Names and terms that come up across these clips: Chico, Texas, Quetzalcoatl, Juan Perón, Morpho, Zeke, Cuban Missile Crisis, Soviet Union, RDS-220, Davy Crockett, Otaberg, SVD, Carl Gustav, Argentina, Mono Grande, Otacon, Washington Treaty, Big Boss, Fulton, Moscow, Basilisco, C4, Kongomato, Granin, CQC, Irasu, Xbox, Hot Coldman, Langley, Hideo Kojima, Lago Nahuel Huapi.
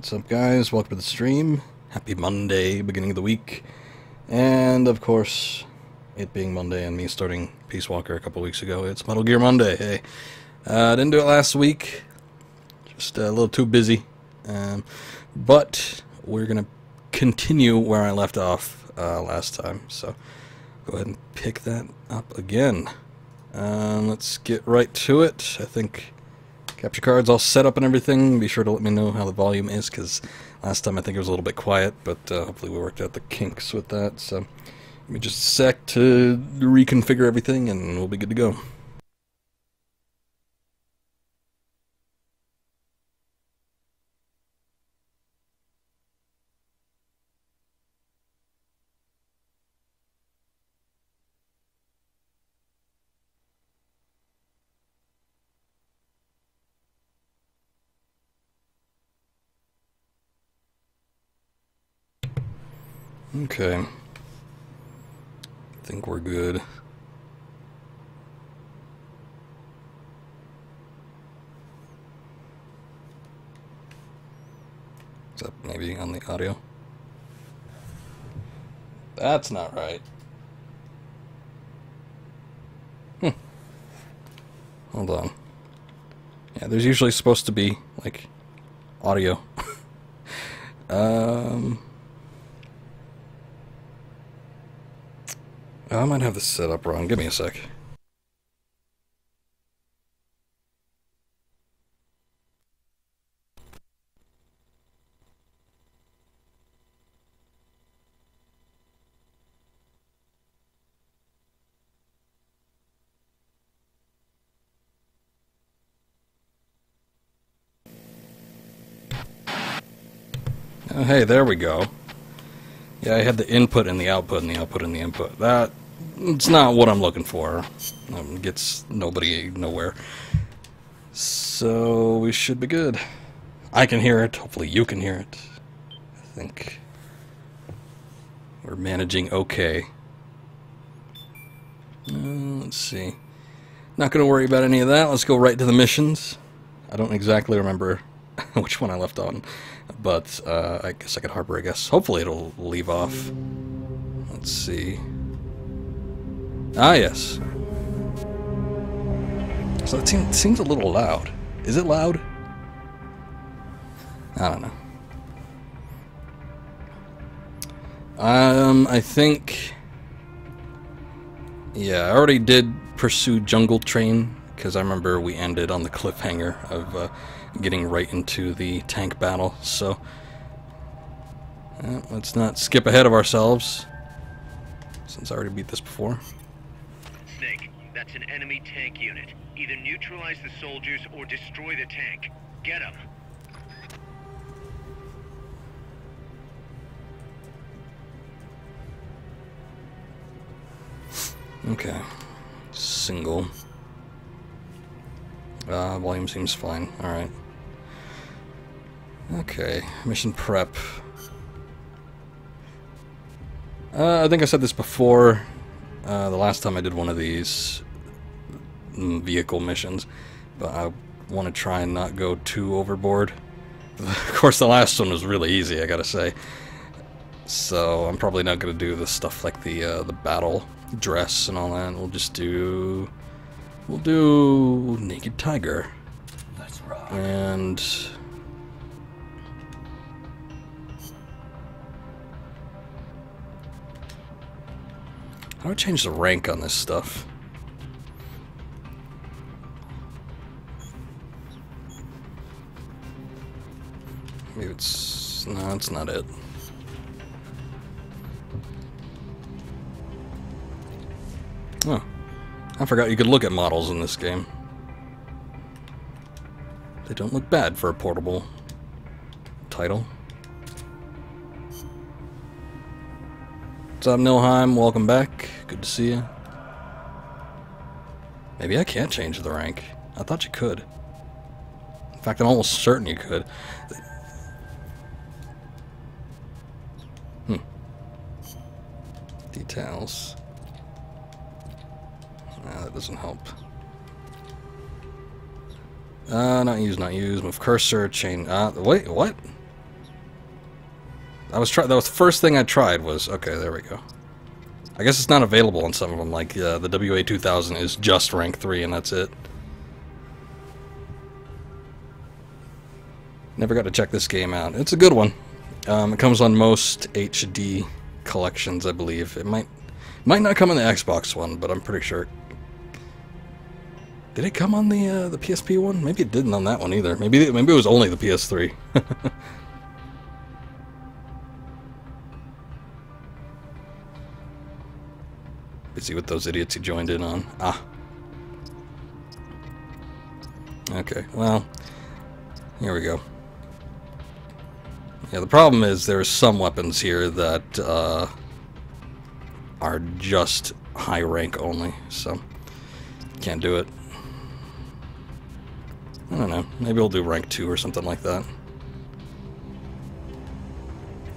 What's up, guys? Welcome to the stream. Happy Monday, beginning of the week. And, of course, it being Monday and me starting Peace Walker a couple weeks ago, it's Metal Gear Monday, hey. Didn't do it last week. Just a little too busy. But we're going to continue where I left off last time, so go ahead and pick that up again. Let's get right to it. I think capture cards all set up and everything. Be sure to let me know how the volume is, because last time I think it was a little bit quiet, but hopefully we worked out the kinks with that. So give me just a sec to reconfigure everything and we'll be good to go. Okay, I think we're good. Except maybe on the audio. That's not right. Hold on. Yeah, there's usually supposed to be, like, audio. I might have this set up wrong. Give me a sec. Oh, hey, there we go. Yeah, I had the input and the output and the output and the input. That... it's not what I'm looking for. Gets nobody nowhere. So we should be good. I can hear it. Hopefully you can hear it. I think we're managing okay. Let's see. Not going to worry about any of that. Let's go right to the missions. I don't exactly remember which one I left on, but I guess I could harbor a guess. Hopefully it'll leave off. Let's see. Ah, yes. So it seems a little loud. Is it loud? I don't know. I think... yeah, I already did pursue Jungle Train, because I remember we ended on the cliffhanger of getting right into the tank battle, so... let's not skip ahead of ourselves, since I already beat this before. That's an enemy tank unit. Either neutralize the soldiers or destroy the tank. Get them. Okay. Single. Volume seems fine. Alright. Okay. Mission prep. I think I said this before. The last time I did one of these vehicle missions, but I want to try and not go too overboard. Of course, the last one was really easy, I gotta say. So I'm probably not gonna do the stuff like the battle dress and all that. We'll just do Naked Tiger. That's right. And how do I change the rank on this stuff? Maybe it's... no, that's not it. Oh. I forgot you could look at models in this game. They don't look bad for a portable title. What's up, Nilheim? Welcome back. Good to see you. Maybe I can't change the rank. I thought you could. In fact, I'm almost certain you could. Details. Nah, that doesn't help. Not use, move cursor, chain. Wait, what? That was the first thing I tried was... Okay, there we go. I guess it's not available on some of them. Like, the WA-2000 is just rank 3 and that's it. Never got to check this game out. It's a good one. It comes on most HD collections, I believe. It might not come on the Xbox one, but I'm pretty sure. Did it come on the PSP one? Maybe it didn't on that one either. Maybe it was only the PS3. Busy with those idiots he joined in on. Ah. Okay. Well, here we go. Yeah, the problem is there are some weapons here that are just high rank only, so can't do it. I don't know, maybe we'll do rank 2 or something like that.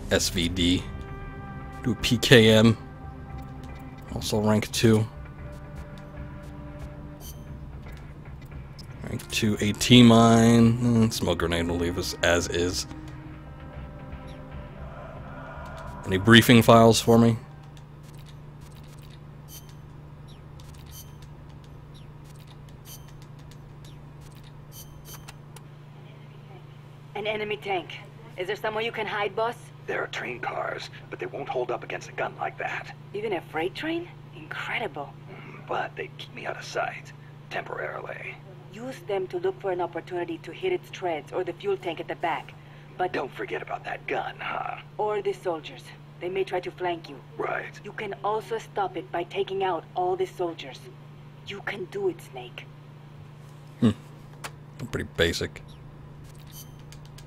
SVD. Do a PKM. Also rank 2. Rank 2 AT mine. Smoke grenade will leave us as is. Any briefing files for me? An enemy tank. Is there somewhere you can hide, boss? There are train cars, but they won't hold up against a gun like that. Even a freight train? Incredible. But they keep me out of sight. Temporarily. Use them to look for an opportunity to hit its treads or the fuel tank at the back. But don't forget about that gun, huh? Or the soldiers. They may try to flank you. Right. You can also stop it by taking out all the soldiers. You can do it, Snake. I'm pretty basic.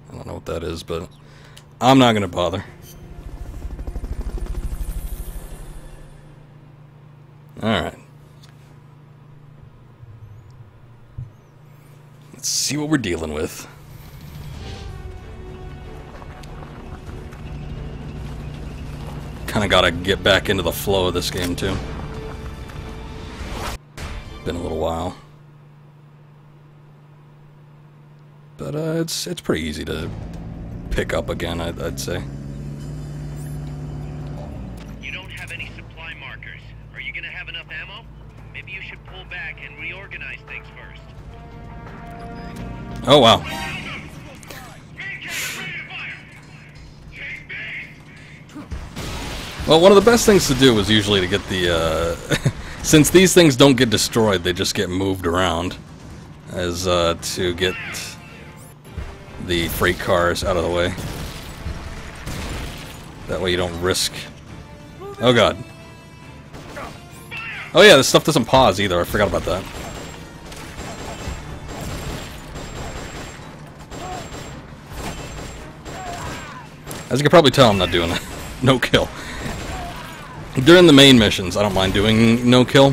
I don't know what that is, but I'm not gonna bother. Alright. Let's see what we're dealing with. Kinda gotta get back into the flow of this game too. Been a little while, but it's pretty easy to pick up again. I'd say. You don't have any supply markers. Are you gonna have enough ammo? Maybe you should pull back and reorganize things first. Oh wow. Well, one of the best things to do is usually to get the, since these things don't get destroyed, they just get moved around, as, to get the freight cars out of the way. That way you don't risk... Oh god. Oh yeah, this stuff doesn't pause either, I forgot about that. As you can probably tell, I'm not doing it. No kill. During the main missions, I don't mind doing no-kill.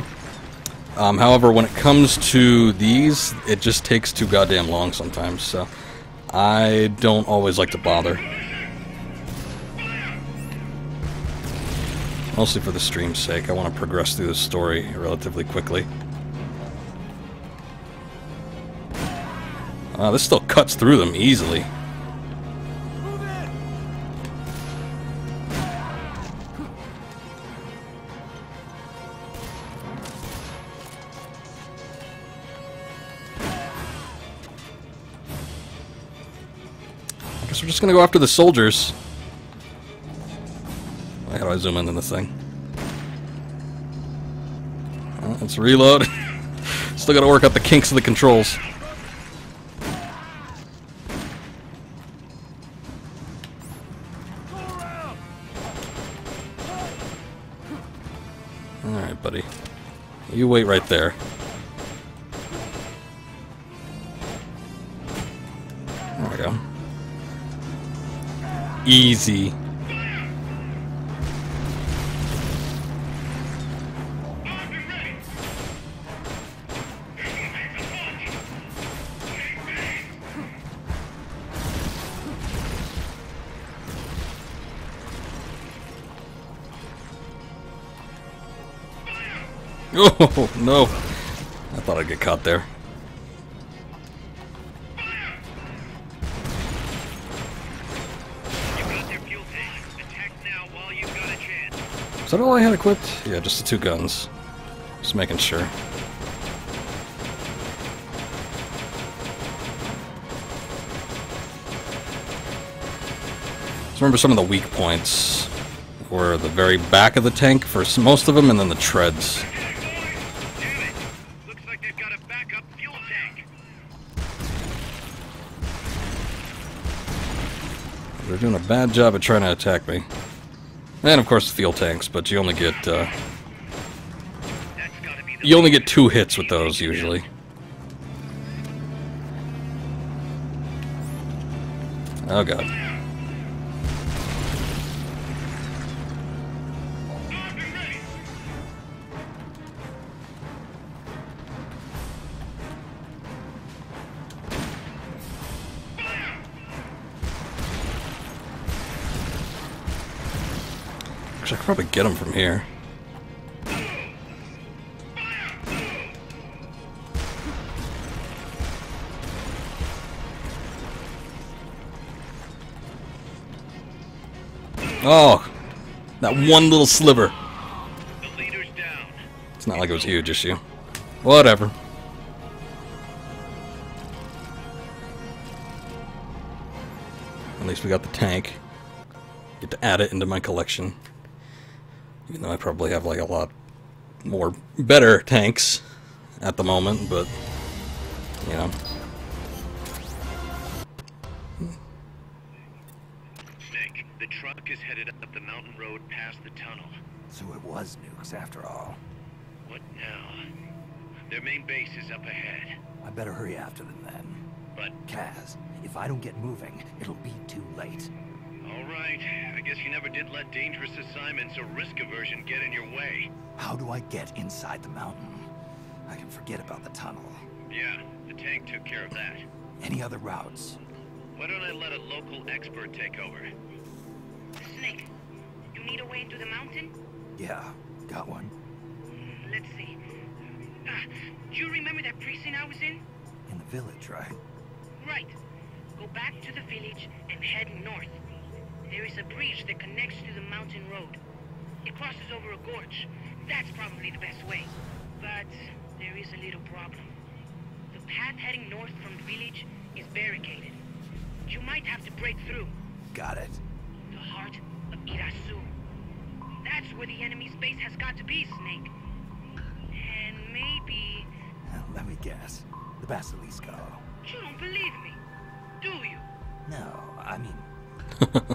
However, when it comes to these, it just takes too goddamn long sometimes, so I don't always like to bother. Mostly for the stream's sake. I want to progress through the story relatively quickly. This still cuts through them easily. We're just gonna go after the soldiers. How do I zoom in on this thing? Well, let's reload. Still gotta work out the kinks of the controls. Alright, buddy. You wait right there. There we go. Easy. Oh, no. I thought I'd get caught there. Is that all I had equipped? Yeah, just the two guns. Just making sure. Just remember some of the weak points were the very back of the tank for most of them, and then the treads. They're doing a bad job of trying to attack me. And of course the fuel tanks, but you only get two hits with those usually. Oh god. I could probably get him from here. Oh, that one little sliver. It's not like it was a huge issue. Whatever. At least we got the tank. Get to add it into my collection. Even though I probably have like a lot more better tanks at the moment, but you know. Snake, the truck is headed up the mountain road past the tunnel. So it was nukes after all. What now? Their main base is up ahead. I better hurry after them then. But Kaz, if I don't get moving, it'll be too late. Alright, I guess you never did let dangerous assignments or risk aversion get in your way. How do I get inside the mountain? I can forget about the tunnel. Yeah, the tank took care of that. Any other routes? Why don't I let a local expert take over? Snake, you need a way into the mountain? Yeah, got one. Let's see. Do you remember that precinct I was in? In the village, right? Right. Go back to the village and head north. There is a bridge that connects to the mountain road. It crosses over a gorge. That's probably the best way. But there is a little problem. The path heading north from the village is barricaded. You might have to break through. Got it. The heart of Irasu. That's where the enemy's base has got to be, Snake. And maybe... Let me guess. The Basilisco. You don't believe me, do you? No, I mean...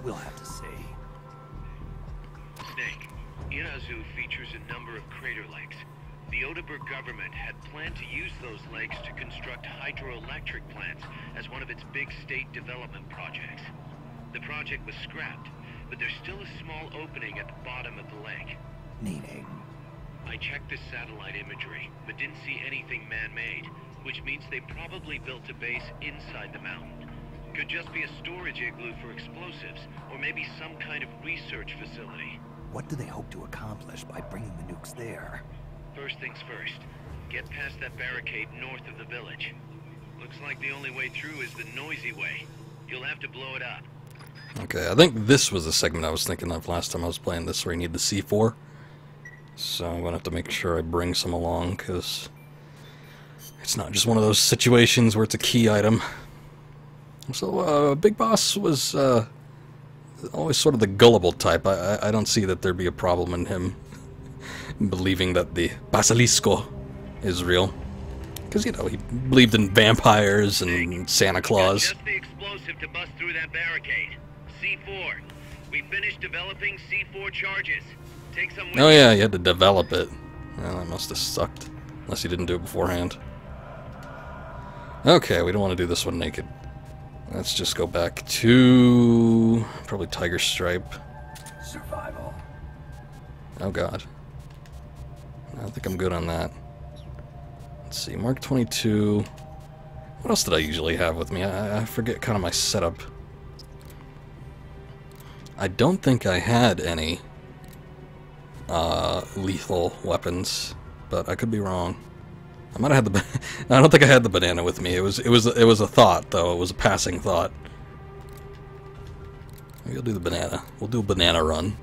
We'll have to see. Snake, Irazu features a number of crater lakes. The Otaberg government had planned to use those lakes to construct hydroelectric plants as one of its big state development projects. The project was scrapped, but there's still a small opening at the bottom of the lake. Meaning? I checked the satellite imagery, but didn't see anything man-made, which means they probably built a base inside the mountain. Could just be a storage igloo for explosives, or maybe some kind of research facility. What do they hope to accomplish by bringing the nukes there? First things first, get past that barricade north of the village. Looks like the only way through is the noisy way. You'll have to blow it up. Okay, I think this was the segment I was thinking of last time I was playing this, where you need the C4. So I'm gonna have to make sure I bring some along, because it's not just one of those situations where it's a key item. So, Big Boss was always sort of the gullible type. I don't see that there'd be a problem in him believing that the Basilisco is real. Because, you know, he believed in vampires and Santa Claus. Just the explosive to bust through that barricade. C4. We finished developing C4 charges. Take some oh yeah, you had to develop it. Well, that must have sucked. Unless you didn't do it beforehand. Okay, we don't want to do this one naked. Let's just go back to... probably Tiger Stripe. Survival. Oh god. I think I'm good on that. Let's see, Mark 22... What else did I usually have with me? I forget kind of my setup. I don't think I had any... lethal weapons, but I could be wrong. I might have had the. I don't think I had the banana with me. It was a thought though. It was a passing thought. Maybe I'll do the banana. We'll do a banana run.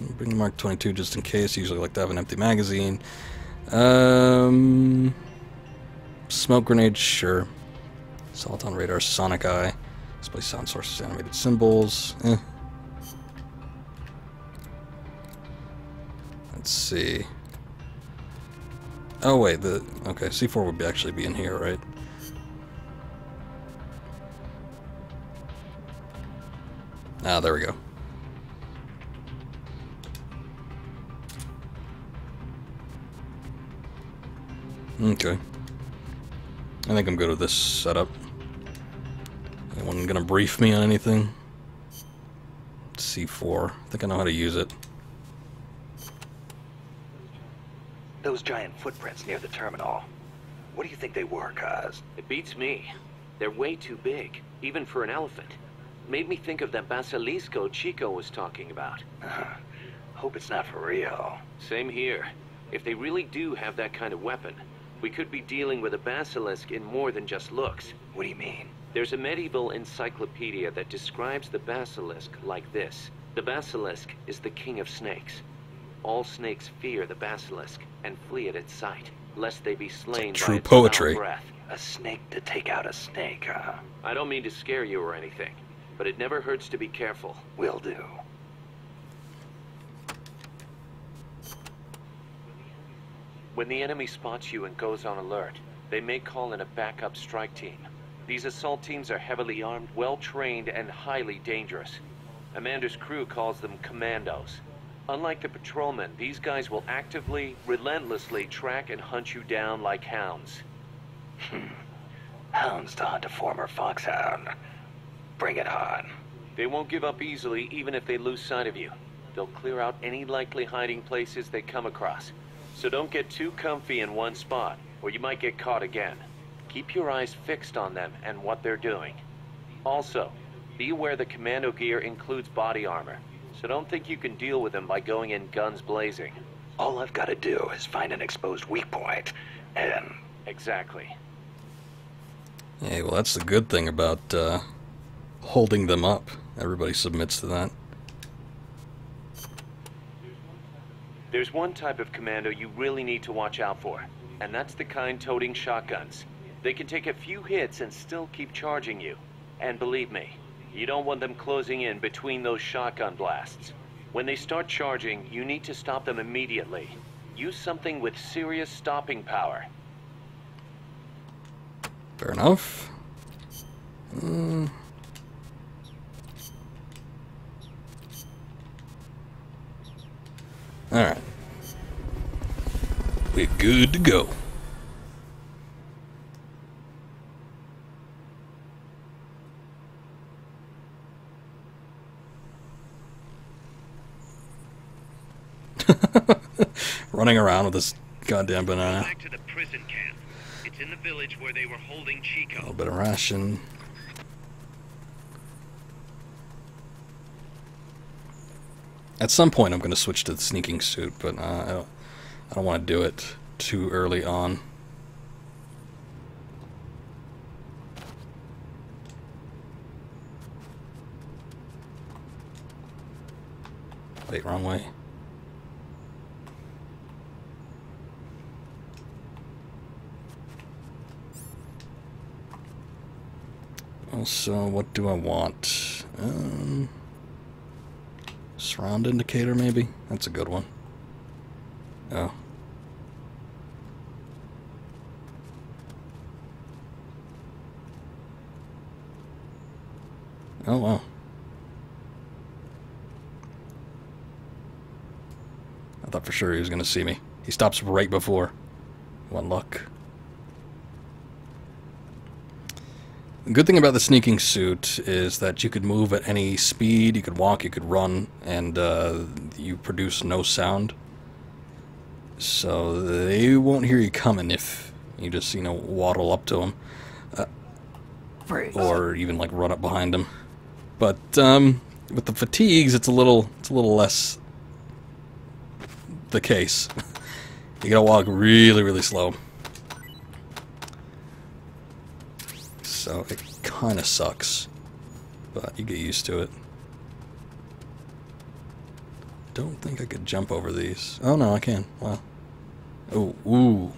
Bring the Mark 22 just in case. Usually like to have an empty magazine. Smoke grenade, sure. Assault on radar, sonic eye. Display sound sources, animated symbols. Eh. Let's see. Oh wait, the okay, C4 would actually be in here, right? Ah, there we go. Okay. I think I'm good with this setup. Anyone gonna brief me on anything? C4. I think I know how to use it. Those giant footprints near the terminal. What do you think they were, Kaz? It beats me. They're way too big, even for an elephant. Made me think of that basilisco Chico was talking about. Hope it's not for real. Same here. If they really do have that kind of weapon, we could be dealing with a basilisk in more than just looks. What do you mean? There's a medieval encyclopedia that describes the basilisk like this. The basilisk is the king of snakes. All snakes fear the basilisk and flee at its sight, lest they be slain by its foul breath. A snake to take out a snake, huh? I don't mean to scare you or anything, but it never hurts to be careful. Will do. When the enemy spots you and goes on alert, they may call in a backup strike team. These assault teams are heavily armed, well-trained, and highly dangerous. Amanda's crew calls them commandos. Unlike the patrolmen, these guys will actively, relentlessly track and hunt you down like hounds. Hounds to hunt a former foxhound. Bring it on. They won't give up easily, even if they lose sight of you. They'll clear out any likely hiding places they come across. So don't get too comfy in one spot, or you might get caught again. Keep your eyes fixed on them and what they're doing. Also, be aware the commando gear includes body armor, so don't think you can deal with them by going in guns blazing. All I've got to do is find an exposed weak point, and... Exactly. Hey, well that's the good thing about holding them up. Everybody submits to that. There's one type of commando you really need to watch out for, and that's the kind toting shotguns. They can take a few hits and still keep charging you. And believe me, you don't want them closing in between those shotgun blasts. When they start charging, you need to stop them immediately. Use something with serious stopping power. Fair enough. Alright. We're good to go. Running around with this goddamn banana. Back to the prison camp. It's in the village where they were holding Chico. A little bit of ration. At some point, I'm going to switch to the sneaking suit, but I don't want to do it too early on. Wait, wrong way. Also, what do I want? Surround indicator, maybe? That's a good one. Oh. Oh, wow. I thought for sure he was going to see me. He stops right before. What luck. The good thing about the sneaking suit is that you could move at any speed, you could walk, you could run, and you produce no sound. So they won't hear you coming if you just, you know, waddle up to them. Or even, like, run up behind them. But with the fatigues, it's a little less the case. You gotta walk really, really slow. So it kind of sucks, but you get used to it. don't think I could jump over these. Oh no, I can. Wow. Oh, ooh.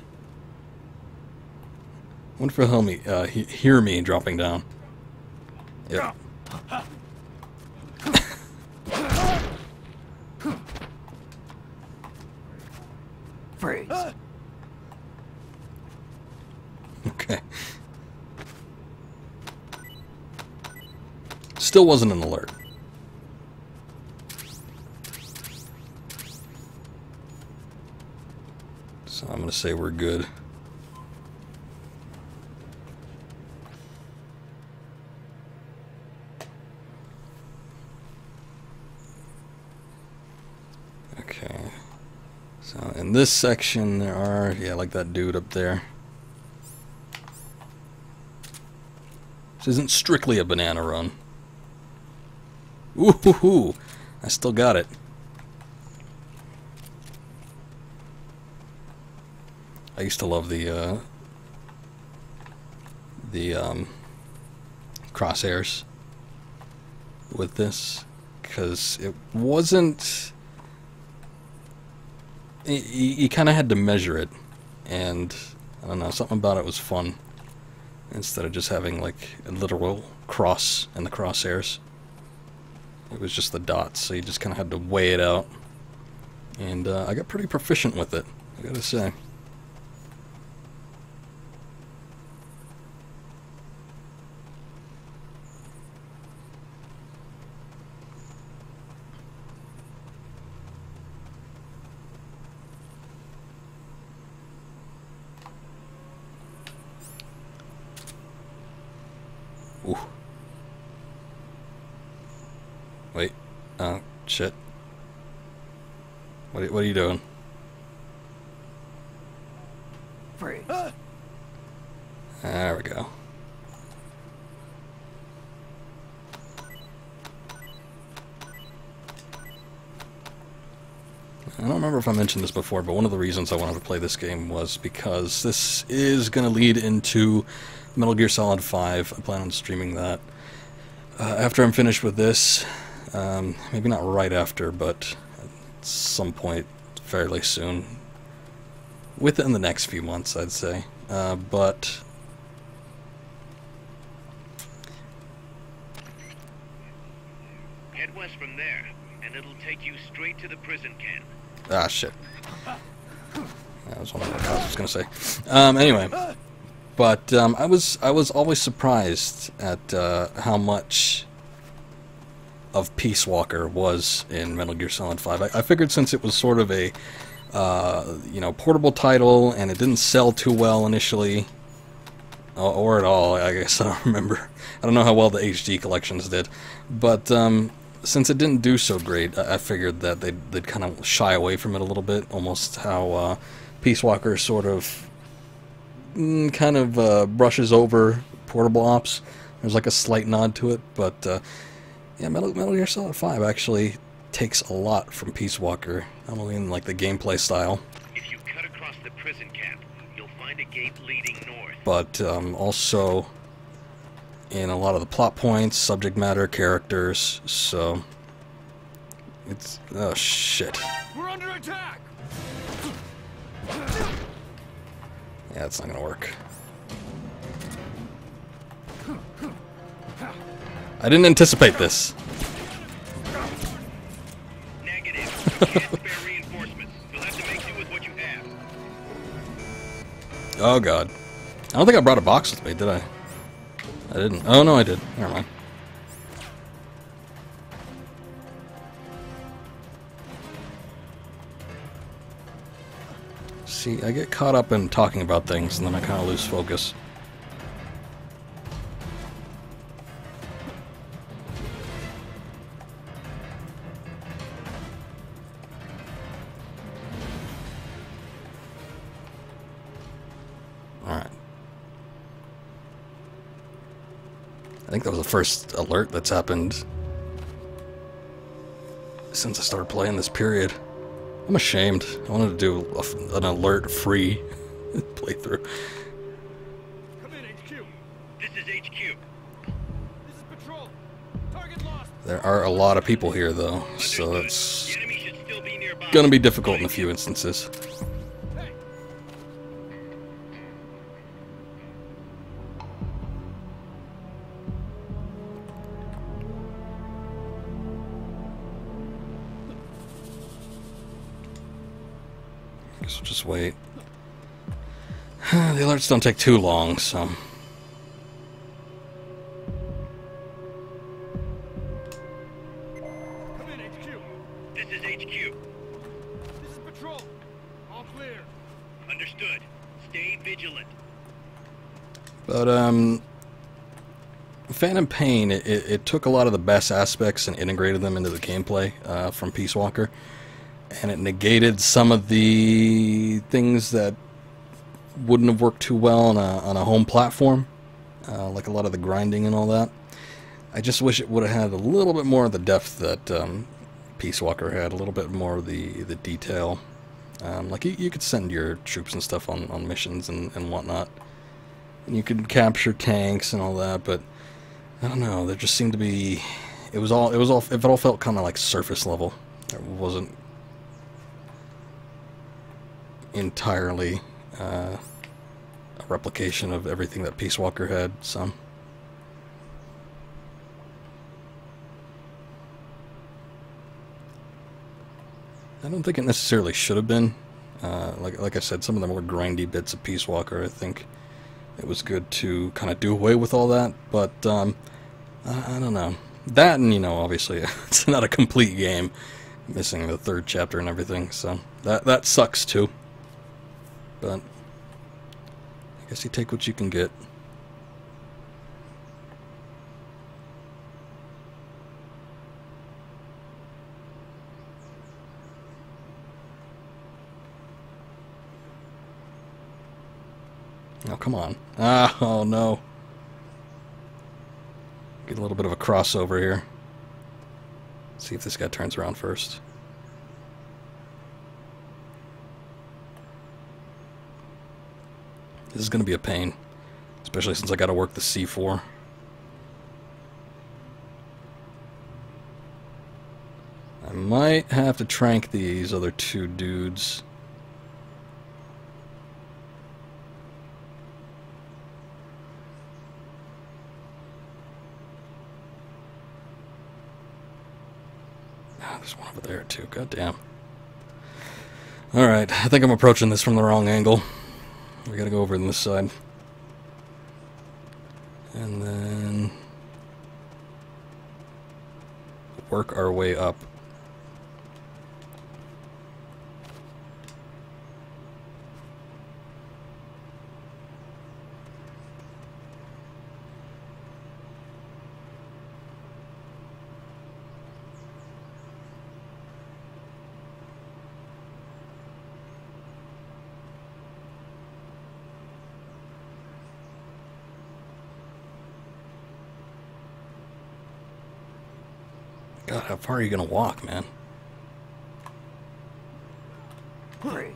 Wonder if he'll help me, hear me dropping down. Yep. Freeze. Okay. Still wasn't an alert. So I'm gonna say we're good. Okay. So in this section there are, yeah, like that dude up there. This isn't strictly a banana run. Ooh-hoo-hoo! I still got it. I used to love the crosshairs with this, because it wasn't... You kind of had to measure it, and I don't know, something about it was fun, instead of just having like a literal cross in the crosshairs. It was just the dots, so you just kind of had to weigh it out. And I got pretty proficient with it, I gotta say. Ooh. Wait. Oh, shit. What are you doing? Freeze. There we go. I don't remember if I mentioned this before, but one of the reasons I wanted to play this game was because this is going to lead into Metal Gear Solid V. I plan on streaming that after I'm finished with this. Maybe not right after, but at some point fairly soon. Within the next few months, I'd say. But head west from there, and it'll take you straight to the prison camp. Ah, shit. That was one of the things I was gonna say. Anyway. But I was always surprised at how much of Peace Walker was in Metal Gear Solid V. I figured since it was sort of a you know, portable title and it didn't sell too well initially, or at all, I guess I don't remember. I don't know how well the HD collections did, but since it didn't do so great, I figured that they'd kind of shy away from it a little bit, almost how Peace Walker sort of kind of brushes over Portable Ops. There's like a slight nod to it, but yeah, Metal Gear Solid 5 actually takes a lot from Peace Walker, not only in like the gameplay style. If you cut across the prison camp, you'll find a gate leading north. But also in a lot of the plot points, subject matter, characters. So it's, oh shit. We're under attack. Yeah, it's not gonna work. I didn't anticipate this. Negative. You can't spare reinforcements. You'll have to make do with what you have. Oh god. I don't think I brought a box with me, did I? I didn't. Oh no, I did. Never mind. See, I get caught up in talking about things, and then I kind of lose focus. Alright. I think that was the first alert that's happened since I started playing this period. I'm ashamed. I wanted to do an alert-free playthrough. Come in, HQ. This is HQ. This is patrol. Target lost. There are a lot of people here, though, so it's... The enemy should still gonna be difficult in a few instances. Guess we'll just wait. The alerts don't take too long, so... But, Phantom Pain, it took a lot of the best aspects and integrated them into the gameplay from Peace Walker. And it negated some of the things that wouldn't have worked too well on a home platform. Like a lot of the grinding and all that. I just wish it would have had a little bit more of the depth that Peace Walker had. A little bit more of the detail. Like, you could send your troops and stuff on missions and whatnot. And you could capture tanks and all that, but I don't know. There just seemed to be it all felt kind of like surface level. It wasn't entirely a replication of everything that Peace Walker had. Some. I don't think it necessarily should have been. Like I said, some of the more grindy bits of Peace Walker, I think. It was good to kind of do away with all that, but I don't know. That, and you know, obviously it's not a complete game, missing the third chapter and everything, so that sucks too. But I guess you take what you can get. Oh, come on. Ah, oh no. Get a little bit of a crossover here. Let's see if this guy turns around first. This is going to be a pain. Especially since I got to work the C4. I might have to trank these other two dudes. There's one over there, too. Goddamn. Alright, I think I'm approaching this from the wrong angle. We gotta go over on this side. And then... work our way up. God, how far are you gonna walk, man? Okay.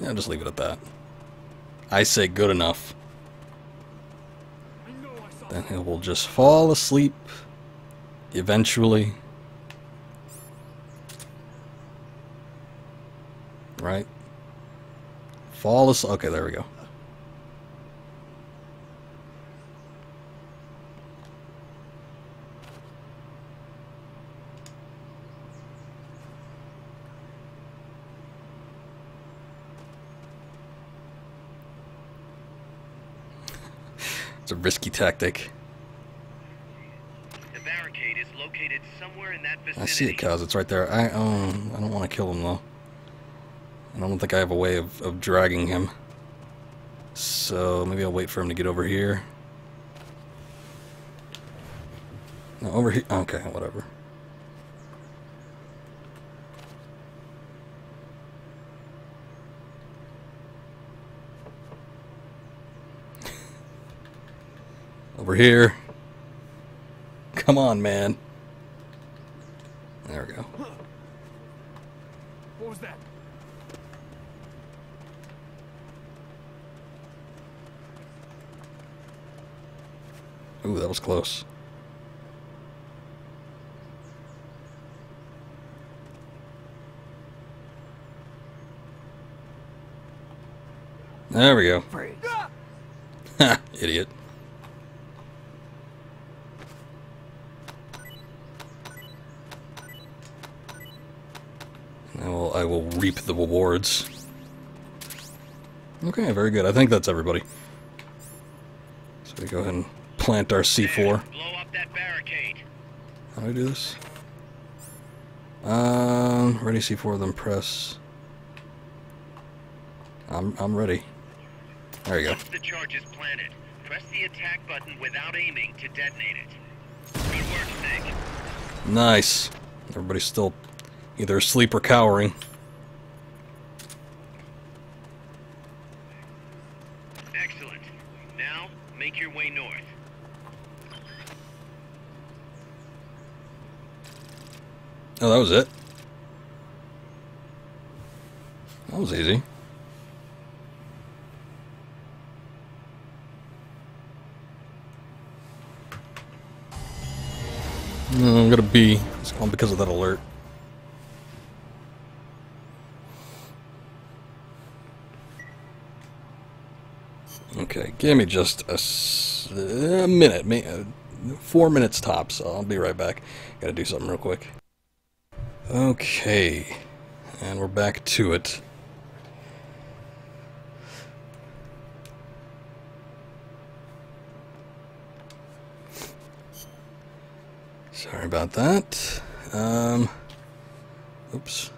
Yeah, just leave it at that. I say good enough. Then he will just fall asleep eventually. Right? Fall asleep. Okay, there we go. It's a risky tactic. The barricade is located somewhere in that vicinity. I see it, Kaz. It's right there. I don't want to kill him, though. I don't think I have a way of dragging him. So maybe I'll wait for him to get over here. No, over here. Okay, whatever. Over here. Come on, man. There we go. What was that? Ooh, that was close. There we go. Ha, idiot. I will reap the rewards. Okay, very good. I think that's everybody. So we go ahead and plant our C4. Blow up that barricade. How do I do this? Ready C4, then press. I'm ready. There you go. Once the charge is planted, press the attack button without aiming to detonate it. Good work, Snake. Nice. Everybody's still either asleep or cowering. Excellent. Now, make your way north. Oh, that was it. That was easy. I'm gonna be. It's gone because of that alert. Okay, give me just a minute, 4 minutes tops. I'll be right back. Gotta do something real quick. Okay, and we're back to it. Sorry about that. Oops.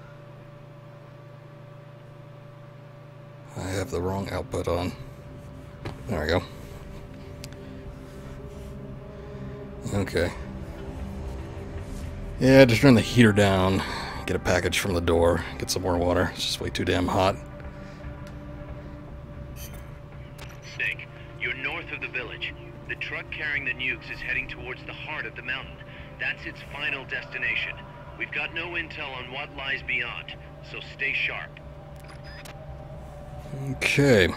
I have the wrong output on. There we go. Okay. Yeah, just turn the heater down. Get a package from the door. Get some more water. It's just way too damn hot. Snake, you're north of the village. The truck carrying the nukes is heading towards the heart of the mountain. That's its final destination. We've got no intel on what lies beyond, so stay sharp. Okay.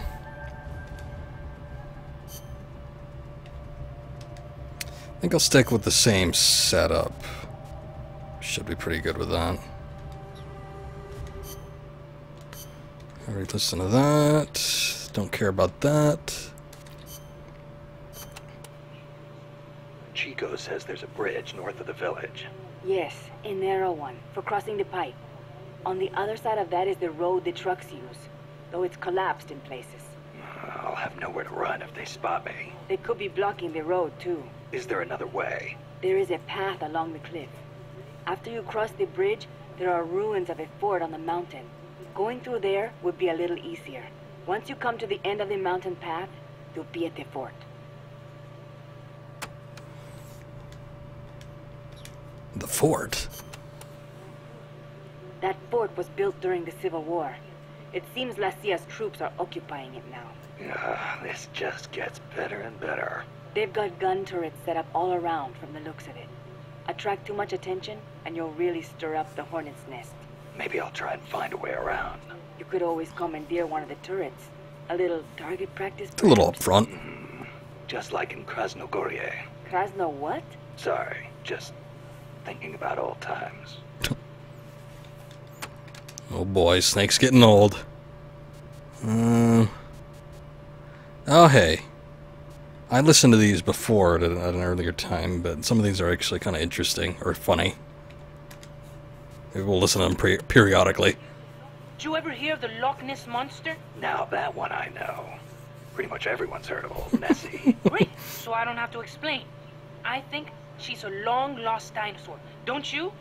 I think I'll stick with the same setup. Should be pretty good with that. Alright, listen to that. Don't care about that. Chico says there's a bridge north of the village. Yes, a narrow one for crossing the pipe. On the other side of that is the road the trucks use, though it's collapsed in places. I'll have nowhere to run if they spot me. They could be blocking the road, too. Is there another way? There is a path along the cliff. After you cross the bridge, there are ruins of a fort on the mountain. Going through there would be a little easier. Once you come to the end of the mountain path, you'll be at the fort. The fort? That fort was built during the Civil War. It seems La Sia's troops are occupying it now. This just gets better and better. They've got gun turrets set up all around from the looks of it. Attract too much attention, and you'll really stir up the hornet's nest. Maybe I'll try and find a way around. You could always commandeer one of the turrets. A little target practice, perhaps? A little up front. Just like in Krasnogorye. Krasno what? Sorry, just thinking about old times. Oh boy, Snake's getting old. Oh hey. I listened to these before at an earlier time, but some of these are actually kind of interesting or funny. Maybe we'll listen to them periodically. Did you ever hear of the Loch Ness monster? Now that one I know. Pretty much everyone's heard of old Nessie. Great, so I don't have to explain. I think she's a long-lost dinosaur, don't you?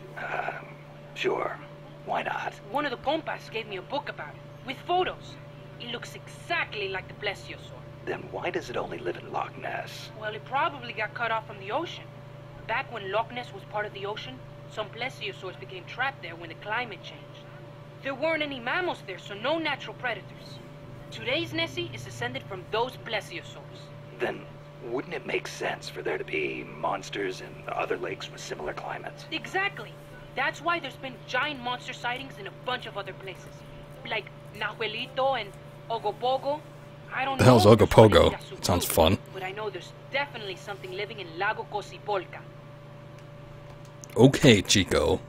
Sure. Why not? One of the compas gave me a book about it, with photos. It looks exactly like the Plesiosaur. Then why does it only live in Loch Ness? Well, it probably got cut off from the ocean. Back when Loch Ness was part of the ocean, some plesiosaurs became trapped there when the climate changed. There weren't any mammals there, so no natural predators. Today's Nessie is descended from those plesiosaurs. Then wouldn't it make sense for there to be monsters in other lakes with similar climates? Exactly. That's why there's been giant monster sightings in a bunch of other places. Like Nahuelito and Ogopogo. I don't know. The hell's Ogopogo? It sounds fun. But I know there's definitely something living in Lago Cosipolca. Okay, Chico.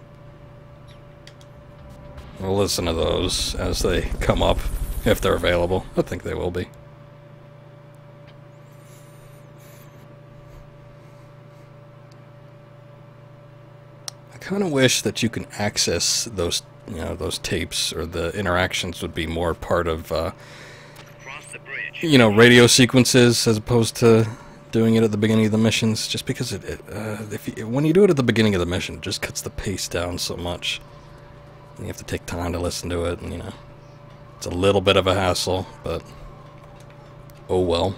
We'll listen to those as they come up, if they're available. I think they will be. I kind of wish that you can access those, those tapes, or the interactions would be more part of, radio sequences as opposed to doing it at the beginning of the missions. Just because when you do it at the beginning of the mission, it just cuts the pace down so much. You have to take time to listen to it, and it's a little bit of a hassle, but oh well.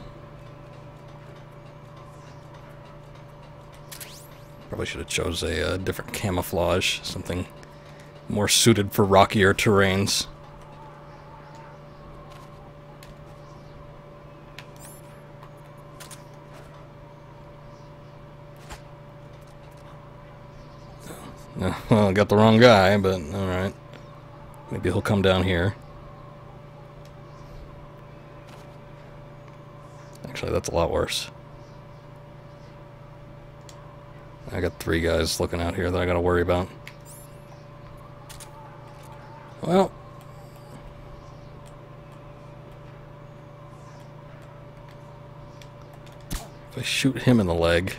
Probably should have chose a different camouflage, something more suited for rockier terrains. Well, got the wrong guy, but alright. Maybe he'll come down here. Actually, that's a lot worse. I got three guys looking out here that I gotta worry about. Well. If I shoot him in the leg...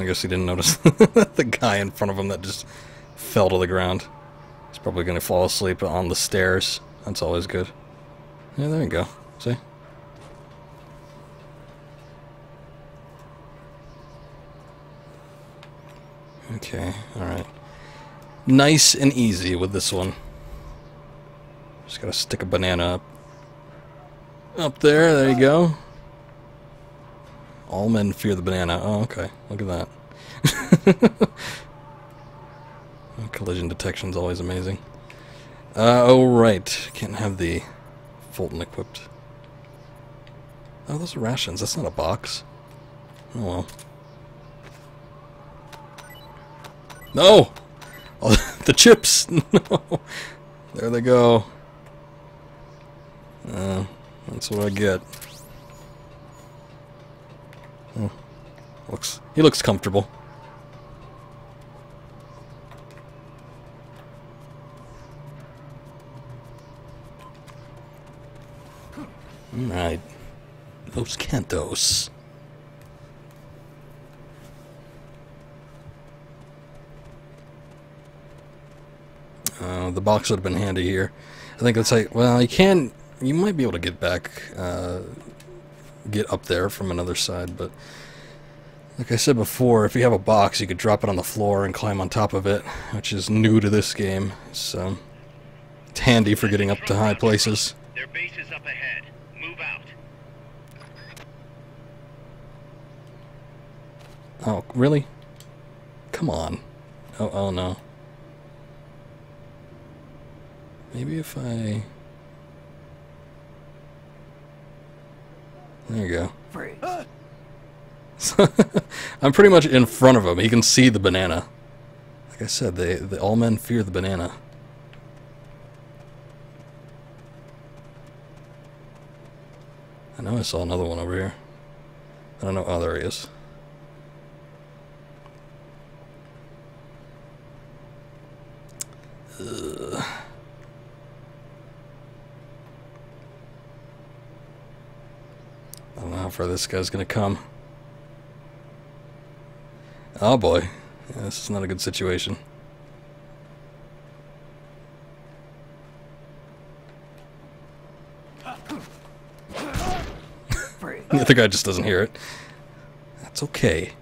I guess he didn't notice the guy in front of him that just fell to the ground. He's probably going to fall asleep on the stairs. That's always good. Yeah, there you go. See? Okay, alright. Nice and easy with this one. Just gotta stick a banana up. Up there, there you go. All men fear the banana. Oh, okay. Look at that. Collision detection's always amazing. Oh, right. Can't have the Fulton equipped. Oh, those are rations. That's not a box. Oh, well. No! Oh, the chips! No! There they go. That's what I get. Oh, he looks comfortable. Alright. Los Cantos. The box would have been handy here. I think that's like, well, you might be able to get back, get up there from another side, but like I said before, if you have a box, you could drop it on the floor and climb on top of it, which is new to this game, so it's handy for getting up to high places. Their base is up ahead. Move out. Oh, really? Come on. Oh no. Maybe if I... There you go. Freeze. I'm pretty much in front of him. He can see the banana. Like I said, all men fear the banana. I know I saw another one over here. I don't know. Oh, there he is. Ugh. I don't know how far this guy's gonna come. Oh boy. Yeah, this is not a good situation. The other guy just doesn't hear it. That's okay.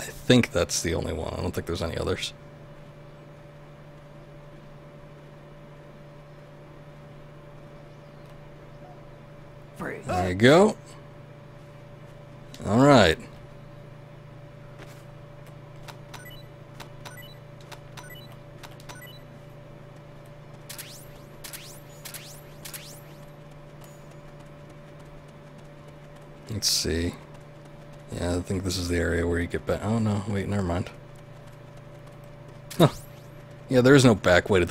I think that's the only one. I don't think there's any others. There you go. All right. Let's see. Yeah, I think this is the area where you get back. Oh no, wait, never mind. Huh. Yeah, there is no back way to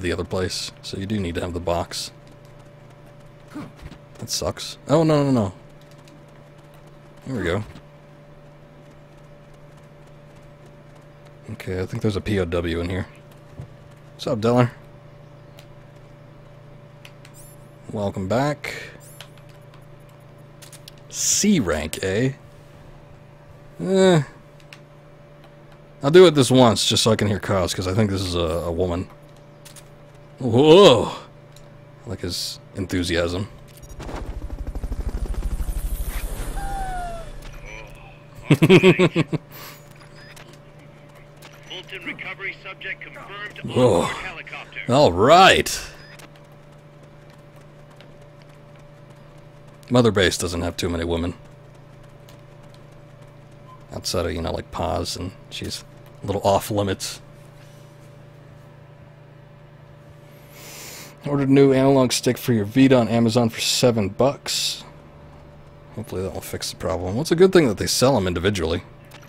the other place, so you do need to have the box. That sucks. Oh no no no. Here we go. Okay, I think there's a POW in here. What's up, Deller? Welcome back. C rank, eh? I'll do it this once, just so I can hear Kaz, because I think this is a woman. Whoa! I like his enthusiasm. Recovery subject confirmed. Whoa. All right. Mother Base doesn't have too many women. Outside of, you know, like Paz, and she's a little off limits. Ordered a new analog stick for your Vita on Amazon for $7. Hopefully that will fix the problem. Well, it's a good thing that they sell them individually.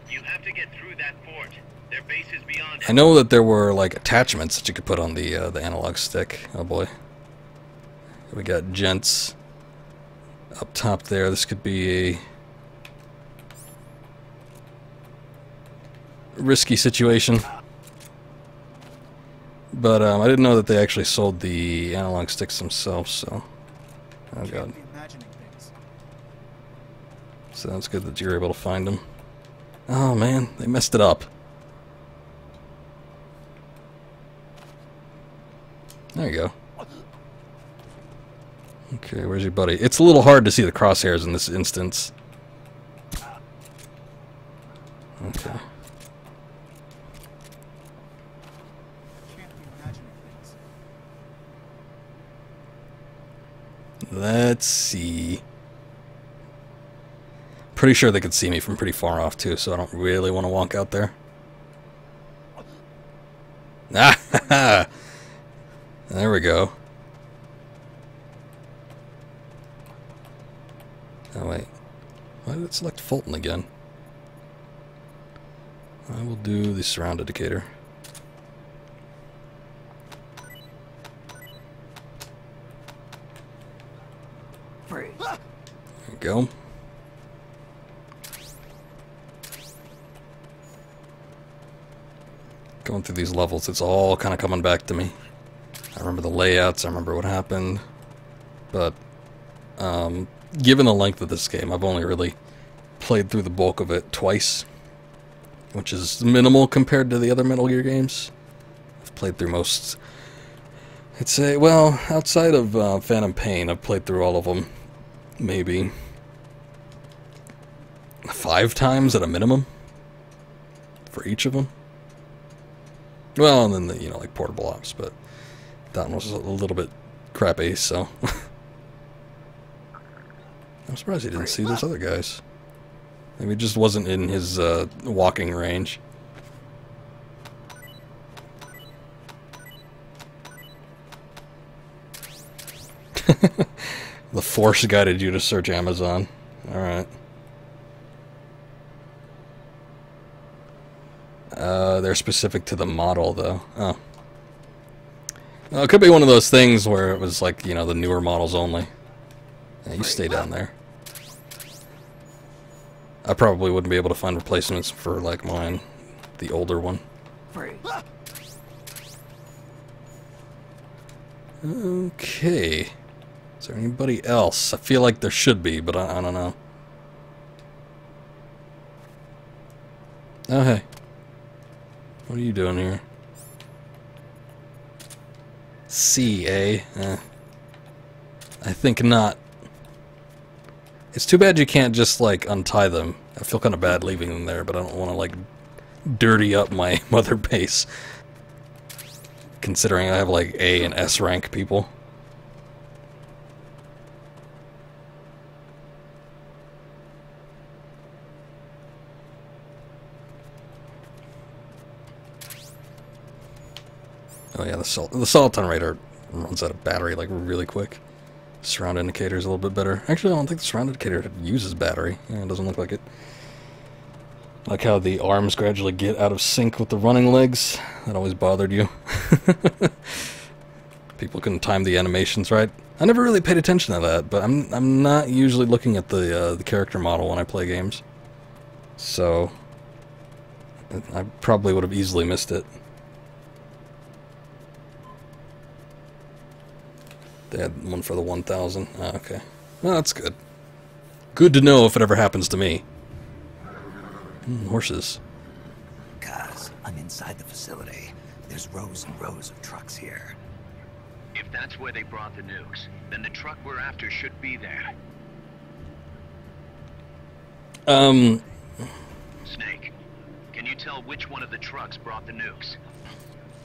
You have to get through that port. Their base is beyond it. I know that there were, like, attachments that you could put on the analog stick. Oh boy. We got gents up top there. This could be a risky situation. But I didn't know that they actually sold the analog sticks themselves, so... Oh god. So that's good that you're able to find them. Oh man, they messed it up. There you go. Okay, where's your buddy? It's a little hard to see the crosshairs in this instance. Okay. Let's see. Pretty sure they could see me from pretty far off too, so I don't really want to walk out there. Ah! There we go. Oh wait. Why did it select Fulton again? I will do the surround indicator. There we go. Going through these levels, it's all kind of coming back to me. I remember the layouts, I remember what happened, but given the length of this game, I've only really played through the bulk of it twice, which is minimal compared to the other Metal Gear games. I've played through most, I'd say, well, outside of Phantom Pain, I've played through all of them maybe 5 times at a minimum for each of them. Well, and then, you know, like portable ops, but that one was a little bit crappy, so. I'm surprised he didn't see those other guys. Maybe it just wasn't in his walking range. The Force guided you to search Amazon. Alright. They're specific to the model, though. Oh. Well, it could be one of those things where it was like, you know, the newer models only. Yeah, you stay down there. I probably wouldn't be able to find replacements for, like, mine. The older one. Okay. Is there anybody else? I feel like there should be, but I don't know. Oh, hey. What are you doing here? CA? I think not. It's too bad you can't just, like, untie them I feel kind of bad leaving them there, but I don't want to, like, dirty up my mother base. Considering I have, like, A and S rank people. Oh yeah, the soliton radar runs out of battery, like, really quick. Surround indicator is a little bit better. Actually, I don't think the surround indicator uses battery. Yeah, it doesn't look like it. Like how the arms gradually get out of sync with the running legs. That always bothered you. People couldn't time the animations right. I never really paid attention to that, but I'm not usually looking at the character model when I play games. So I probably would have easily missed it. They had one for the 1,000. Oh, okay. Well, that's good. Good to know if it ever happens to me. Horses. Kaz, I'm inside the facility. There's rows and rows of trucks here. If that's where they brought the nukes, then the truck we're after should be there. Snake, can you tell which one of the trucks brought the nukes?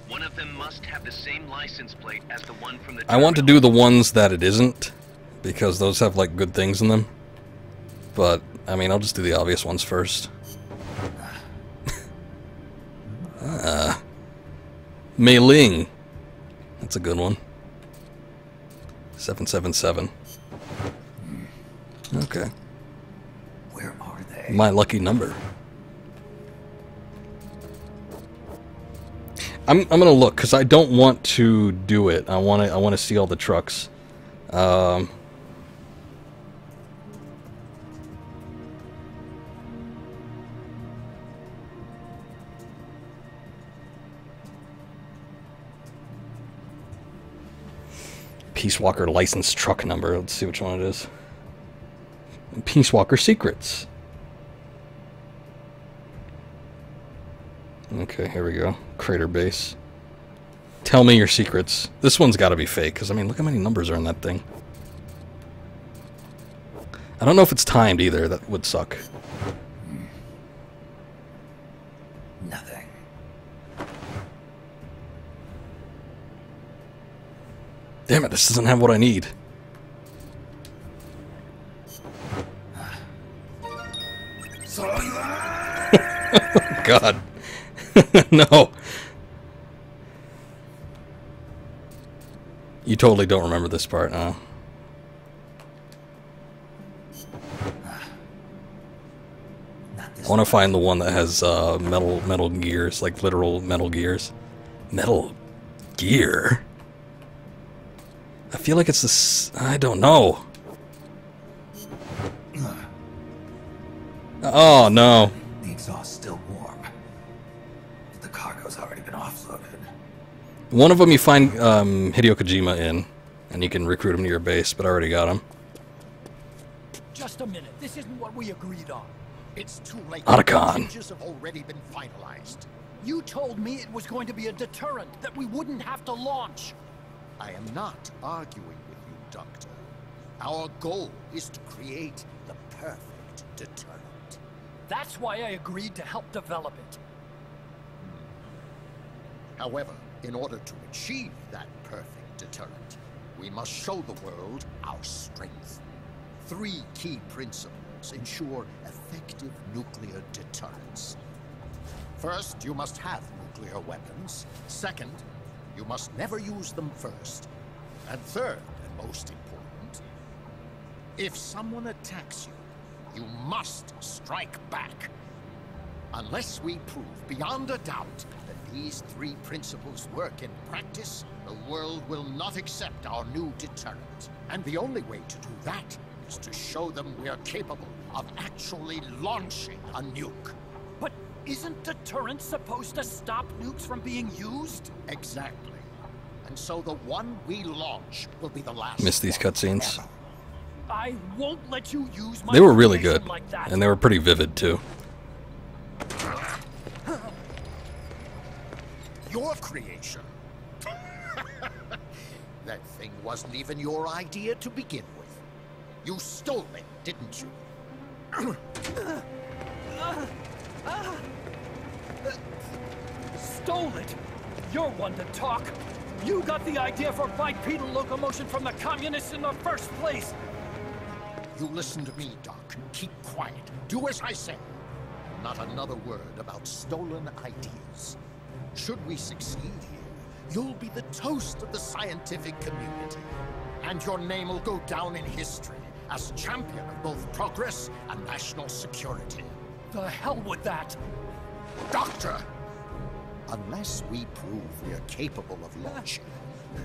One of them must have the same license plate as the one from the terminal. I want to do the ones that it isn't, because those have, like, good things in them. But, I mean, I'll just do the obvious ones first. Mei Ling. That's a good one. 777. Okay. Where are they? My lucky number. I'm gonna look, because I don't want to do it. I want to see all the trucks. Peace Walker license truck number. Let's see which one it is. Peace Walker Secrets. Okay, here we go. Crater base. Tell me your secrets. This one's gotta be fake, because, I mean, look how many numbers are in that thing. I don't know if it's timed either. That would suck. Nothing. Damn it, this doesn't have what I need. God. No. You totally don't remember this part, huh? I want to find the one that has metal gears, like literal metal gears. Metal Gear? I feel like it's this... I don't know. Oh, no. The exhaust still warm. Cargo's already been offloaded. One of them you find Hideo Kojima in, and you can recruit him to your base, but I already got him. Just a minute. This isn't what we agreed on. It's too late. Otacon. The changes have already been finalized. You told me it was going to be a deterrent, that we wouldn't have to launch. I am not arguing with you, Doctor. Our goal is to create the perfect deterrent. That's why I agreed to help develop it. However, in order to achieve that perfect deterrent, we must show the world our strength. Three key principles ensure effective nuclear deterrence. First, you must have nuclear weapons. Second, you must never use them first. And third, and most important, if someone attacks you, you must strike back. Unless we prove beyond a doubt that these three principles work in practice, the world will not accept our new deterrent. And the only way to do that is to show them we are capable of actually launching a nuke. But isn't deterrence supposed to stop nukes from being used? Exactly. And so the one we launch will be the last. Miss these cutscenes. Ever. I won't let you use my. They were really good, like that. And they were pretty vivid too. Your creation. That thing wasn't even your idea to begin with. You stole it, didn't you? Stole it! You're one to talk! You got the idea for bipedal locomotion from the communists in the first place! You listen to me, Doc. Keep quiet. Do as I say. Not another word about stolen ideas. Should we succeed here, you'll be the toast of the scientific community. And your name will go down in history as champion of both progress and national security. The hell with that! Doctor! Unless we prove we're capable of launching,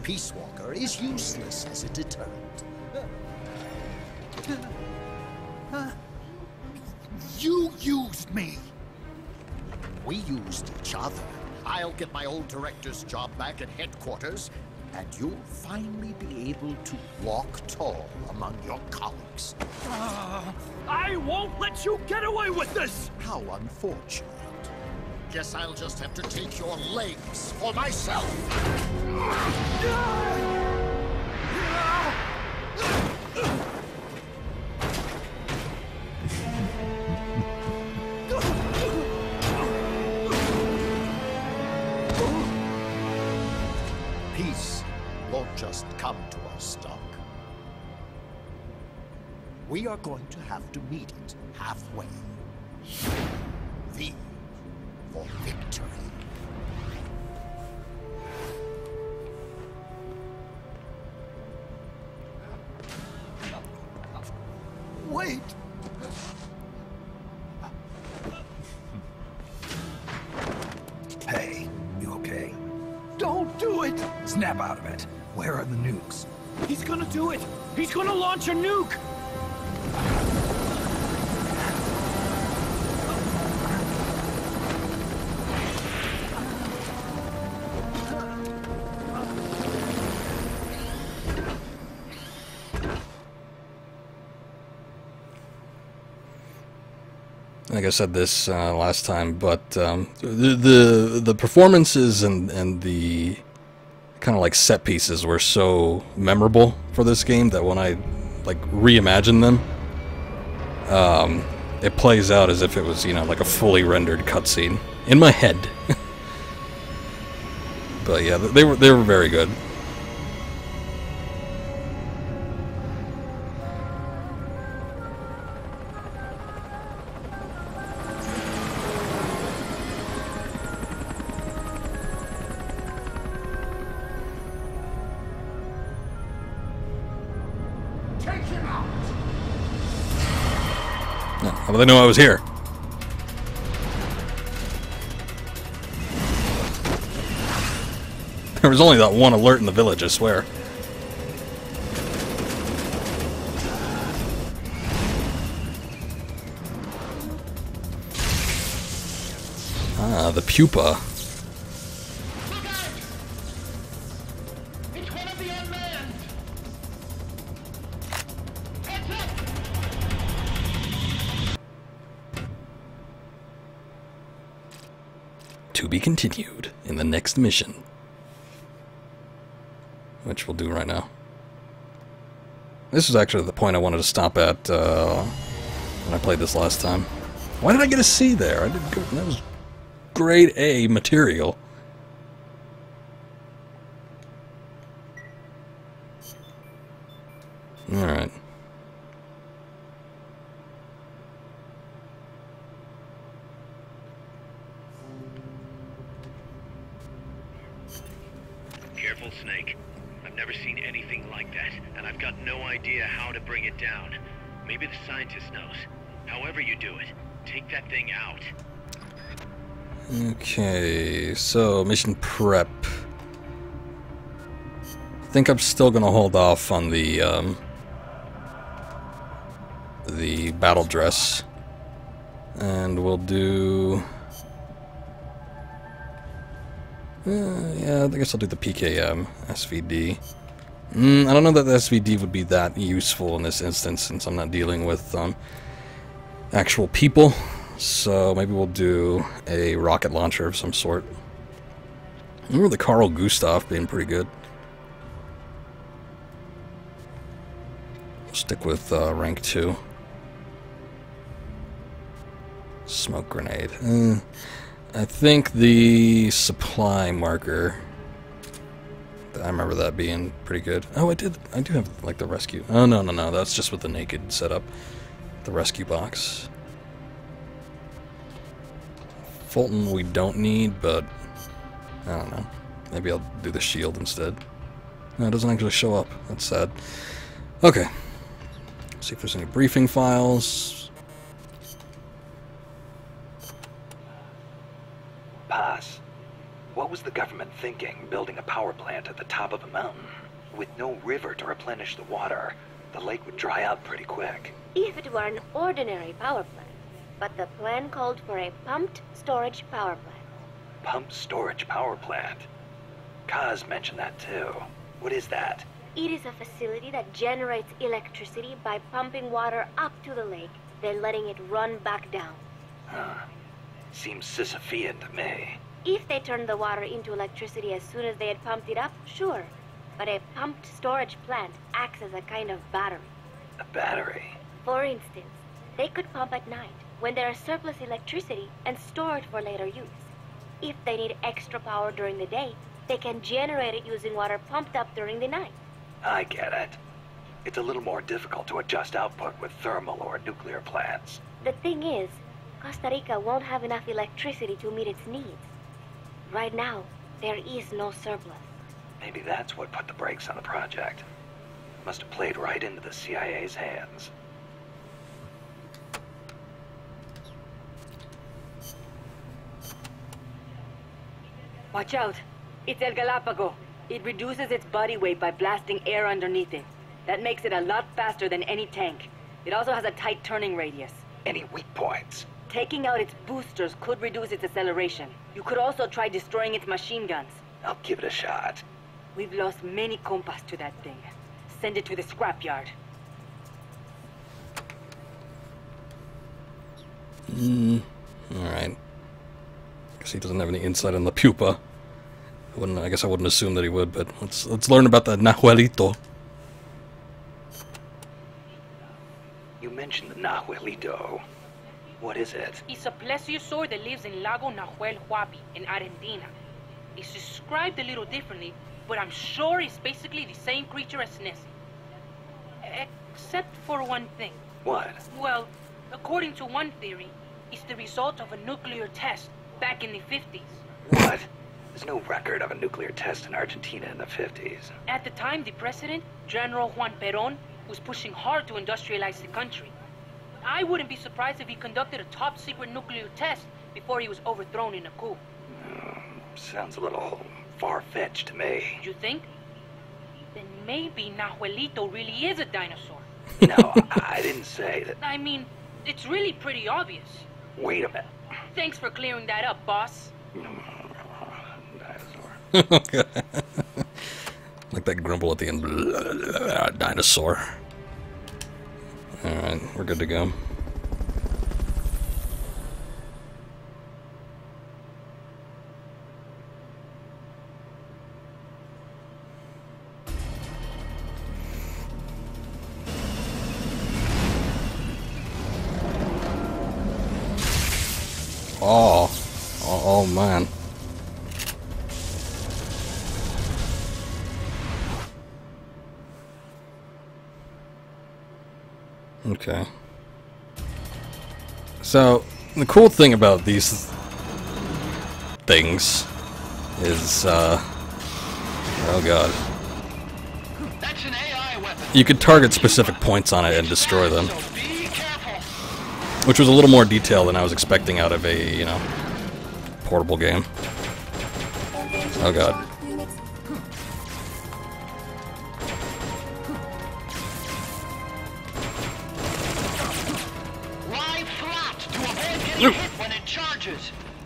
Peace Walker is useless as a deterrent. You used me! We used each other. I'll get my old director's job back at headquarters, and you'll finally be able to walk tall among your colleagues. I won't let you get away with this! How unfortunate. Guess I'll just have to take your legs for myself. Peace won't just come to us, Doc. We are going to have to meet it halfway. The victory. Wait! Hey, you okay? Don't do it! Snap out of it. Where are the nukes? He's gonna do it! He's gonna launch a nuke! Like I said this last time, but the performances and the kind of like set pieces were so memorable for this game that when I like reimagined them, it plays out as if it was, you know, like a fully rendered cutscene in my head. But yeah, they were very good. Well, they know I was here. There was only that one alert in the village, I swear. Ah, the pupa. To be continued in the next mission, which we'll do right now. This is actually the point I wanted to stop at when I played this last time. Why did I get a C there? I didn't go, that was grade A material. All right. Snake. I've never seen anything like that, and I've got no idea how to bring it down. Maybe the scientist knows. However you do it, take that thing out. Okay, so mission prep. I think I'm still gonna hold off on the battle dress, and we'll do. Yeah, I guess I'll do the PKM, SVD. I don't know that the SVD would be that useful in this instance since I'm not dealing with actual people. So maybe we'll do a rocket launcher of some sort. I remember the Carl Gustav being pretty good. Stick with rank 2. smoke grenade. I think the supply marker, I remember that being pretty good. Oh, I do have, like, the rescue. Oh, no, no, no, that's just with the naked setup. The rescue box. Fulton we don't need, but I don't know. Maybe I'll do the shield instead. No, it doesn't actually show up. That's sad. Okay. Let's see if there's any briefing files. Paz, what was the government thinking building a power plant at the top of a mountain? With no river to replenish the water, the lake would dry out pretty quick. If it were an ordinary power plant. But the plan called for a pumped storage power plant. Pumped storage power plant? Kaz mentioned that too. What is that? It is a facility that generates electricity by pumping water up to the lake, then letting it run back down. Huh. Seems Sisyphean to me. If they turned the water into electricity as soon as they had pumped it up, sure. But a pumped storage plant acts as a kind of battery. A battery? For instance, they could pump at night, when there is surplus electricity, and store it for later use. If they need extra power during the day, they can generate it using water pumped up during the night. I get it. It's a little more difficult to adjust output with thermal or nuclear plants. The thing is, Costa Rica won't have enough electricity to meet its needs. Right now, there is no surplus. Maybe that's what put the brakes on the project. Must have played right into the CIA's hands. Watch out. It's El Galápago. It reduces its body weight by blasting air underneath it. That makes it a lot faster than any tank. It also has a tight turning radius. Any weak points? Taking out its boosters could reduce its acceleration. You could also try destroying its machine guns. I'll give it a shot. We've lost many compas to that thing. Send it to the scrapyard. Alright. He doesn't have any insight on the pupa. I guess I wouldn't assume that he would, but let's learn about the Nahuelito. You mentioned the Nahuelito. What is it? It's a plesiosaur that lives in Lago Nahuel Huapi in Argentina. It's described a little differently, but I'm sure it's basically the same creature as Nessie. Except for one thing. What? Well, according to one theory, it's the result of a nuclear test back in the 50s. What? There's no record of a nuclear test in Argentina in the 50s. At the time, the president, General Juan Perón, was pushing hard to industrialize the country. But I wouldn't be surprised if he conducted a top-secret nuclear test before he was overthrown in a coup. Sounds a little far-fetched to me. You think? Then maybe Nahuelito really is a dinosaur. No, I didn't say that. I mean, it's really pretty obvious. Wait a minute. Thanks for clearing that up, boss. Dinosaur. Like that grumble at the end. Dinosaur. Alright, we're good to go. Oh man. Okay. So, the cool thing about these things is, oh god. That's an AI weapon. You could target specific points on it and destroy them. Which was a little more detail than I was expecting out of a, you know, portable game. Oh god.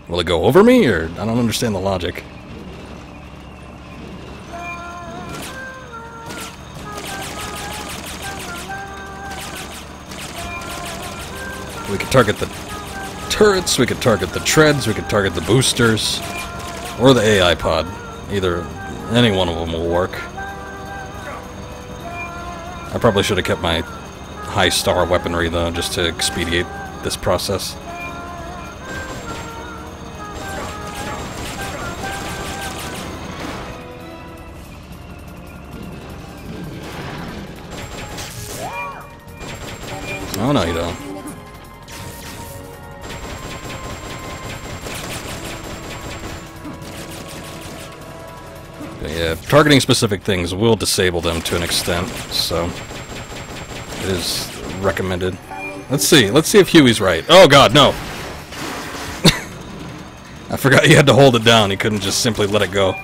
Will it go over me, or I don't understand the logic. We could target the turrets, we could target the treads, we could target the boosters, or the AI pod. Either, any one of them will work. I probably should have kept my high star weaponry though, just to expedite this process. Oh, no, you don't. Yeah, targeting specific things will disable them to an extent, so it is recommended. Let's see if Huey's right. Oh god, no! I forgot he had to hold it down, he couldn't just simply let it go.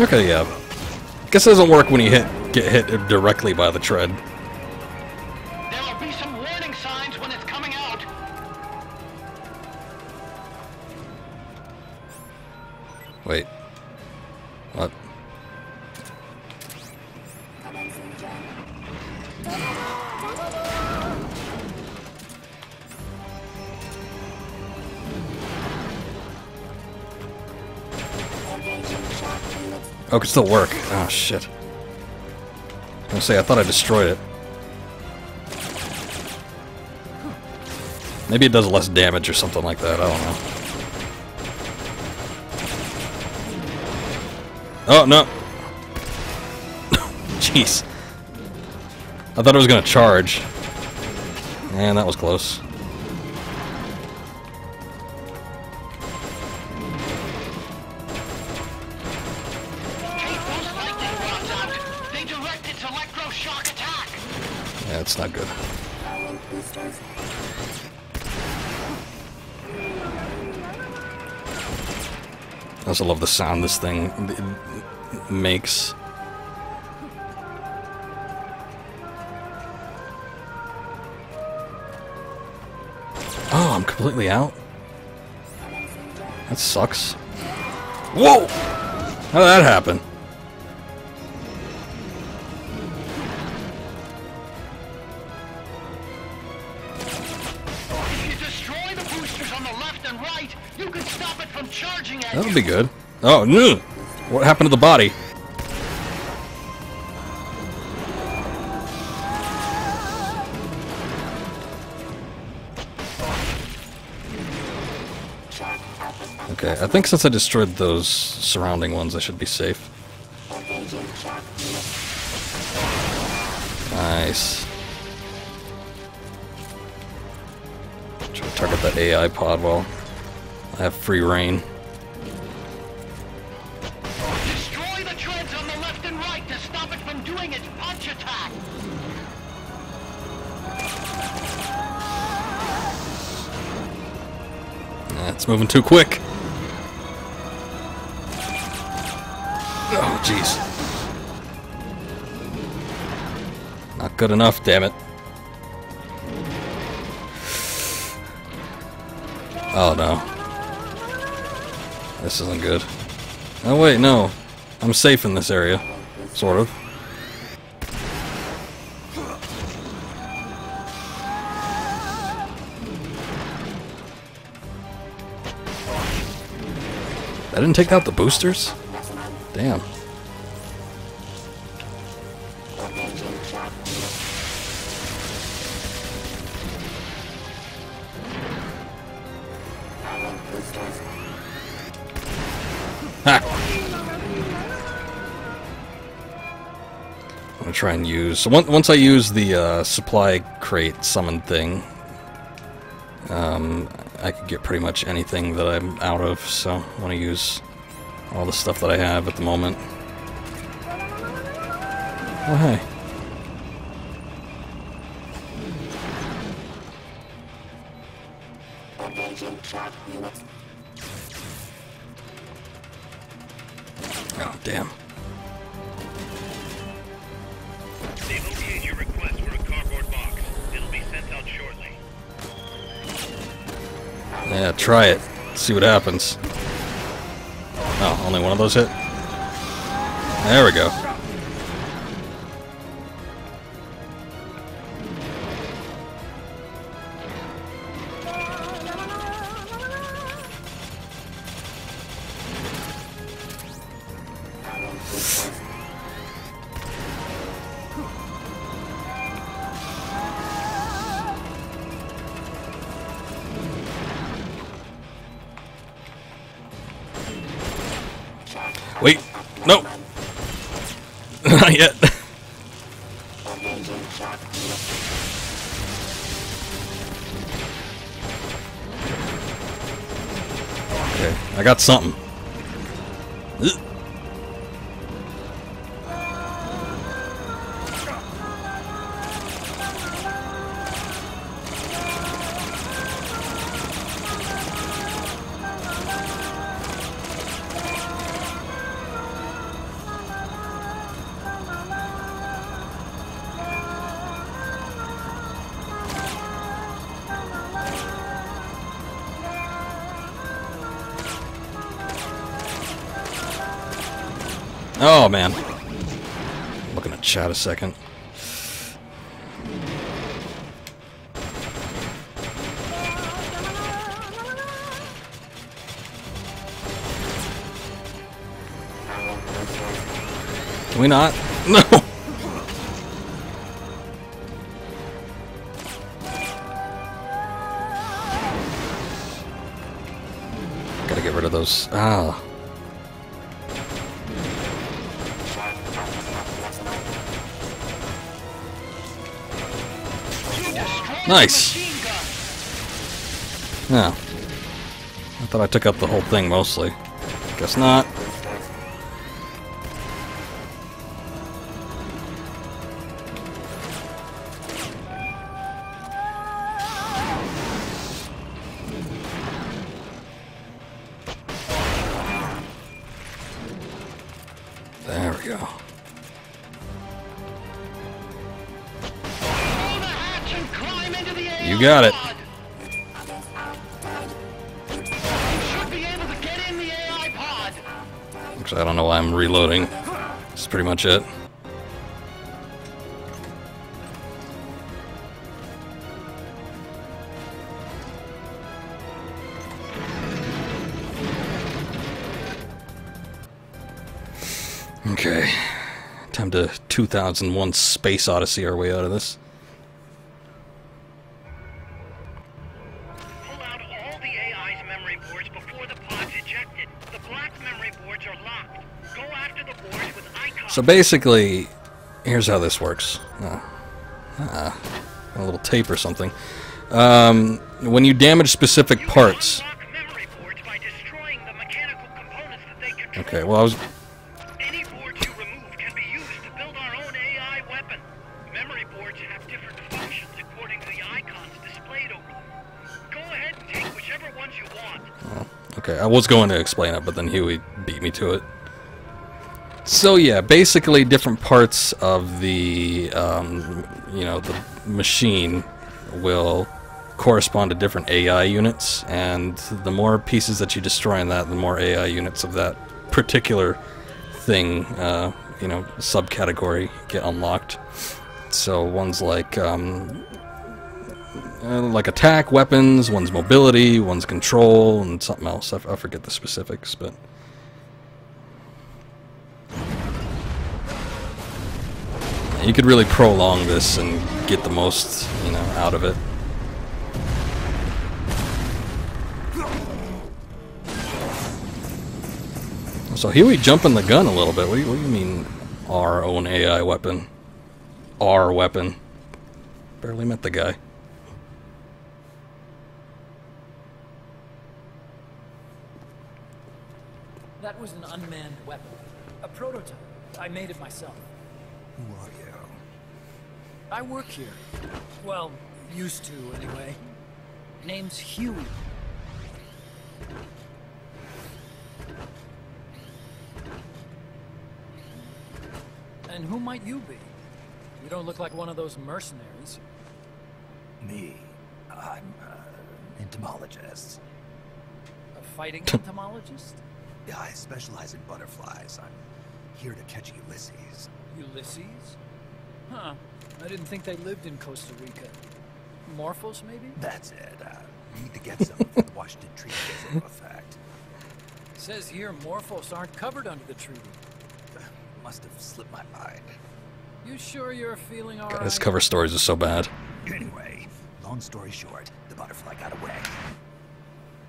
Okay, yeah. I guess it doesn't work when you get hit directly by the tread. There will be some warning signs when it's coming out. Wait. What? Oh, it could still work. Oh, shit. I was gonna say, I thought I destroyed it. Maybe it does less damage or something like that, I don't know. Oh, no! Jeez. I thought it was gonna charge. Man, that was close. That's not good. I also love the sound this thing makes. Oh, I'm completely out? That sucks. Whoa! How did that happen? That would be good. Oh, no! What happened to the body? Okay, I think since I destroyed those surrounding ones, I should be safe. Nice. Try to target that AI pod while I have free reign. It's moving too quick. Oh, jeez. Not good enough, damn it. Oh, no. This isn't good. Oh, wait, no. I'm safe in this area. Sort of. I didn't take out the boosters? Damn. Ha! I'm gonna try and use... So once I use the supply crate summon thing, I could get pretty much anything that I'm out of, so I want to use all the stuff that I have at the moment. Oh, hey. Oh, damn. They've okayed your request for a cardboard box. It'll be sent out shortly. Yeah, try it. See what happens. Oh, only one of those hit? There we go. Wait. No. Not yet. Okay, I got something. Oh man, I'm looking at chat a second. Can we not? No. Gotta get rid of those. Ah. Nice! Yeah. I thought I took up the whole thing mostly. Guess not. There we go. You got it. Actually, I don't know why I'm reloading. That's pretty much it. Okay. Time to 2001 Space Odyssey our way out of this. So basically, here's how this works. A little tape or something. When you damage specific parts. Okay, well, I was. Any board you remove can be used to build our own AI weapon. Memory boards have different functions according to the icons displayed over them. Go ahead and take whichever ones you want. Oh, okay, I was going to explain it, but then Huey beat me to it. So yeah, basically different parts of the, you know, the machine will correspond to different AI units, and the more pieces that you destroy in that, the more AI units of that particular thing, you know, subcategory get unlocked. So one's like attack weapons, one's mobility, one's control, and something else. I forget the specifics, but... You could really prolong this and get the most, you know, out of it. So here we jump in the gun a little bit. What do you mean, our own AI weapon? Our weapon. Barely met the guy. That was an unmanned weapon. A prototype. I made it myself. Who are you? I work here. Well, used to, anyway. Name's Huey. And who might you be? You don't look like one of those mercenaries. Me? I'm an entomologist. A fighting entomologist? Yeah, I specialize in butterflies. I'm here to catch Ulysses. Ulysses? Huh. I didn't think they lived in Costa Rica. Morphos, maybe? That's it. We need to get some of the Washington Treaty as an effect. It says here Morphos aren't covered under the treaty. Must have slipped my mind. You sure you're feeling all right? This cover stories is so bad. Anyway, long story short, the butterfly got away.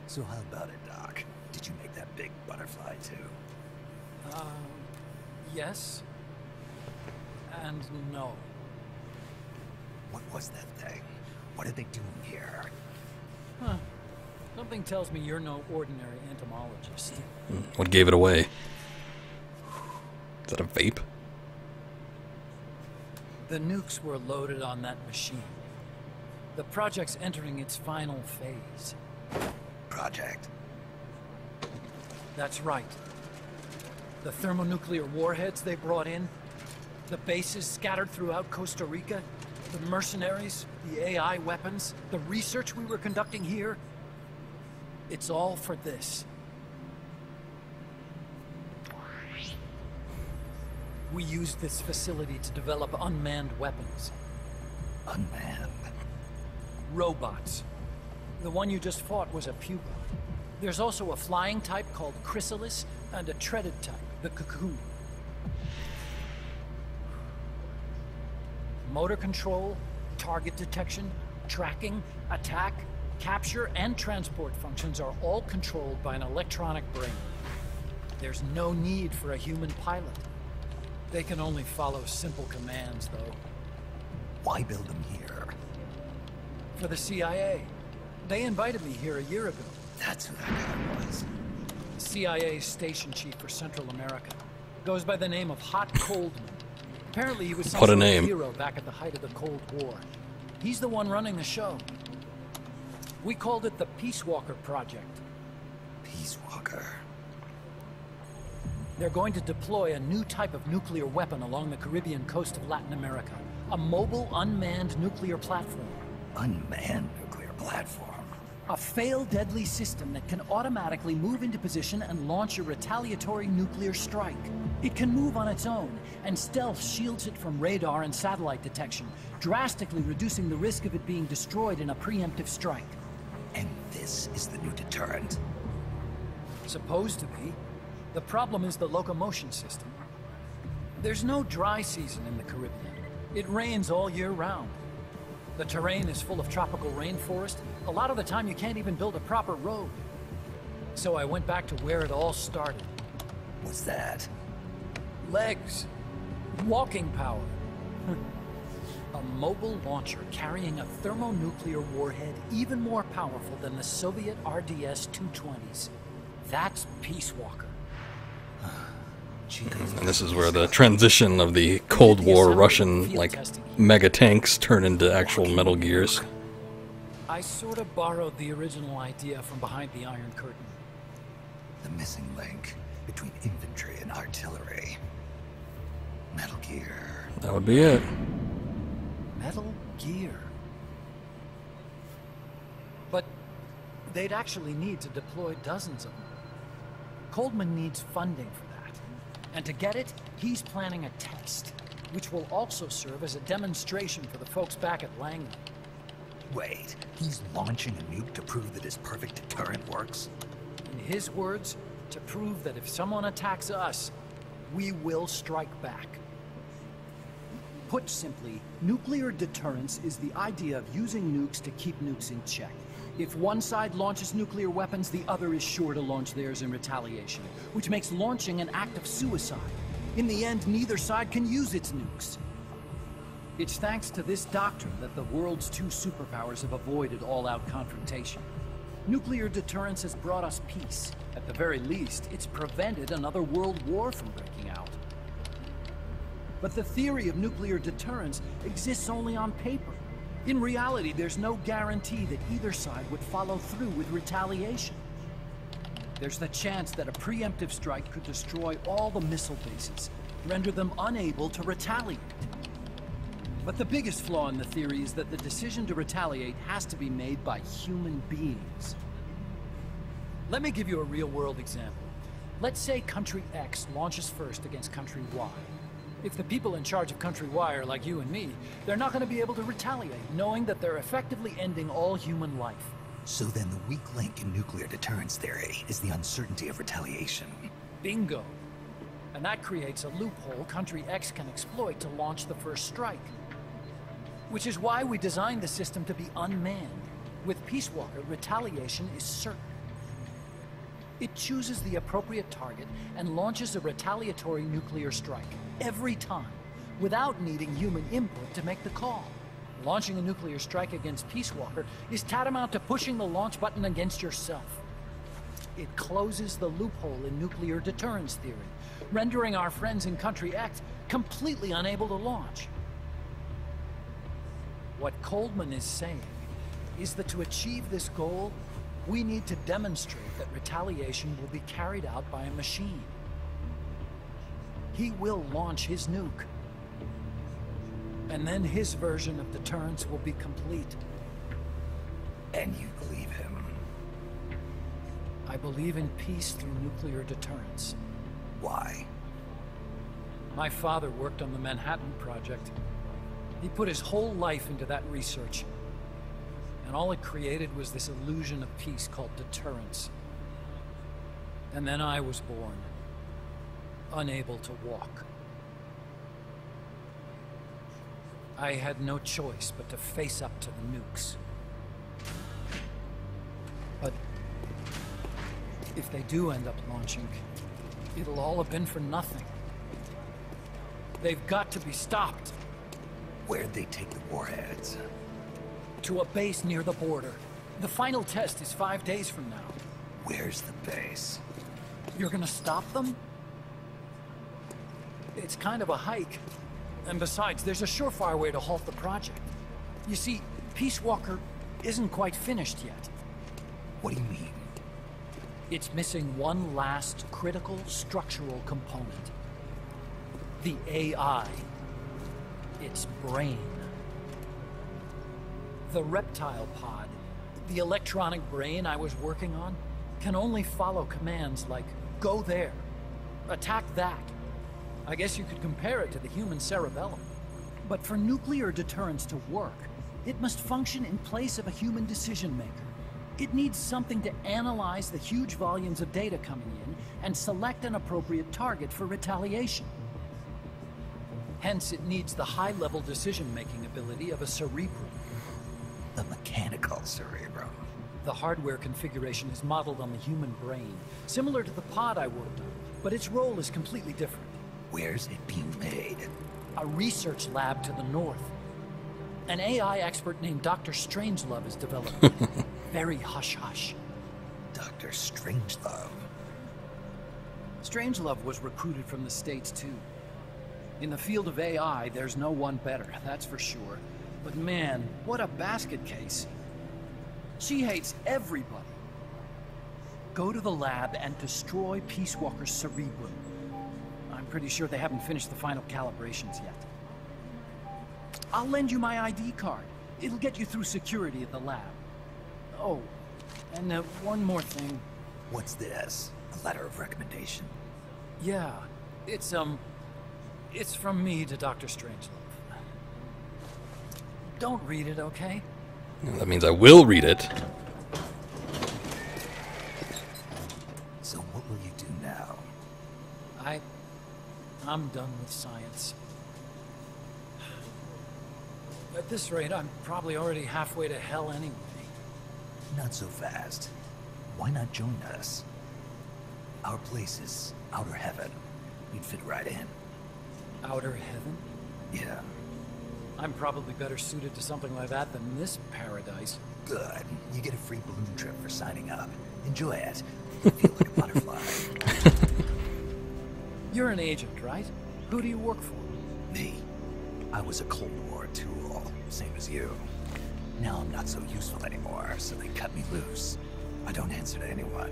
So how about it, Doc? Did you make that big butterfly, too? Yes. And no. What was that thing? What are they doing here? Huh. Something tells me you're no ordinary entomologist. What gave it away? Is that a vape? The nukes were loaded on that machine. The project's entering its final phase. Project? That's right. The thermonuclear warheads they brought in, the bases scattered throughout Costa Rica, the mercenaries, the AI weapons, the research we were conducting here. It's all for this. We used this facility to develop unmanned weapons. Unmanned? Robots. The one you just fought was a pupa. There's also a flying type called Chrysalis, and a treaded type, the Cocoon. Motor control, target detection, tracking, attack, capture, and transport functions are all controlled by an electronic brain. There's no need for a human pilot. They can only follow simple commands, though. Why build them here? For the CIA. They invited me here a year ago. That's who that guy was. CIA station chief for Central America. Goes by the name of Hot Coldman. Apparently he was some sort of hero back at the height of the Cold War. He's the one running the show. We called it the Peace Walker project. Peace Walker. They're going to deploy a new type of nuclear weapon along the Caribbean coast of Latin America. A mobile unmanned nuclear platform. Unmanned nuclear platform? A fail-deadly system that can automatically move into position and launch a retaliatory nuclear strike. It can move on its own, and stealth shields it from radar and satellite detection, drastically reducing the risk of it being destroyed in a preemptive strike. And this is the new deterrent? Supposed to be. The problem is the locomotion system. There's no dry season in the Caribbean. It rains all year round. The terrain is full of tropical rainforest. A lot of the time you can't even build a proper road. So I went back to where it all started. What's that? Legs. Walking power. A mobile launcher carrying a thermonuclear warhead even more powerful than the Soviet RDS-220s. That's Peace Walker. And this is where the transition of the Cold War Russian, like, mega tanks turn into actual Metal Gears. I sort of borrowed the original idea from behind the Iron Curtain. The missing link between infantry and artillery. Metal Gear. That would be it. Metal Gear. But they'd actually need to deploy dozens of them. Coldman needs funding for that. And to get it, he's planning a test, which will also serve as a demonstration for the folks back at Langley. Wait, he's launching a nuke to prove that his perfect deterrent works? In his words, to prove that if someone attacks us, we will strike back. Put simply, nuclear deterrence is the idea of using nukes to keep nukes in check. If one side launches nuclear weapons, the other is sure to launch theirs in retaliation, which makes launching an act of suicide. In the end, neither side can use its nukes. It's thanks to this doctrine that the world's two superpowers have avoided all-out confrontation. Nuclear deterrence has brought us peace. At the very least, it's prevented another world war from breaking out. But the theory of nuclear deterrence exists only on paper. In reality, there's no guarantee that either side would follow through with retaliation. There's the chance that a preemptive strike could destroy all the missile bases, render them unable to retaliate. But the biggest flaw in the theory is that the decision to retaliate has to be made by human beings. Let me give you a real-world example. Let's say country X launches first against country Y. If the people in charge of country Y are like you and me, they're not going to be able to retaliate, knowing that they're effectively ending all human life. So then the weak link in nuclear deterrence theory is the uncertainty of retaliation. Bingo. And that creates a loophole country X can exploit to launch the first strike. Which is why we designed the system to be unmanned. With Peace Walker, retaliation is certain. It chooses the appropriate target and launches a retaliatory nuclear strike, every time, without needing human input to make the call. Launching a nuclear strike against Peace Walker is tantamount to pushing the launch button against yourself. It closes the loophole in nuclear deterrence theory, rendering our friends in Country X completely unable to launch. What Coldman is saying is that to achieve this goal, we need to demonstrate that retaliation will be carried out by a machine. He will launch his nuke. And then his version of deterrence will be complete. And you believe him? I believe in peace through nuclear deterrence. Why? My father worked on the Manhattan Project. He put his whole life into that research. And all it created was this illusion of peace called deterrence. And then I was born, unable to walk. I had no choice but to face up to the nukes. But if they do end up launching, it'll all have been for nothing. They've got to be stopped. Where'd they take the warheads? To a base near the border. The final test is 5 days from now. Where's the base? You're gonna stop them? It's kind of a hike. And besides, there's a surefire way to halt the project. You see, Peace Walker isn't quite finished yet. What do you mean? It's missing one last critical structural component. The AI. Its brain. The reptile pod, the electronic brain I was working on, can only follow commands like, go there, attack that. I guess you could compare it to the human cerebellum. But for nuclear deterrence to work, it must function in place of a human decision maker. It needs something to analyze the huge volumes of data coming in and select an appropriate target for retaliation. Hence, it needs the high-level decision-making ability of a cerebrum. The mechanical cerebrum. The hardware configuration is modeled on the human brain, similar to the pod I worked on, but its role is completely different. Where's it being made? A research lab to the north. An AI expert named Dr. Strangelove is developing it. Very hush-hush. Dr. Strangelove? Strangelove was recruited from the States, too. In the field of AI, there's no one better, that's for sure. But man, what a basket case. She hates everybody. Go to the lab and destroy Peace Walker's cerebrum. I'm pretty sure they haven't finished the final calibrations yet. I'll lend you my ID card. It'll get you through security at the lab. Oh, and one more thing. What's this? A letter of recommendation? Yeah, it's from me to Dr. Strangelove. Don't read it, okay? That means I will read it. So what will you do now? I'm done with science. At this rate, I'm probably already halfway to hell anyway. Not so fast. Why not join us? Our place is outer heaven. You'd fit right in. Outer heaven? Yeah. I'm probably better suited to something like that than this paradise. Good. You get a free balloon trip for signing up. Enjoy it. You feel like a butterfly. You're an agent, right? Who do you work for? Me. I was a Cold War tool, same as you. Now I'm not so useful anymore, so they cut me loose. I don't answer to anyone.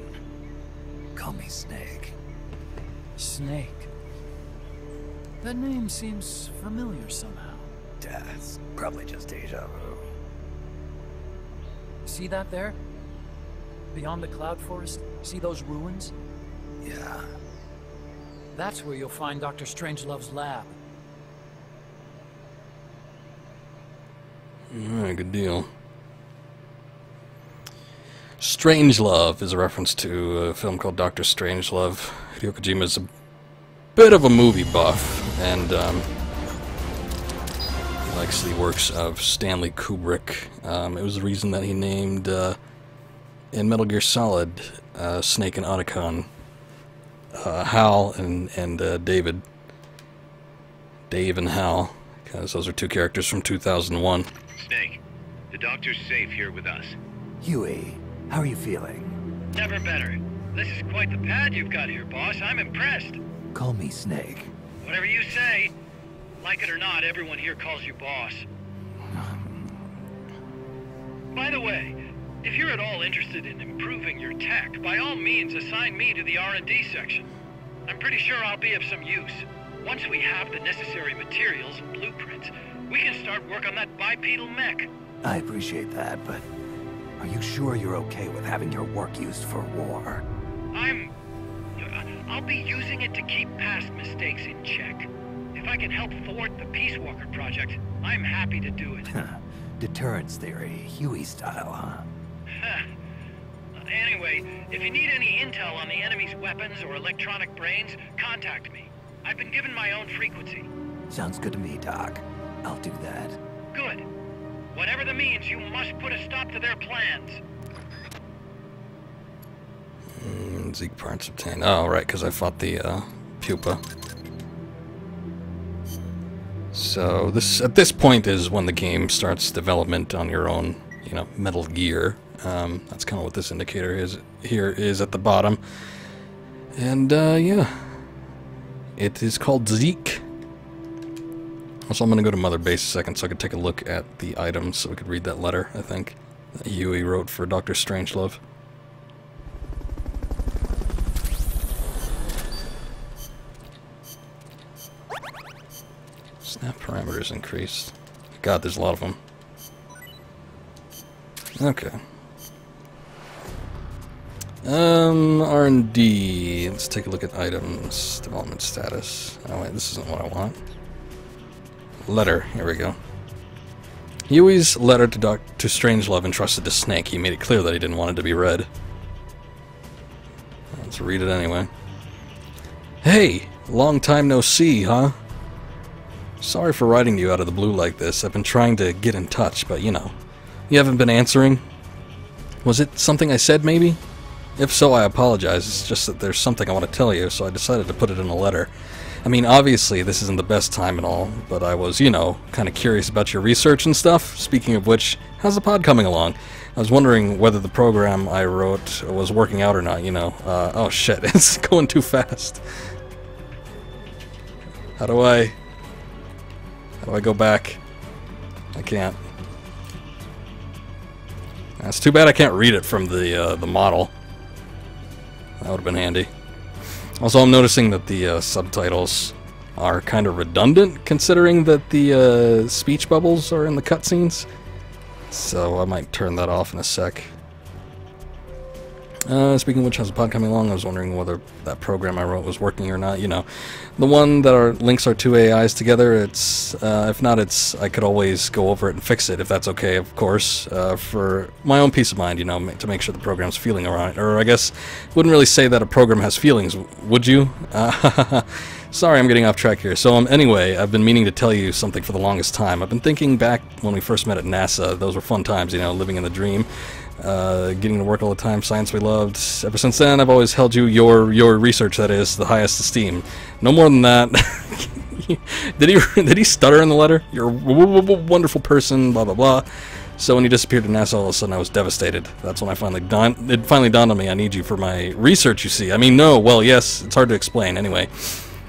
Call me Snake. Snake. That name seems familiar somehow. It's probably just deja vu. See that there? Beyond the cloud forest? See those ruins? Yeah. That's where you'll find Dr. Strangelove's lab. Alright, good deal. Strangelove is a reference to a film called Dr. Strangelove. Hideo Kojima's a bit of a movie buff, and likes the works of Stanley Kubrick. It was the reason that he named in Metal Gear Solid, Snake and Otacon, Hal and David. Dave and Hal, because those are two characters from 2001. Snake, the doctor's safe here with us. Huey, how are you feeling? Never better. This is quite the pad you've got here, boss. I'm impressed. Call me Snake. Whatever you say. Like it or not, everyone here calls you boss. By the way, if you're at all interested in improving your tech, by all means assign me to the R&D section. I'm pretty sure I'll be of some use. Once we have the necessary materials and blueprints, we can start work on that bipedal mech. I appreciate that, but are you sure you're okay with having your work used for war? I'll be using it to keep past mistakes in check. If I can help thwart the Peace Walker project, I'm happy to do it. Deterrence theory, Huey style, huh? Anyway, if you need any intel on the enemy's weapons or electronic brains, contact me. I've been given my own frequency. Sounds good to me, Doc. I'll do that. Good. Whatever the means, you must put a stop to their plans. Zeke parts obtained. Oh, right, because I fought the pupa. So this, at this point, is when the game starts development on your own, you know, Metal Gear. That's kind of what this indicator is. Here is at the bottom, and yeah, it is called Zeke. Also, I'm gonna go to Mother Base a second so I can take a look at the items, so we could read that letter. I think that Huey wrote for Dr. Strangelove. Snap parameters increased. God, there's a lot of them. Okay. R&D. Let's take a look at items. Development status. Oh wait, this isn't what I want. Letter. Here we go. Huey's letter to Dr. Strangelove entrusted to Snake. He made it clear that he didn't want it to be read. Let's read it anyway. Hey! Long time no see, huh? Sorry for writing to you out of the blue like this. I've been trying to get in touch, but you know. You haven't been answering? Was it something I said, maybe? If so, I apologize. It's just that there's something I want to tell you, so I decided to put it in a letter. I mean, obviously, this isn't the best time and all, but I was, you know, kind of curious about your research and stuff. Speaking of which, how's the pod coming along? I was wondering whether the program I wrote was working out or not, you know. Oh shit, it's going too fast. How do I go back? I can't. That's too bad I can't read it from the model. That would have been handy. Also, I'm noticing that the subtitles are kind of redundant, considering that the speech bubbles are in the cutscenes. So I might turn that off in a sec. Speaking of which, how's the pod coming along? I was wondering whether that program I wrote was working or not, you know. The one that links our two AIs together, it's, if not, it's, I could always go over it and fix it, if that's okay, of course, for my own peace of mind, you know, to make sure the program's feeling alright. Or I guess, wouldn't really say that a program has feelings, would you? Sorry, I'm getting off track here. So, anyway, I've been meaning to tell you something for the longest time. I've been thinking back when we first met at NASA. Those were fun times, you know, living in the dream. Getting to work all the time, science we loved. Ever since then, I've always held you, your research, that is, the highest esteem. No more than that. Did he stutter in the letter? You're a wonderful person, blah, blah, blah. So when you disappeared to NASA, all of a sudden I was devastated. That's when I finally dawned on me, I need you for my research, you see. I mean, no, well, yes, it's hard to explain, anyway.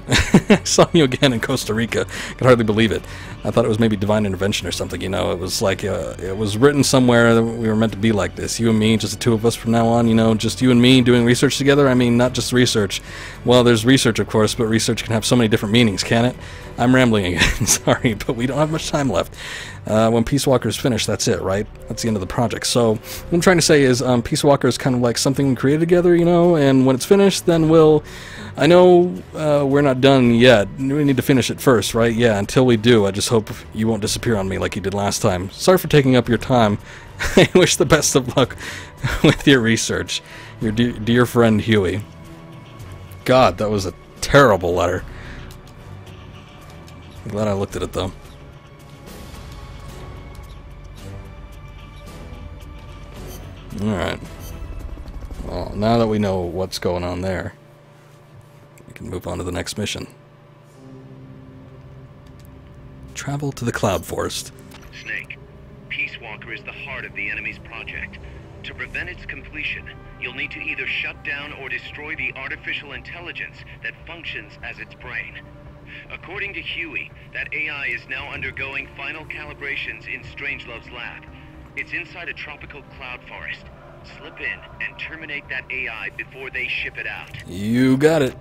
I saw you again in Costa Rica. Could hardly believe it. I thought it was maybe divine intervention or something, you know. It was like, it was written somewhere that we were meant to be like this. You and me, just the two of us from now on, you know, just you and me doing research together. I mean, not just research. Well, there's research, of course, but research can have so many different meanings, can't it? I'm rambling again, sorry, but we don't have much time left. When Peace Walker is finished, that's it, right? That's the end of the project. So, what I'm trying to say is, Peace Walker is kind of like something we created together, you know, and when it's finished, then we'll... I know we're not done yet. We need to finish it first, right? Yeah, until we do, I just hope you won't disappear on me like you did last time. Sorry for taking up your time. I wish the best of luck with your research. Your dear friend, Huey. God, that was a terrible letter. I'm glad I looked at it, though. Alright. Well, now that we know what's going on there, we can move on to the next mission. Travel to the Cloud Forest. Snake, Peace Walker is the heart of the enemy's project. To prevent its completion, you'll need to either shut down or destroy the artificial intelligence that functions as its brain. According to Huey, that AI is now undergoing final calibrations in Strangelove's lab. It's inside a tropical cloud forest. Slip in and terminate that AI before they ship it out. You got it.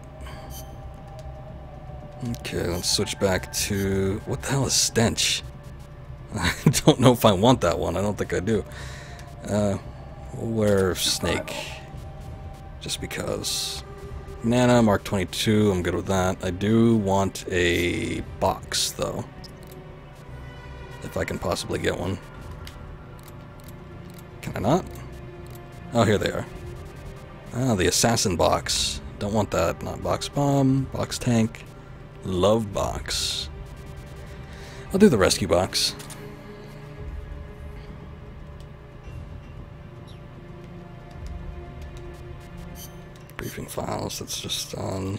Okay, let's switch back to... What the hell is Stench? I don't know if I want that one. I don't think I do. We'll wear Snake. Just because. Nana, Mark 22, I'm good with that. I do want a box, though. If I can possibly get one. Can I not? Oh, here they are. Ah, the assassin box. Don't want that. Not box bomb, box tank, love box. I'll do the rescue box. Briefing files, that's just on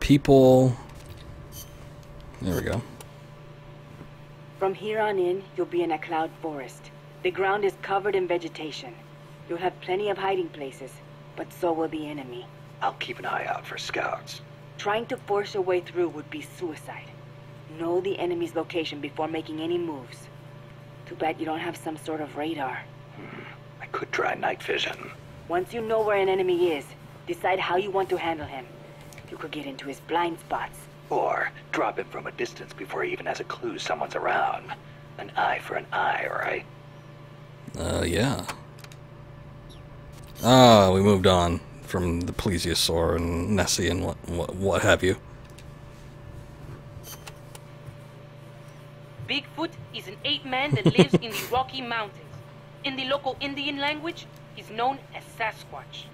people. There we go. From here on in, you'll be in a cloud forest. The ground is covered in vegetation. You'll have plenty of hiding places, but so will the enemy. I'll keep an eye out for scouts. Trying to force your way through would be suicide. Know the enemy's location before making any moves. Too bad you don't have some sort of radar. I could try night vision. Once you know where an enemy is, decide how you want to handle him. You could get into his blind spots. Or drop him from a distance before he even has a clue someone's around. An eye for an eye, right? Yeah. Ah, we moved on from the Plesiosaur and Nessie and what have you. Bigfoot is an ape man that lives in the Rocky Mountains. In the local Indian language, he's known as Sasquatch.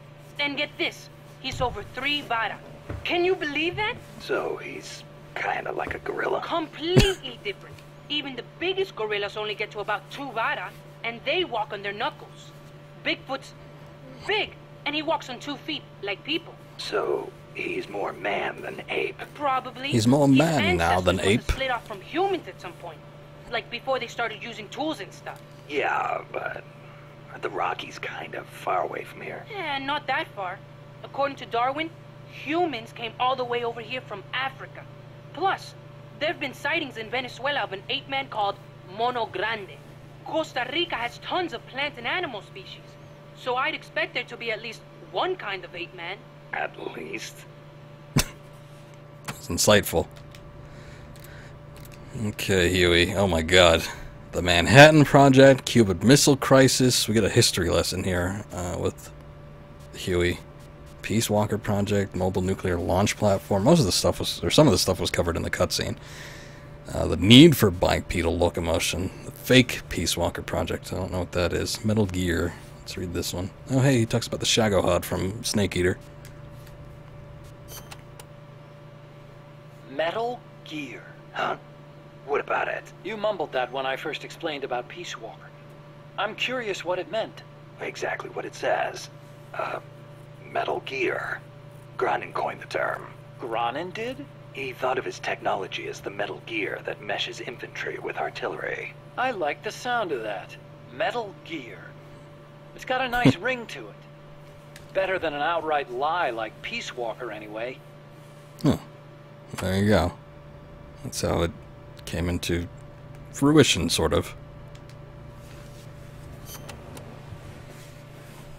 And get this, he's over 3 vara. Can you believe that? So he's kind of like a gorilla? Completely different. Even the biggest gorillas only get to about 2 vara, and they walk on their knuckles. Bigfoot's big, and he walks on 2 feet, like people. So, he's more man than ape. Probably. He's more man now than ape. Split off from humans at some point. Like before they started using tools and stuff. Yeah, but the Rockies kind of far away from here. Yeah, not that far. According to Darwin, humans came all the way over here from Africa. Plus, there have been sightings in Venezuela of an ape man called Mono Grande. Costa Rica has tons of plant and animal species. So I'd expect there to be at least one kind of ape man. At least. That's insightful. Okay, Huey. Oh my god. The Manhattan Project, Cuban Missile Crisis. We get a history lesson here with Huey. Peace Walker Project, Mobile Nuclear Launch Platform. Most of the stuff was, or some of the stuff was covered in the cutscene. The need for bipedal locomotion. The fake Peace Walker Project. I don't know what that is. Metal Gear. Let's read this one. Oh, hey, he talks about the Shagohod from Snake Eater. Metal Gear. Huh? What about it? You mumbled that when I first explained about Peace Walker. I'm curious what it meant. Exactly what it says. Metal Gear. Granin coined the term. Granin did? He thought of his technology as the Metal Gear that meshes infantry with artillery. I like the sound of that. Metal Gear. It's got a nice ring to it. Better than an outright lie like Peace Walker, anyway. Huh. There you go. That's how it came into fruition, sort of.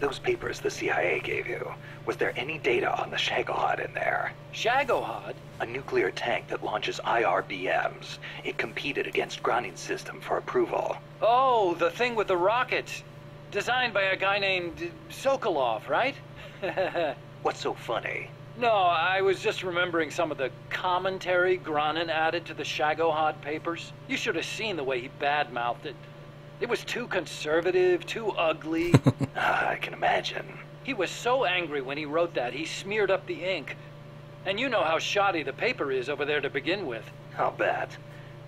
Those papers the CIA gave you, was there any data on the Shagohod in there? Shagohod? A nuclear tank that launches IRBMs. It competed against Granin's system for approval. Oh, the thing with the rocket! Designed by a guy named Sokolov, right? What's so funny? No, I was just remembering some of the commentary Granin added to the Shagohod papers. You should have seen the way he badmouthed it. It was too conservative, too ugly. I can imagine. He was so angry when he wrote that, he smeared up the ink. And you know how shoddy the paper is over there to begin with. I'll bet.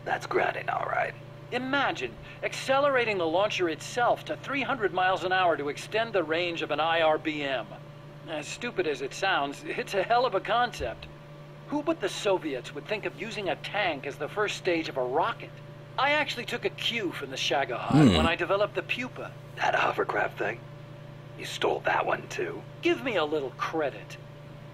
That's Granin, all right. Imagine accelerating the launcher itself to 300 miles an hour to extend the range of an IRBM. As stupid as it sounds, it's a hell of a concept. Who but the Soviets would think of using a tank as the first stage of a rocket? I actually took a cue from the Shagohod when I developed the pupa. That hovercraft thing? You stole that one too. Give me a little credit.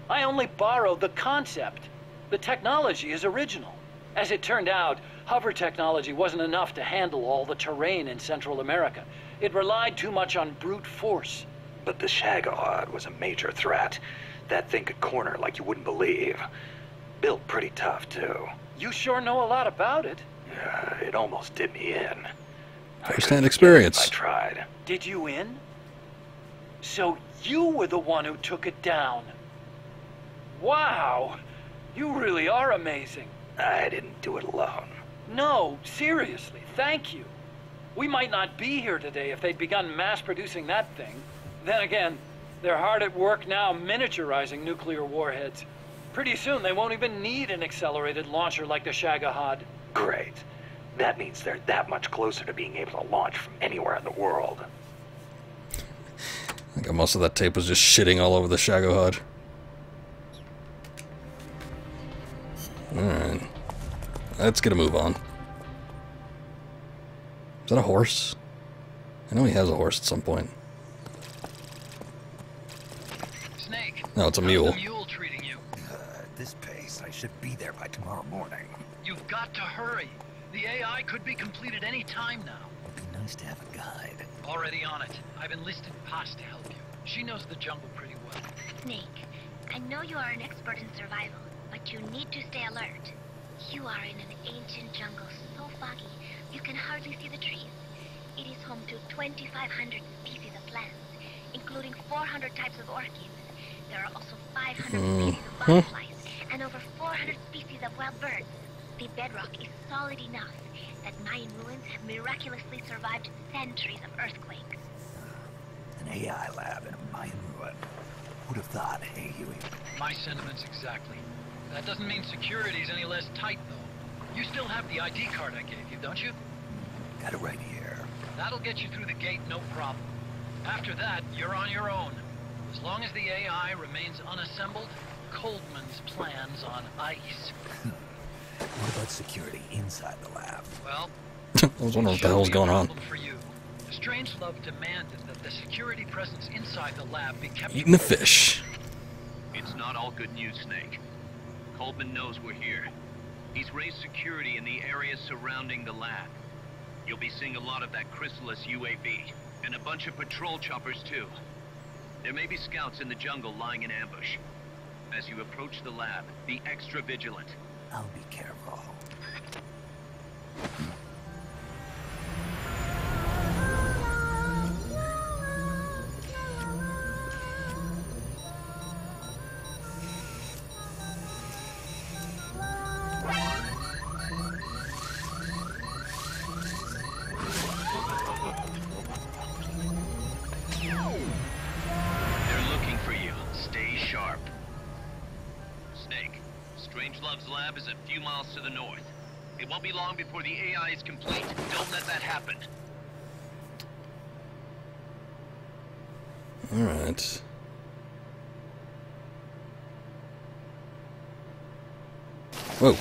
I only borrowed the concept. The technology is original. As it turned out, hover technology wasn't enough to handle all the terrain in Central America. It relied too much on brute force. But the Shagohod was a major threat. That thing could corner like you wouldn't believe. Built pretty tough too. You sure know a lot about it. It almost did me in. First-hand experience. I tried. Did you in? So you were the one who took it down. Wow, you really are amazing. I didn't do it alone. No, seriously, thank you. We might not be here today if they'd begun mass-producing that thing. Then again, they're hard at work now miniaturizing nuclear warheads. Pretty soon they won't even need an accelerated launcher like the Shagohod. Great. That means they're that much closer to being able to launch from anywhere in the world. I think most of that tape was just shitting all over the Shagohod. Alright. Let's get a move on. Is that a horse? I know he has a horse at some point. Snake. No, it's a mule. How's the mule treating you? At this pace, I should be there by tomorrow morning. You've got to hurry. The AI could be completed any time now. It'd be nice to have a guide. Already on it. I've enlisted Paz to help you. She knows the jungle pretty well. Snake, I know you are an expert in survival, but you need to stay alert. You are in an ancient jungle so foggy, you can hardly see the trees. It is home to 2,500 species of plants, including 400 types of orchids. There are also 500 species of butterflies and over 400 species of wild birds. The bedrock is solid enough that Mayan ruins have miraculously survived centuries of earthquakes. An AI lab in a Mayan ruin. Who'd have thought, hey Huey? My sentiments exactly. That doesn't mean security's any less tight, though. You still have the ID card I gave you, don't you? Got it right here. That'll get you through the gate, no problem. After that, you're on your own. As long as the AI remains unassembled, Coldman's plan's on ice. What about security inside the lab? Well, I was wondering what the hell's going on. For you. Strangelove demanded that the security presence inside the lab be kept eating the fish. It's not all good news, Snake. Coldman knows we're here. He's raised security in the area surrounding the lab. You'll be seeing a lot of that Chrysalis UAV and a bunch of patrol choppers too. There may be scouts in the jungle lying in ambush. As you approach the lab, be extra vigilant. I'll be careful. Miles to the north. It won't be long before the AI is complete. Don't let that happen. All right. Whoa.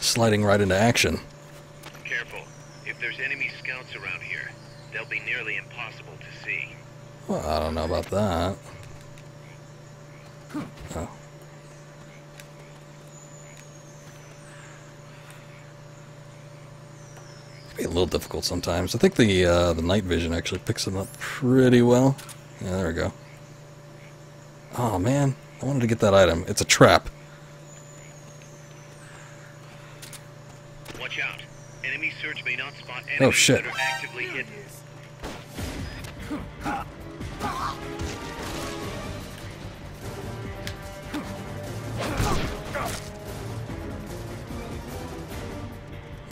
Sliding right into action. Careful. If there's enemy scouts around here, they'll be nearly impossible to see. Well, I don't know about that. Oh. Be a little difficult sometimes. I think the night vision actually picks them up pretty well. Yeah, there we go. Oh man, I wanted to get that item. It's a trap. Watch out! Enemy search may not spot enemies that are actively hidden.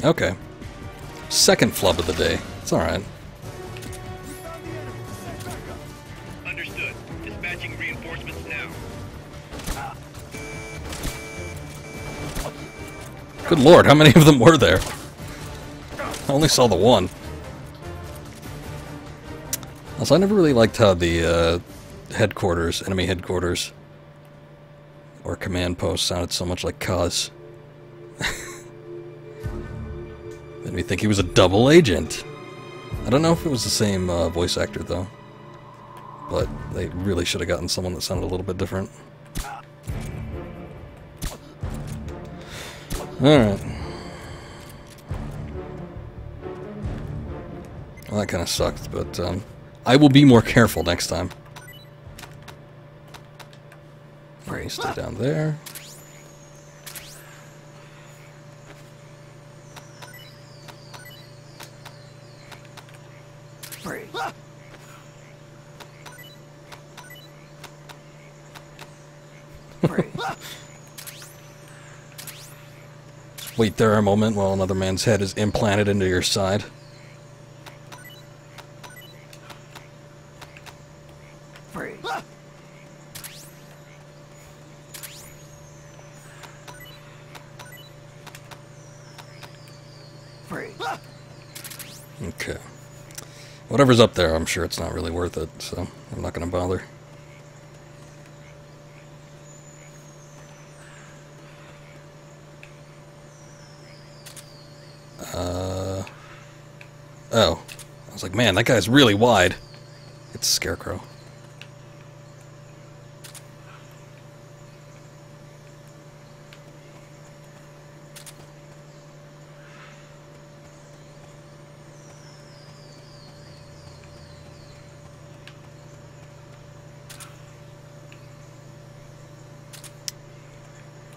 Okay. Second flub of the day. It's alright. Understood. Dispatching reinforcements now. Good lord, how many of them were there? I only saw the one. Also, I never really liked how the headquarters, enemy headquarters, or command post sounded so much like Kaz. Made me think he was a double agent. I don't know if it was the same voice actor, though. But they really should have gotten someone that sounded a little bit different. Alright. Well, that kind of sucked, but I will be more careful next time. Alright, you stay down there. Wait there a moment while another man's head is implanted into your side. Free. Free. Okay. Whatever's up there, I'm sure it's not really worth it, so I'm not gonna bother. Oh. I was like, man, that guy's really wide. It's a scarecrow.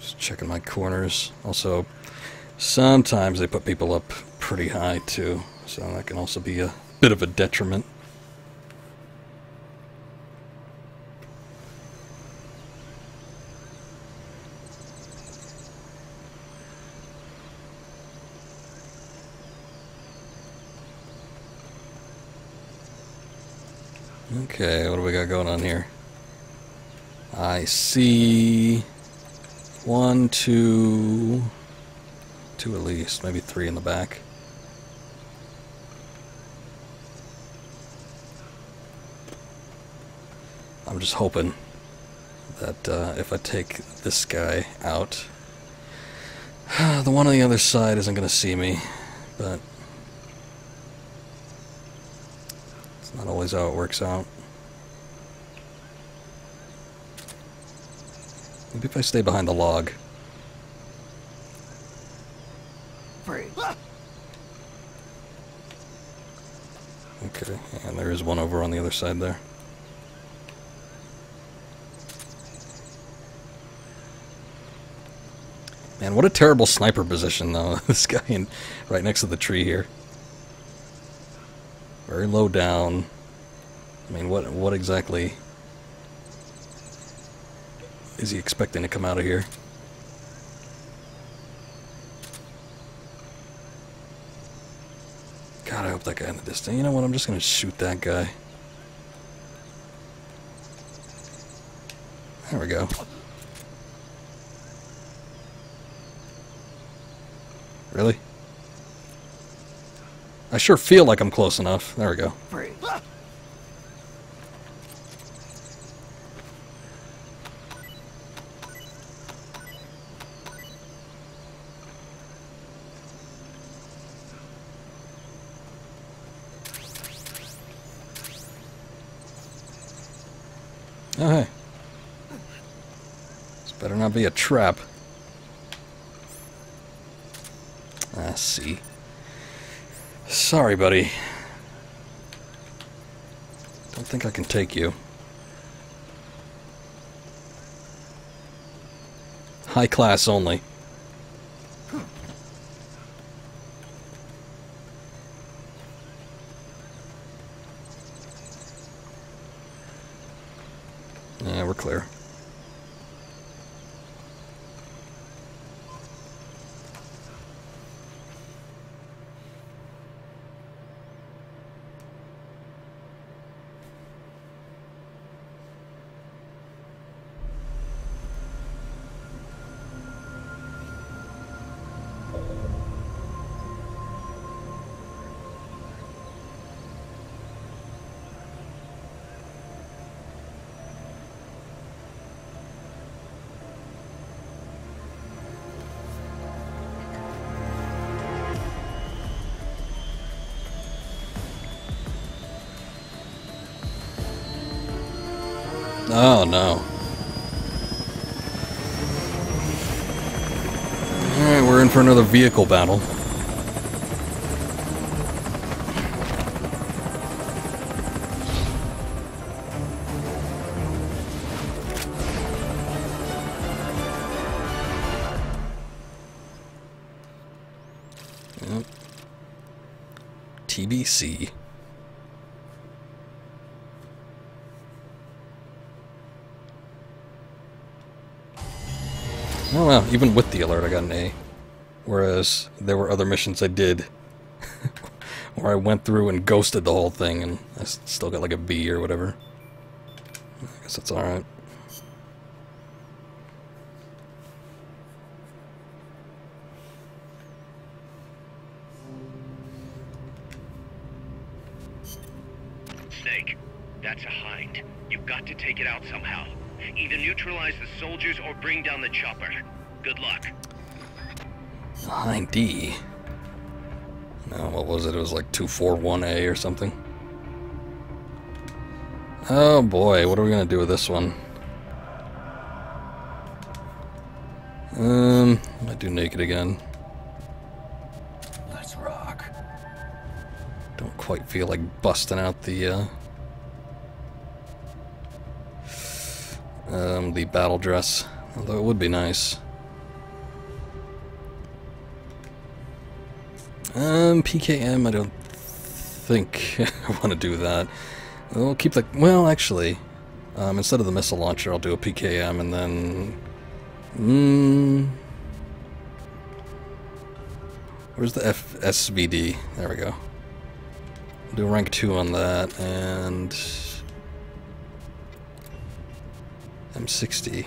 Just checking my corners. Also, sometimes they put people up pretty high, too. So that can also be a bit of a detriment. Okay, what do we got going on here? I see 1, 2, 2 at least, maybe 3 in the back. I'm just hoping that if I take this guy out, the one on the other side isn't going to see me, but it's not always how it works out. Maybe if I stay behind the log. Okay, and there is one over on the other side there. Man, what a terrible sniper position, though. This guy in, right next to the tree here. Very low down. I mean, what exactly is he expecting to come out of here? God, I hope that guy in the distance. You know what? I'm just going to shoot that guy. There we go. Really? I sure feel like I'm close enough. There we go. Oh, hey. This better not be a trap. I see. Sorry, buddy. Don't think I can take you. High class only. Yeah, we're clear. Oh no. Alright, we're in for another vehicle battle. Yep. TBC. Oh wow, even with the alert I got an A. Whereas there were other missions I did where I went through and ghosted the whole thing and I still got like a B or whatever. I guess that's alright. Snake, that's a hind. You've got to take it out somehow. Either neutralize the soldiers or bring down the chopper. Good luck. Hind D. No, what was it? It was like 241A or something. Oh boy, what are we gonna do with this one? I might do naked again. Let's rock. Don't quite feel like busting out the battle dress, although it would be nice. PKM, I don't think I want to do that. We'll keep the, well, actually, instead of the missile launcher, I'll do a PKM and then, where's the FSVD? There we go. We'll do rank 2 on that, and M60.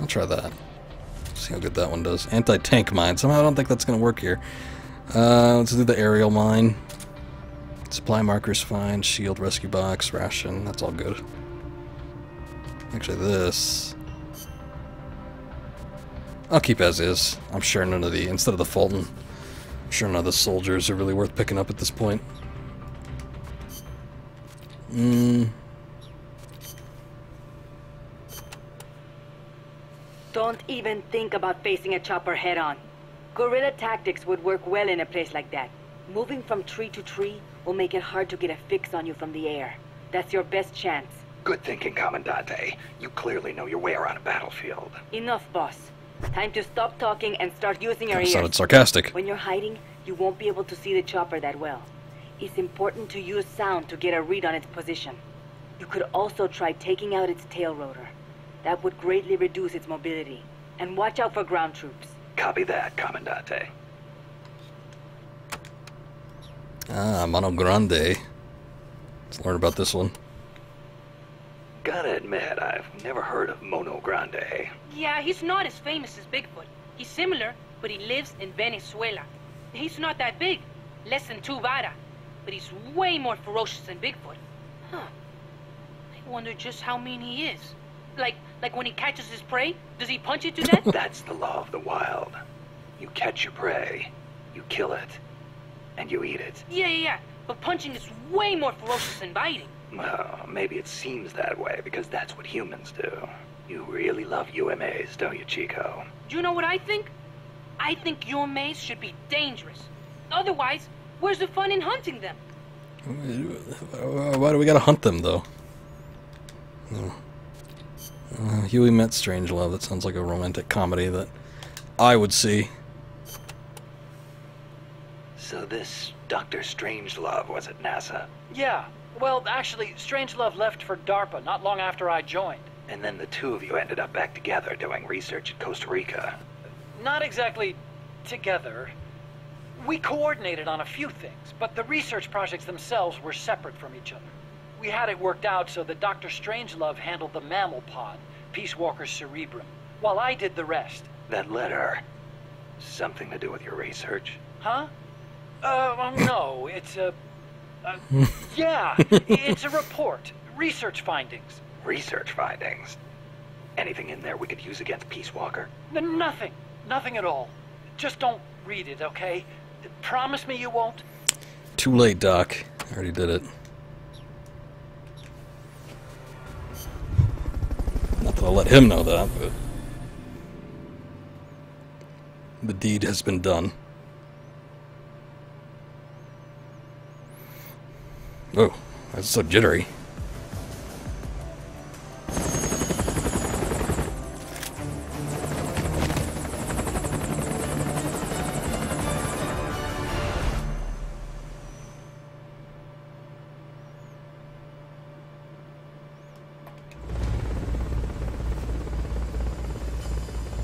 I'll try that. See how good that one does. Anti-tank mine. Somehow I don't think that's going to work here. Let's do the aerial mine. Supply markers fine. Shield, rescue box, ration. That's all good. Actually, this I'll keep as is. I'm sure none of the, instead of the Fulton, I'm sure none of the soldiers are really worth picking up at this point. Don't even think about facing a chopper head-on. Guerrilla tactics would work well in a place like that. Moving from tree to tree will make it hard to get a fix on you from the air. That's your best chance. Good thinking, Commandante. You clearly know your way around a battlefield. Enough, boss. Time to stop talking and start using your ears. Sounded sarcastic. When you're hiding, you won't be able to see the chopper that well. It's important to use sound to get a read on its position. You could also try taking out its tail rotor. That would greatly reduce its mobility. And watch out for ground troops. Copy that, Commandante. Ah, Mono Grande. Let's learn about this one. Gotta admit, I've never heard of Mono Grande. Yeah, he's not as famous as Bigfoot. He's similar, but he lives in Venezuela. He's not that big, less than 2 vara. But he's way more ferocious than Bigfoot. Huh. I wonder just how mean he is. Like when he catches his prey, does he punch it to death? That's the law of the wild. You catch your prey, you kill it, and you eat it. Yeah. But punching is way more ferocious than biting. Well, maybe it seems that way because that's what humans do. You really love UMAs, don't you, Chico? Do you know what I think? I think UMAs should be dangerous. Otherwise, where's the fun in hunting them? Why do we gotta hunt them, though? No. Huey met Strangelove. That sounds like a romantic comedy that I would see. So this Dr. Strangelove was at NASA? Yeah. Well, actually, Strangelove left for DARPA not long after I joined. And then the two of you ended up back together doing research in Costa Rica. Not exactly together. We coordinated on a few things, but the research projects themselves were separate from each other. We had it worked out so that Dr. Strangelove handled the mammal pod, Peace Walker's cerebrum, while I did the rest. That letter, something to do with your research? Huh? No, it's a yeah, it's a report. Research findings. Research findings? Anything in there we could use against Peace Walker? Nothing. Nothing at all. Just don't read it, okay? Promise me you won't? Too late, Doc. I already did it. Not that I'll let him know that, but the deed has been done. Oh, that's so jittery.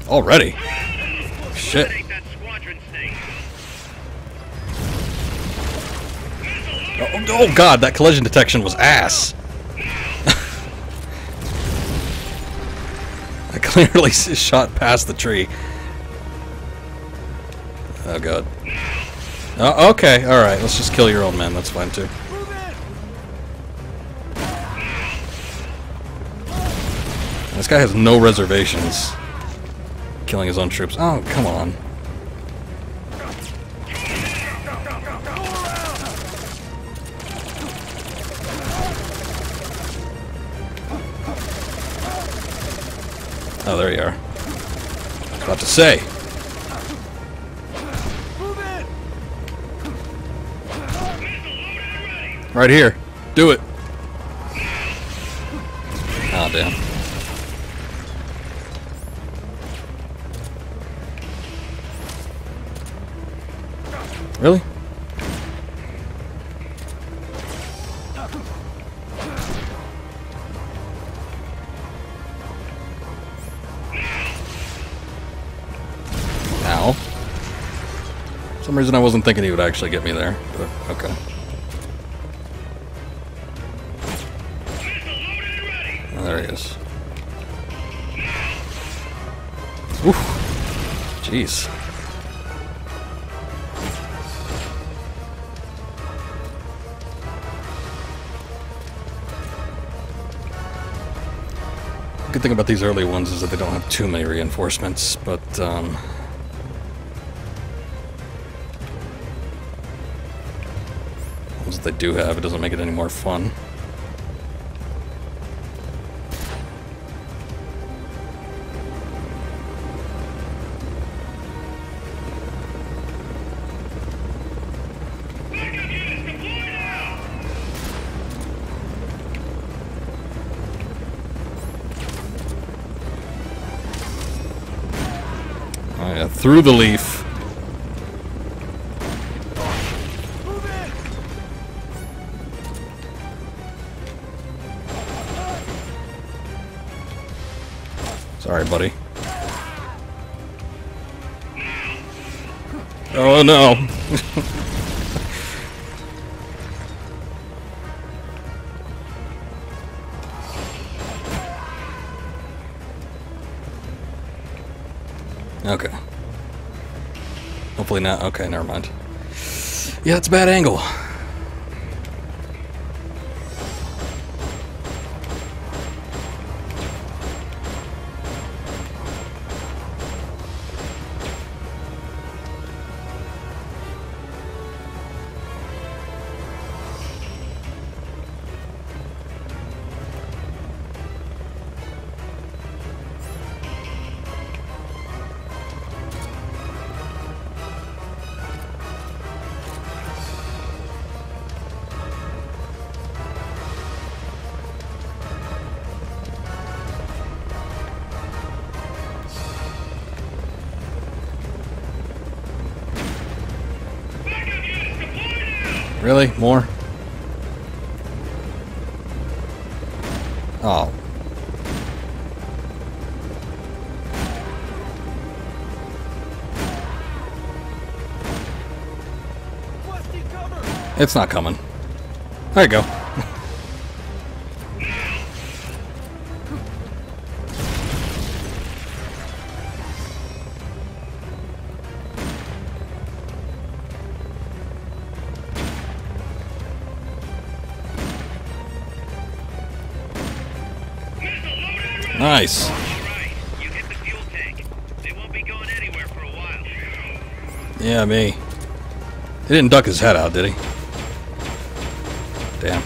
Already? Shit. Oh, oh god, that collision detection was ass. I clearly shot past the tree. Oh god. Oh, okay, alright, let's just kill your old man, that's fine too. This guy has no reservations. Killing his own troops. Oh, come on. Oh, there you are. I was about to say. Right here. Do it. Oh, damn. Really? Ow. For some reason I wasn't thinking he would actually get me there, but okay. Oh, there he is. Oof. Jeez. The thing about these early ones is that they don't have too many reinforcements, but the ones that they do have, it doesn't make it any more fun. Through the leaf. Sorry, buddy. Oh no. Okay. Hopefully not. Okay, never mind. Yeah, it's a bad angle. Really? More? Oh. It's not coming. There you go. Nice. Yeah, me. He didn't duck his head out, did he? Damn.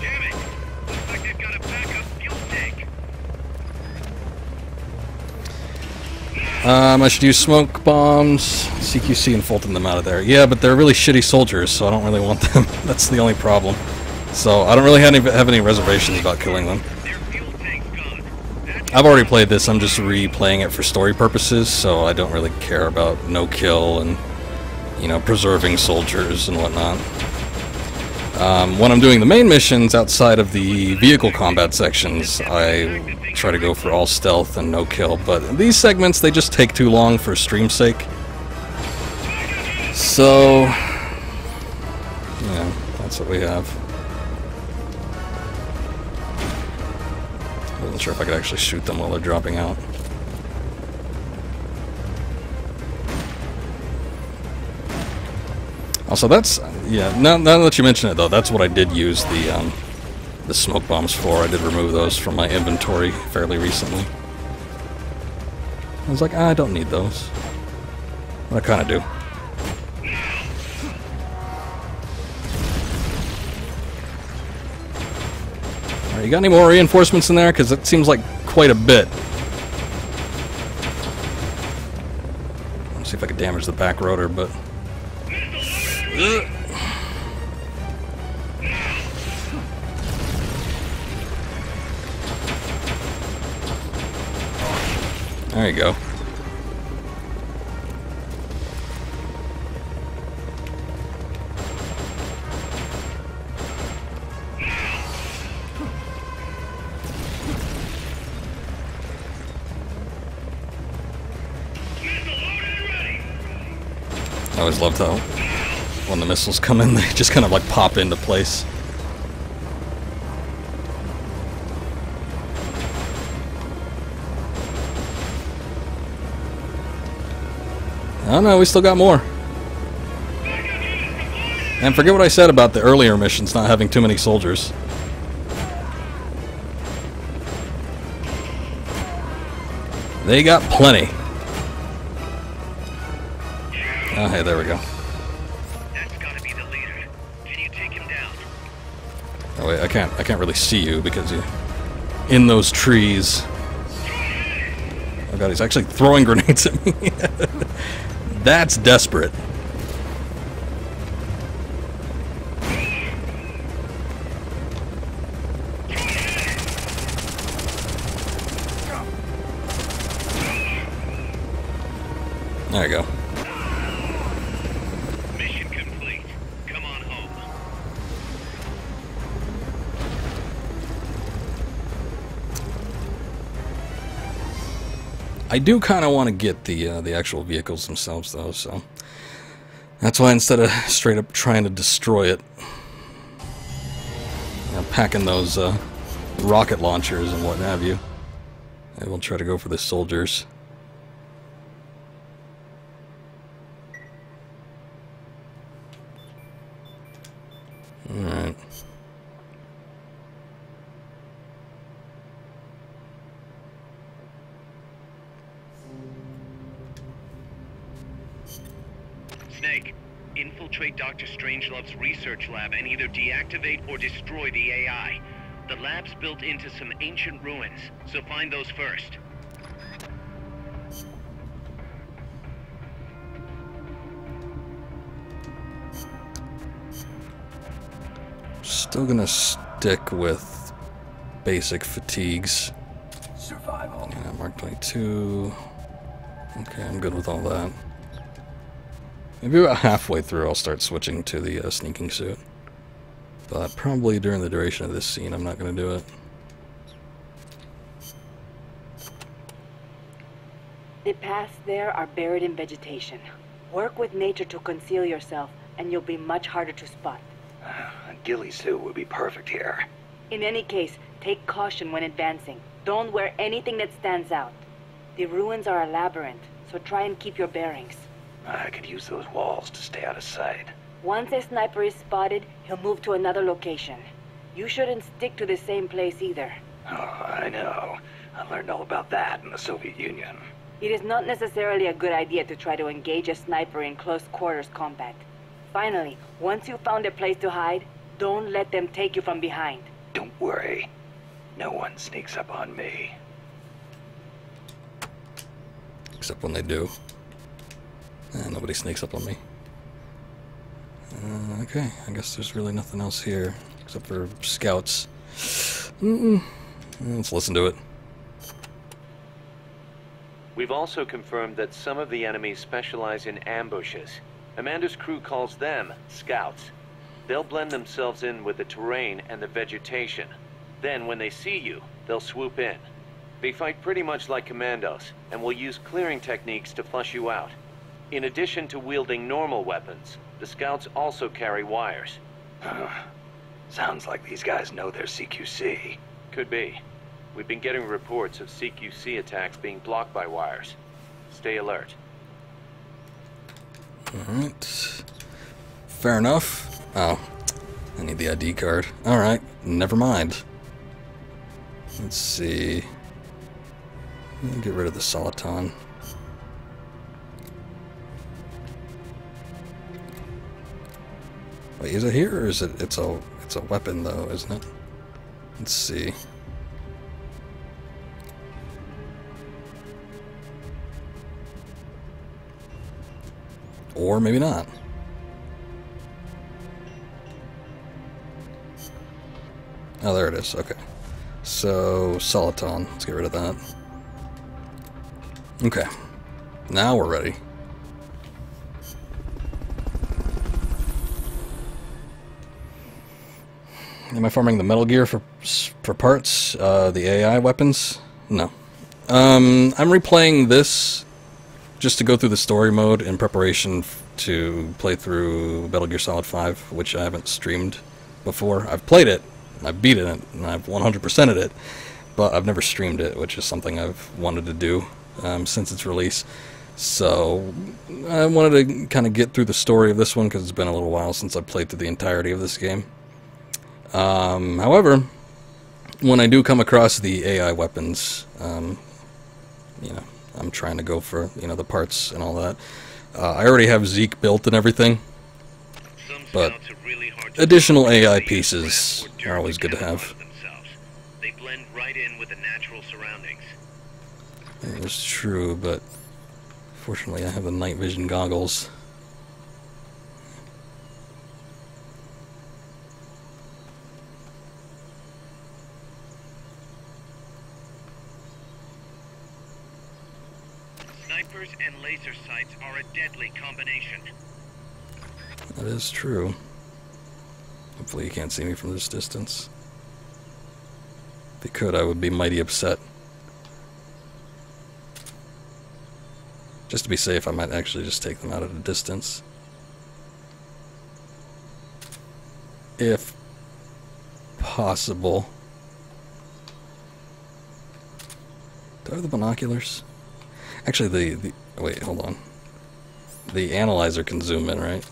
Damn it! Looks like they've got a backup fuel tank. I should use smoke bombs, CQC, and Fulton them out of there. Yeah, but they're really shitty soldiers, so I don't really want them. That's the only problem. So I don't really have any reservations about killing them. I've already played this, I'm just replaying it for story purposes, so I don't really care about no-kill and, you know, preserving soldiers and whatnot. When I'm doing the main missions outside of the vehicle combat sections, I try to go for all stealth and no-kill, but these segments, they just take too long for stream's sake. So, yeah, that's what we have. I wasn't sure if I could actually shoot them while they're dropping out. Also, that's... yeah, now that you mention it, though, that's what I did use the smoke bombs for. I did remove those from my inventory fairly recently. I was like, I don't need those. But I kind of do. You got any more reinforcements in there? Because it seems like quite a bit. Let's see if I can damage the back rotor, but... There you go. I always love how when the missiles come in, they just kind of like pop into place. Oh no, we still got more. And forget what I said about the earlier missions not having too many soldiers. They got plenty. Oh, hey, there we go. That's gotta be the leader. Can you take him down? Oh wait, I can't really see you because you're in those trees. Oh god, he's actually throwing grenades at me. That's desperate. There you go. I do kind of want to get the actual vehicles themselves, though, so that's why instead of straight up trying to destroy it, I'm packing those rocket launchers and what have you. I will try to go for the soldiers. All right. Snake, infiltrate Dr. Strangelove's research lab and either deactivate or destroy the AI. The lab's built into some ancient ruins, so find those first. Still gonna stick with basic fatigues. Survival. Yeah, Mark 22. Okay, I'm good with all that. Maybe about halfway through I'll start switching to the sneaking suit. But probably during the duration of this scene I'm not going to do it. The paths there are buried in vegetation. Work with nature to conceal yourself and you'll be much harder to spot. A ghillie suit would be perfect here. In any case, take caution when advancing. Don't wear anything that stands out. The ruins are a labyrinth, so try and keep your bearings. I could use those walls to stay out of sight. Once a sniper is spotted, he'll move to another location. You shouldn't stick to the same place either. Oh, I know. I learned all about that in the Soviet Union. It is not necessarily a good idea to try to engage a sniper in close quarters combat. Finally, once you've found a place to hide, don't let them take you from behind. Don't worry. No one sneaks up on me. Except when they do. Nobody sneaks up on me. Okay, I guess there's really nothing else here, except for scouts. Let's listen to it. We've also confirmed that some of the enemies specialize in ambushes. Amanda's crew calls them scouts. They'll blend themselves in with the terrain and the vegetation. Then, when they see you, they'll swoop in. They fight pretty much like commandos, and will use clearing techniques to flush you out. In addition to wielding normal weapons, the scouts also carry wires. Sounds like these guys know their CQC. Could be. We've been getting reports of CQC attacks being blocked by wires. Stay alert. Alright. Fair enough. Oh. I need the ID card. Alright. Never mind. Let's see. Let me get rid of the Soliton. Wait, is it here or is it? It's a weapon though, isn't it? Let's see. Or maybe not. Oh, there it is. Okay. So Soliton. Let's get rid of that. Okay. Now we're ready. Am I farming the Metal Gear for parts? The AI weapons? No. I'm replaying this just to go through the story mode in preparation to play through Metal Gear Solid V, which I haven't streamed before. I've played it, I've beaten it, and I've 100%ed it, but I've never streamed it, which is something I've wanted to do since its release. So I wanted to kind of get through the story of this one because it's been a little while since I've played through the entirety of this game. However, when I do come across the AI weapons, you know, I'm trying to go for, you know, the parts and all that. I already have Zeke built and everything, but additional AI pieces are always good to have. They blend right in with the natural surroundings. It's true, but fortunately I have the night vision goggles. And laser sights are a deadly combination. That is true. Hopefully you can't see me from this distance. If you could, I would be mighty upset. Just to be safe, I might actually just take them out at a distance. If possible. Do I have the binoculars? Actually, wait, hold on. The analyzer can zoom in, right?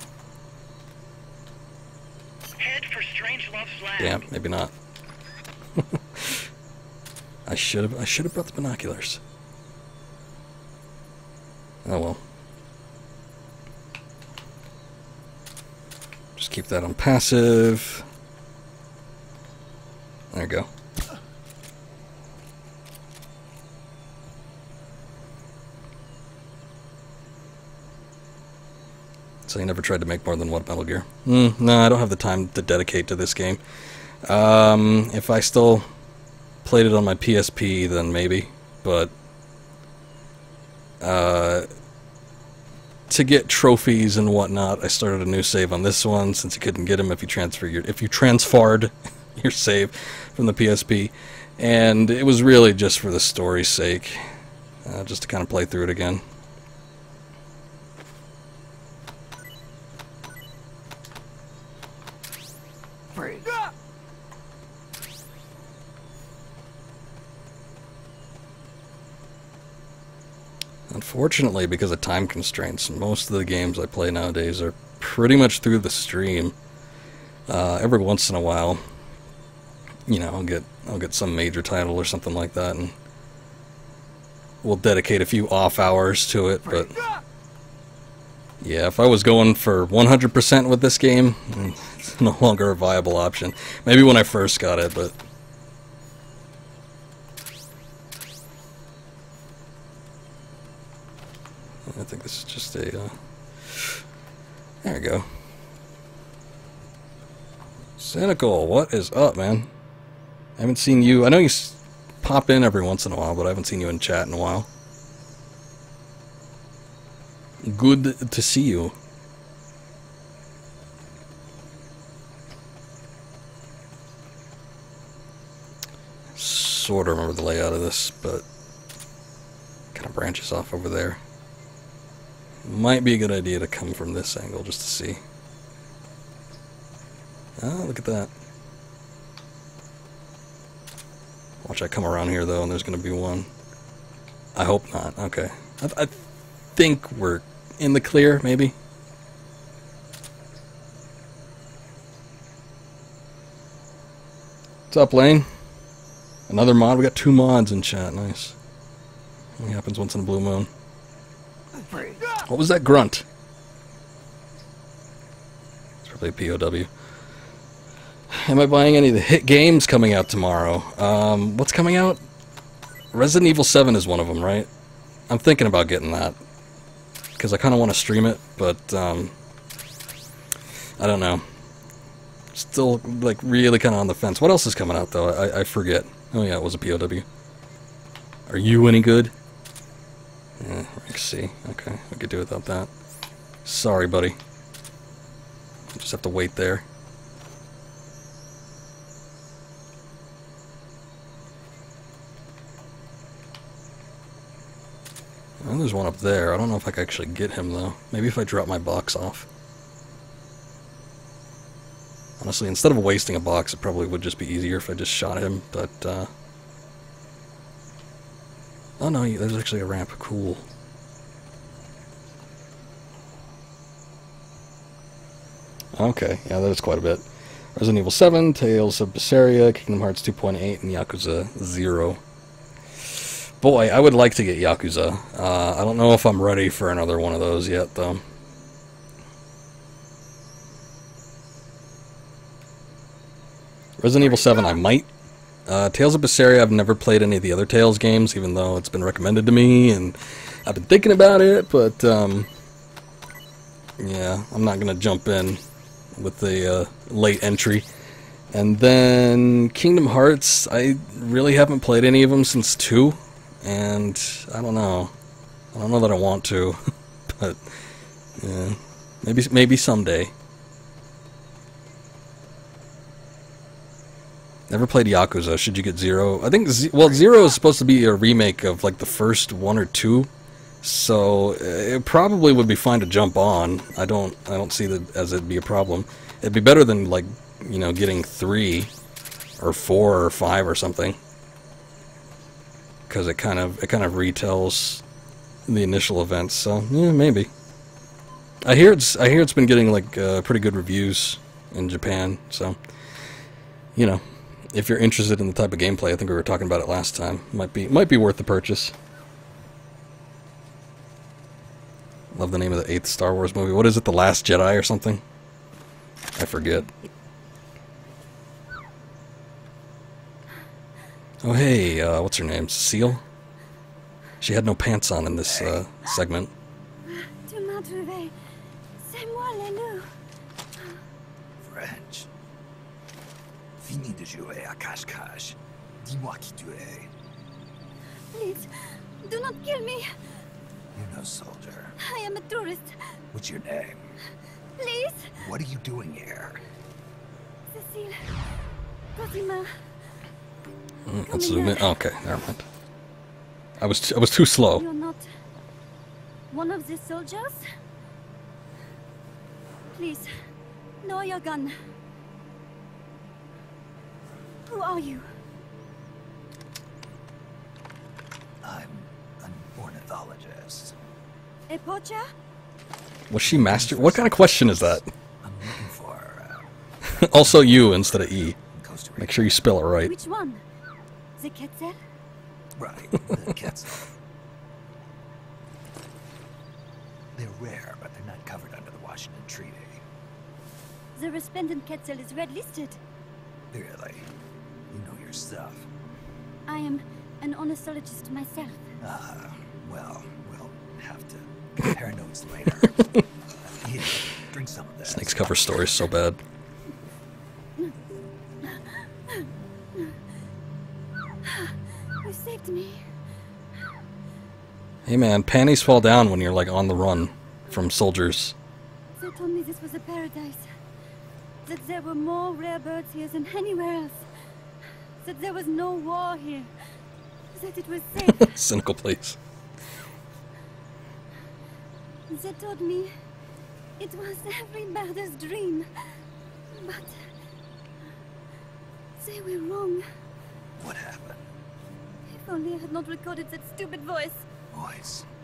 Head for Strangelove's lab. Damn, maybe not. I should have brought the binoculars. Oh well. Just keep that on passive. There we go. So you never tried to make more than one Metal Gear? No, I don't have the time to dedicate to this game. If I still played it on my PSP, then maybe. But to get trophies and whatnot, I started a new save on this one since you couldn't get them if you transferred your save from the PSP, and it was really just for the story's sake, just to kind of play through it again. Unfortunately, because of time constraints, most of the games I play nowadays are pretty much through the stream. Every once in a while, you know, I'll get some major title or something like that, and we'll dedicate a few off hours to it, but yeah, if I was going for 100% with this game, it's no longer a viable option. Maybe when I first got it, but I think this is just a, there we go. Cynical, what is up, man? I haven't seen you. I know you pop in every once in a while, but I haven't seen you in chat in a while. Good to see you. Sort of remember the layout of this, but kind of branches off over there. Might be a good idea to come from this angle just to see. Ah, look at that. Watch, I come around here though, and there's gonna be one. I hope not. Okay. I think we're in the clear, maybe. What's up, Lane? Another mod? We got two mods in chat. Nice. Only happens once in a blue moon. What was that grunt? It's probably a POW. Am I buying any of the hit games coming out tomorrow? What's coming out? Resident Evil 7 is one of them, right? I'm thinking about getting that, because I kind of want to stream it, but I don't know. Still, like, really kind of on the fence. What else is coming out, though? I forget. Oh, yeah, it was a POW. Are you any good? Yeah, I see. Okay, I could do without that. Sorry, buddy. I just have to wait there. Well, there's one up there. I don't know if I can actually get him, though. Maybe if I drop my box off. Honestly, instead of wasting a box, it probably would just be easier if I just shot him, but, oh no, there's actually a ramp. Cool. Okay, yeah, that is quite a bit. Resident Evil 7, Tales of Berseria, Kingdom Hearts 2.8, and Yakuza 0. Boy, I would like to get Yakuza. I don't know if I'm ready for another one of those yet, though. Resident Evil 7, I might. Tales of Berseria, I've never played any of the other Tales games, even though it's been recommended to me, and I've been thinking about it, but, yeah, I'm not going to jump in with the late entry. And then Kingdom Hearts, I really haven't played any of them since 2, and I don't know. I don't know that I want to, but yeah, maybe someday. Never played Yakuza. Should you get Zero? I think Zero is supposed to be a remake of like the first one or two, so it probably would be fine to jump on. I don't see that as it'd be a problem. It'd be better than like, you know, getting 3 or 4 or 5 or something, because it kind of retells the initial events. So yeah, maybe. I hear it's been getting like pretty good reviews in Japan. So you know, if you're interested in the type of gameplay, I think we were talking about it last time. Might be worth the purchase. Love the name of the 8th Star Wars movie. What is it? The Last Jedi or something? I forget. Oh hey, what's her name? Cecile? She had no pants on in this segment. French. Fini de jouer à cache-cache. Dis-moi qui tu es. Please, do not kill me. You're no soldier. I am a tourist. What's your name? Please. What are you doing here? Cecile. Kojima. Let's zoom in. Okay, never mind. I was too slow. You're not one of the soldiers? Please, know your gun. Who are you? I'm an ornithologist. A poacher? Was she master? What kind of question is that? I'm looking for. Also, you instead of E. Make sure you spell it right. Which one? The Quetzal? Right, the Quetzal. They're rare, but they're not covered under the Washington Treaty. The resplendent Quetzal is red-listed. Really? You know your stuff. I am an ornithologist myself. Ah, well, we'll have to compare notes later. Here, drink some of this. Snake's cover story is so bad. You saved me. Hey man, panties fall down when you're like on the run from soldiers. They told me this was a paradise. That there were more rare birds here than anywhere else. That there was no war here. That it was safe. Cynical place. They told me it was every mother's dream. But they were wrong. What happened? If only I had not recorded that stupid voice.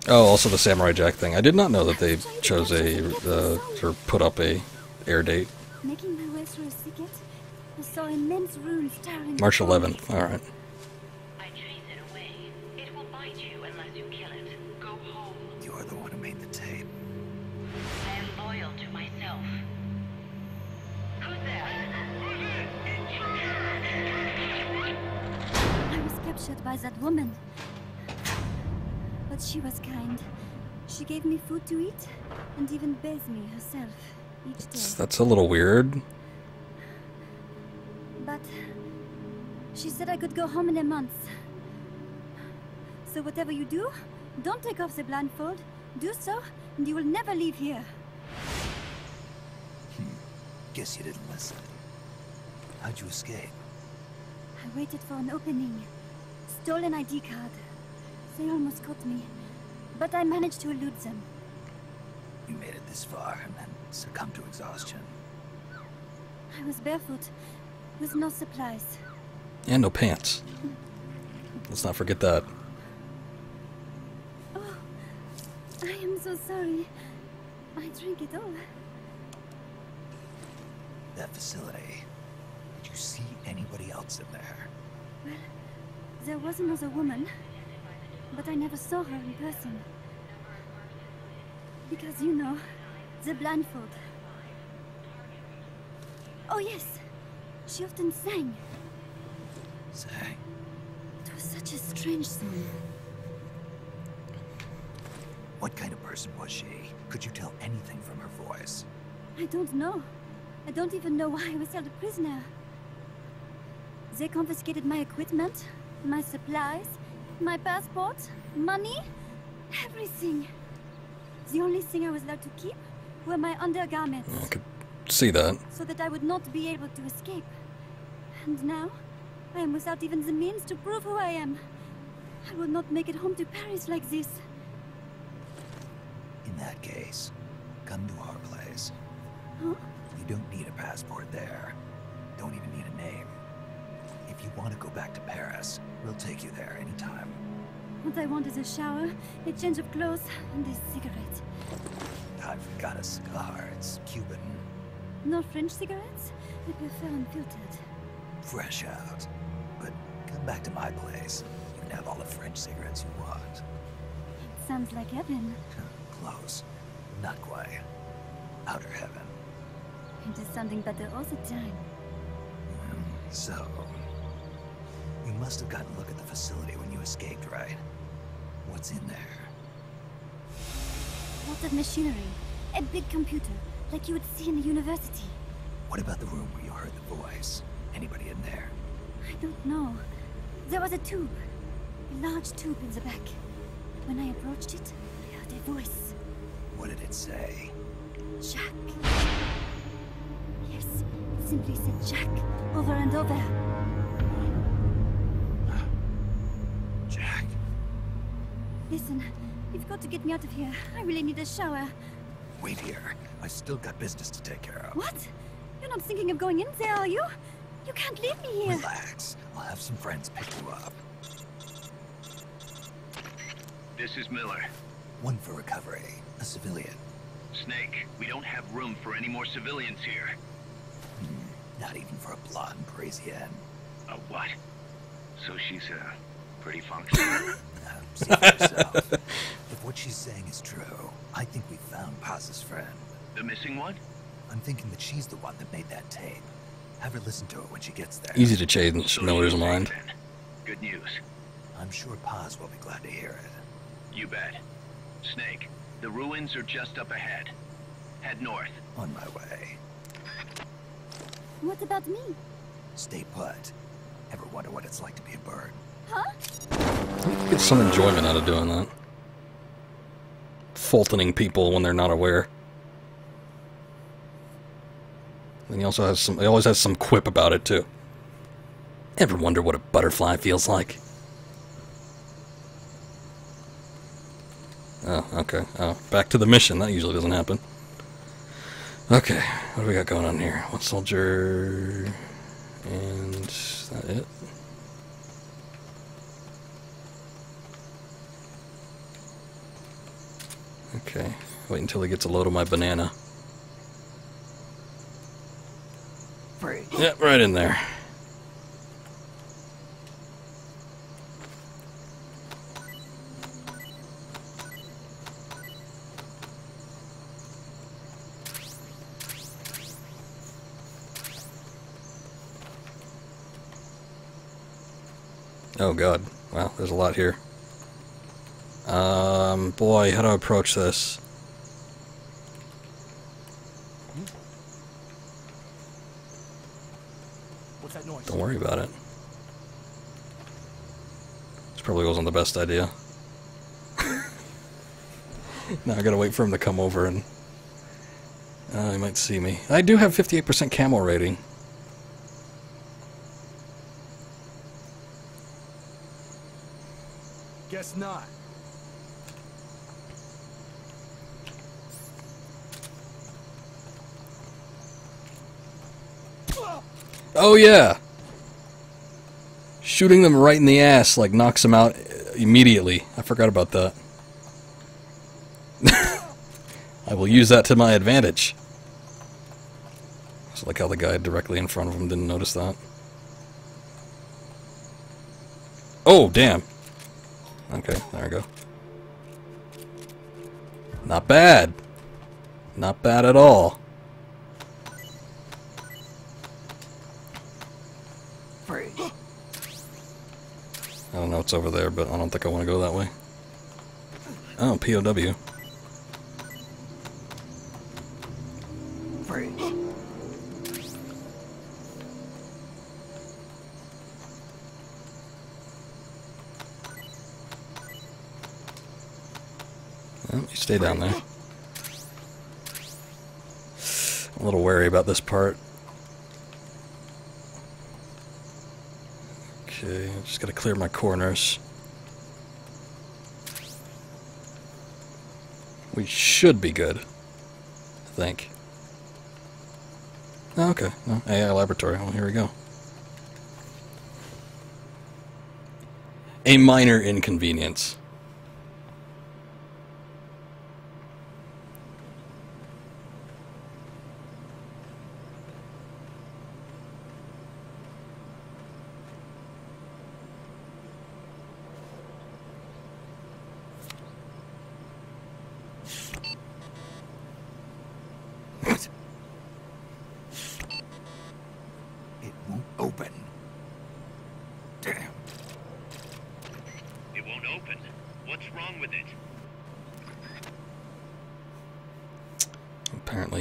Oh, also the Samurai Jack thing. I did not know that they chose a or put up a air date. Making my way through a thicket, I saw immense ruins towering. March 11th. All right. I chase it away. It will bite you unless you kill it. Go home. You are the one who made the tape. I am loyal to myself. Who's there? I was captured by that woman. But she was kind. She gave me food to eat and even bathed me herself each day. That's a little weird. But she said I could go home in a month. So whatever you do, don't take off the blindfold. Do so, and you will never leave here. Guess you didn't listen. How'd you escape? I waited for an opening. Stole an ID card. They almost caught me, but I managed to elude them. You made it this far and then succumbed to exhaustion. I was barefoot, with no supplies. And no pants. Let's not forget that. Oh, I am so sorry. I drink it all. That facility, did you see anybody else in there? Well, there was another woman. But I never saw her in person. Because, you know, the blindfold. Oh, yes. She often sang. Sang? It was such a strange song. What kind of person was she? Could you tell anything from her voice? I don't know. I don't even know why I was held a prisoner. They confiscated my equipment, my supplies, my passport, money, everything. The only thing I was allowed to keep were my undergarments. I could see that. So that I would not be able to escape. And now, I am without even the means to prove who I am. I will not make it home to Paris like this. In that case, come to our place. Huh? You don't need a passport there. Don't even need a name. If you want to go back to Paris, we'll take you there anytime. What I want is a shower, a change of clothes, and a cigarette. I've got a cigar. It's Cuban. No French cigarettes? I prefer unfiltered. Fresh out. But come back to my place. You can have all the French cigarettes you want. It sounds like heaven. Close. Not quite. Outer heaven. It is something better all the time. So... you must have gotten a look at the facility when you escaped, right? What's in there? Lots of machinery. A big computer, like you would see in a university. What about the room where you heard the voice? Anybody in there? I don't know. There was a tube. A large tube in the back. When I approached it, I heard a voice. What did it say? Jack. Yes, it simply said Jack, over and over. Listen, you've got to get me out of here. I really need a shower. Wait here. I still got business to take care of. What? You're not thinking of going in there, are you? You can't leave me here. Relax. I'll have some friends pick you up. This is Miller. One for recovery. A civilian. Snake, we don't have room for any more civilians here. Not even for a blonde Parisienne. A what? So she's pretty functional. See for yourself. If what what she's saying is true. I think we found Paz's friend. The missing one? I'm thinking that she's the one that made that tape. Have her listen to it when she gets there. Easy to change Miller's mind. Good news. I'm sure Paz will be glad to hear it. You bet. Snake, the ruins are just up ahead. Head north. On my way. What about me? Stay put. Ever wonder what it's like to be a bird? Huh? You get some enjoyment out of doing that. Faulting people when they're not aware. And he also has some. He always has some quip about it too. Ever wonder what a butterfly feels like? Oh, okay. Oh, back to the mission. That usually doesn't happen. Okay, what do we got going on here? One soldier, and is that it? Okay, wait until he gets a load of my banana. Free. Yep, right in there. Oh god. Wow, there's a lot here. Boy, how do I approach this? What's that noise? Don't worry about it. This probably wasn't the best idea. Now I gotta wait for him to come over and... he might see me. I do have 58% camel rating. Guess not. Oh yeah! Shooting them right in the ass like knocks them out immediately. I forgot about that. I will use that to my advantage. Just like how the guy directly in front of him didn't notice that. Oh damn! Okay, there we go. Not bad. Not bad at all. Free. I don't know what's over there, but I don't think I want to go that way. Oh, POW. Free. You stay down there. I'm a little wary about this part. Okay, I just gotta clear my corners. We should be good, I think. Oh, okay, no, AI laboratory. Well, here we go. A minor inconvenience.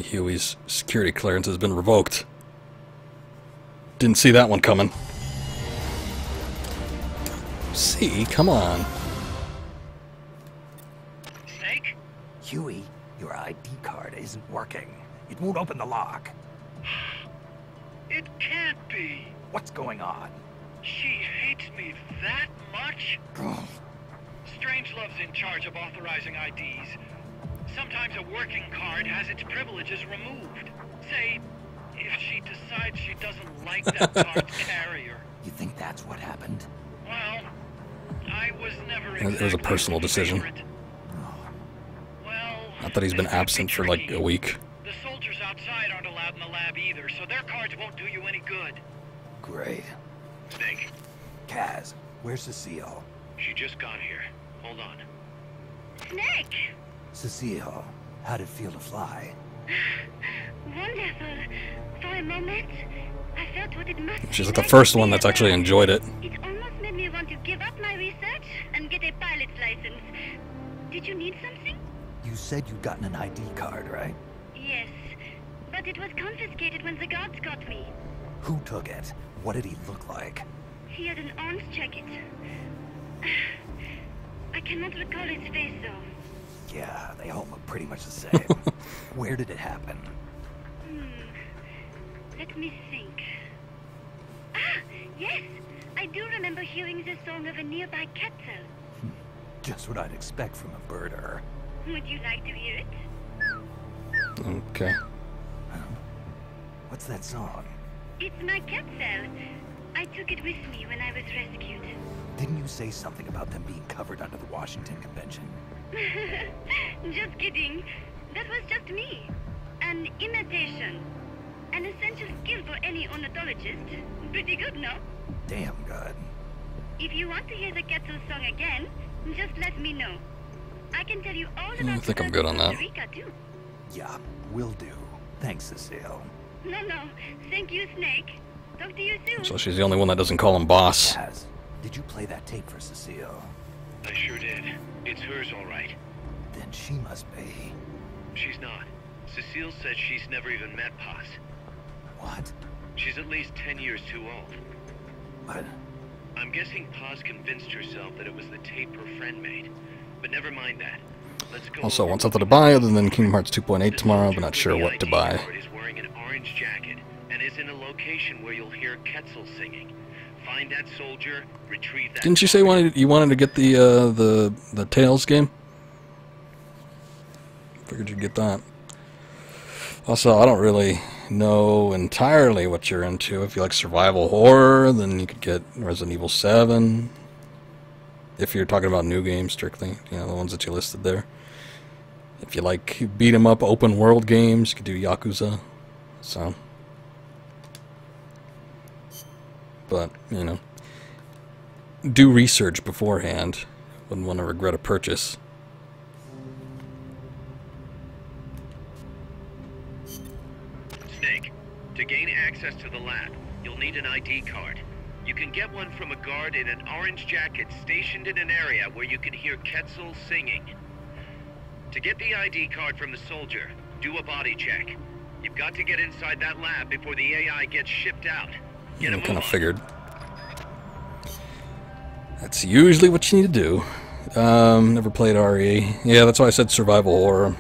Huey's security clearance has been revoked. Didn't see that one coming. See, come on. Snake? Huey, your ID card isn't working. It won't open the lock. It can't be. What's going on? She hates me that much? Strangelove's in charge of authorizing IDs. Sometimes a working card has its privileges removed. Say, if she decides she doesn't like that card's carrier. You think that's what happened? Well, I was never exactly. It was a personal decision. Well, I thought he's been absent for like a week. The soldiers outside aren't allowed in the lab either, so their cards won't do you any good. Great. Snake. Kaz, where's Cecile? She just got here. Hold on. Snake! Cecile, how'd it feel to fly? Wonderful. For a moment, I felt what it must be. She's like the first one that's actually enjoyed it. It almost made me want to give up my research and get a pilot's license. Did you need something? You said you'd gotten an ID card, right? Yes, but it was confiscated when the guards got me. Who took it? What did he look like? He had an orange jacket. I cannot recall his face, though. Yeah, they all look pretty much the same. Where did it happen? Let me think. Ah, yes! I do remember hearing the song of a nearby cattle. Just what I'd expect from a birder. Would you like to hear it? Okay. Huh? What's that song? It's my cattle. I took it with me when I was rescued. Didn't you say something about them being covered under the Washington Convention? Just kidding. That was just me. An imitation. An essential skill for any ornithologist. Pretty good, no? Damn good. If you want to hear the cattle song again, just let me know. I can tell you all about Costa Rica too. Yeah, will do. Thanks, Cecile. No. Thank you, Snake. Talk to you soon. So she's the only one that doesn't call him boss. Kaz, did you play that tape for Cecile? I sure did. It's hers, all right. Then she must be. She's not. Cecile said she's never even met Paz. What? She's at least 10 years too old. What? I'm guessing Paz convinced herself that it was the tape her friend made. But never mind that. Let's go. Also, want something to buy other than Kingdom Hearts 2.8 tomorrow, but not sure what to buy. Is wearing an orange jacket and is in a location where you'll hear Quetzal singing. Find that soldier, retrieve that. Didn't you say you wanted to get the Tails game? Figured you'd get that. Also, I don't really know entirely what you're into. If you like survival horror, then you could get Resident Evil 7. If you're talking about new games strictly, you know, the ones that you listed there. If you like beat 'em up open world games, you could do Yakuza. So, but you know, do research beforehand. Wouldn't want to regret a purchase. Snake, to gain access to the lab, you'll need an ID card. You can get one from a guard in an orange jacket stationed in an area where you can hear Quetzal singing. To get the ID card from the soldier, do a body check. You've got to get inside that lab before the AI gets shipped out. Get kind of figured. That's usually what you need to do. Never played RE. Yeah, that's why I said survival horror.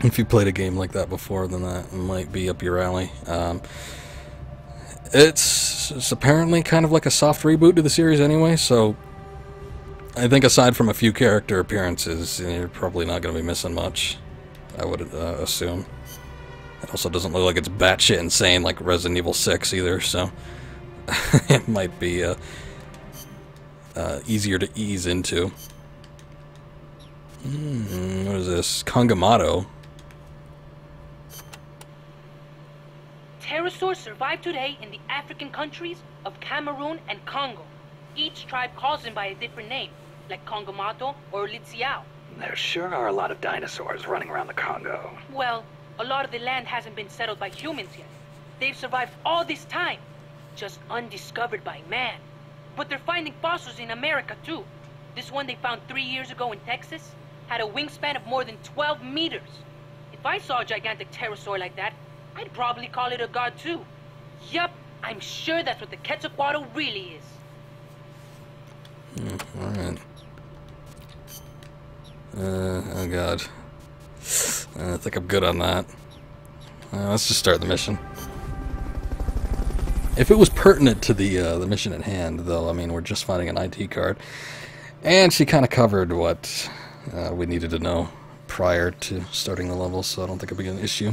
If you played a game like that before, then that might be up your alley. It's apparently kind of like a soft reboot to the series anyway, so I think aside from a few character appearances, you're probably not going to be missing much, I would assume. It also doesn't look like it's batshit insane like Resident Evil 6 either, so it might be easier to ease into. What is this? Kangamato. Pterosaurs survive today in the African countries of Cameroon and Congo. Each tribe calls them by a different name, like Kongomato or Litsiao. There sure are a lot of dinosaurs running around the Congo. Well, a lot of the land hasn't been settled by humans yet. They've survived all this time, just undiscovered by man. But they're finding fossils in America too. This one they found 3 years ago in Texas had a wingspan of more than 12 meters. If I saw a gigantic pterosaur like that, I'd probably call it a god too. Yup, I'm sure that's what the Quetzalcoatl really is. Alright. Oh god. I think I'm good on that. Let's just start the mission. If it was pertinent to the mission at hand, though, I mean, we're just finding an ID card. And she kind of covered what we needed to know prior to starting the level, so I don't think it'll be an issue.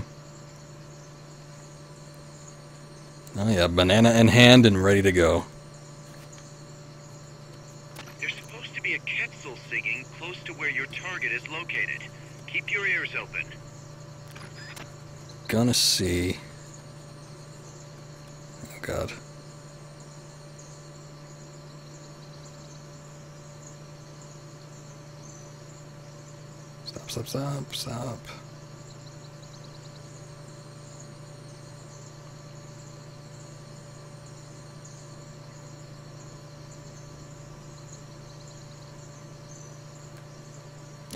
Oh yeah, banana in hand and ready to go. There's supposed to be a Quetzal singing close to where your target is located. Keep your ears open. Gonna see. Oh god. stop.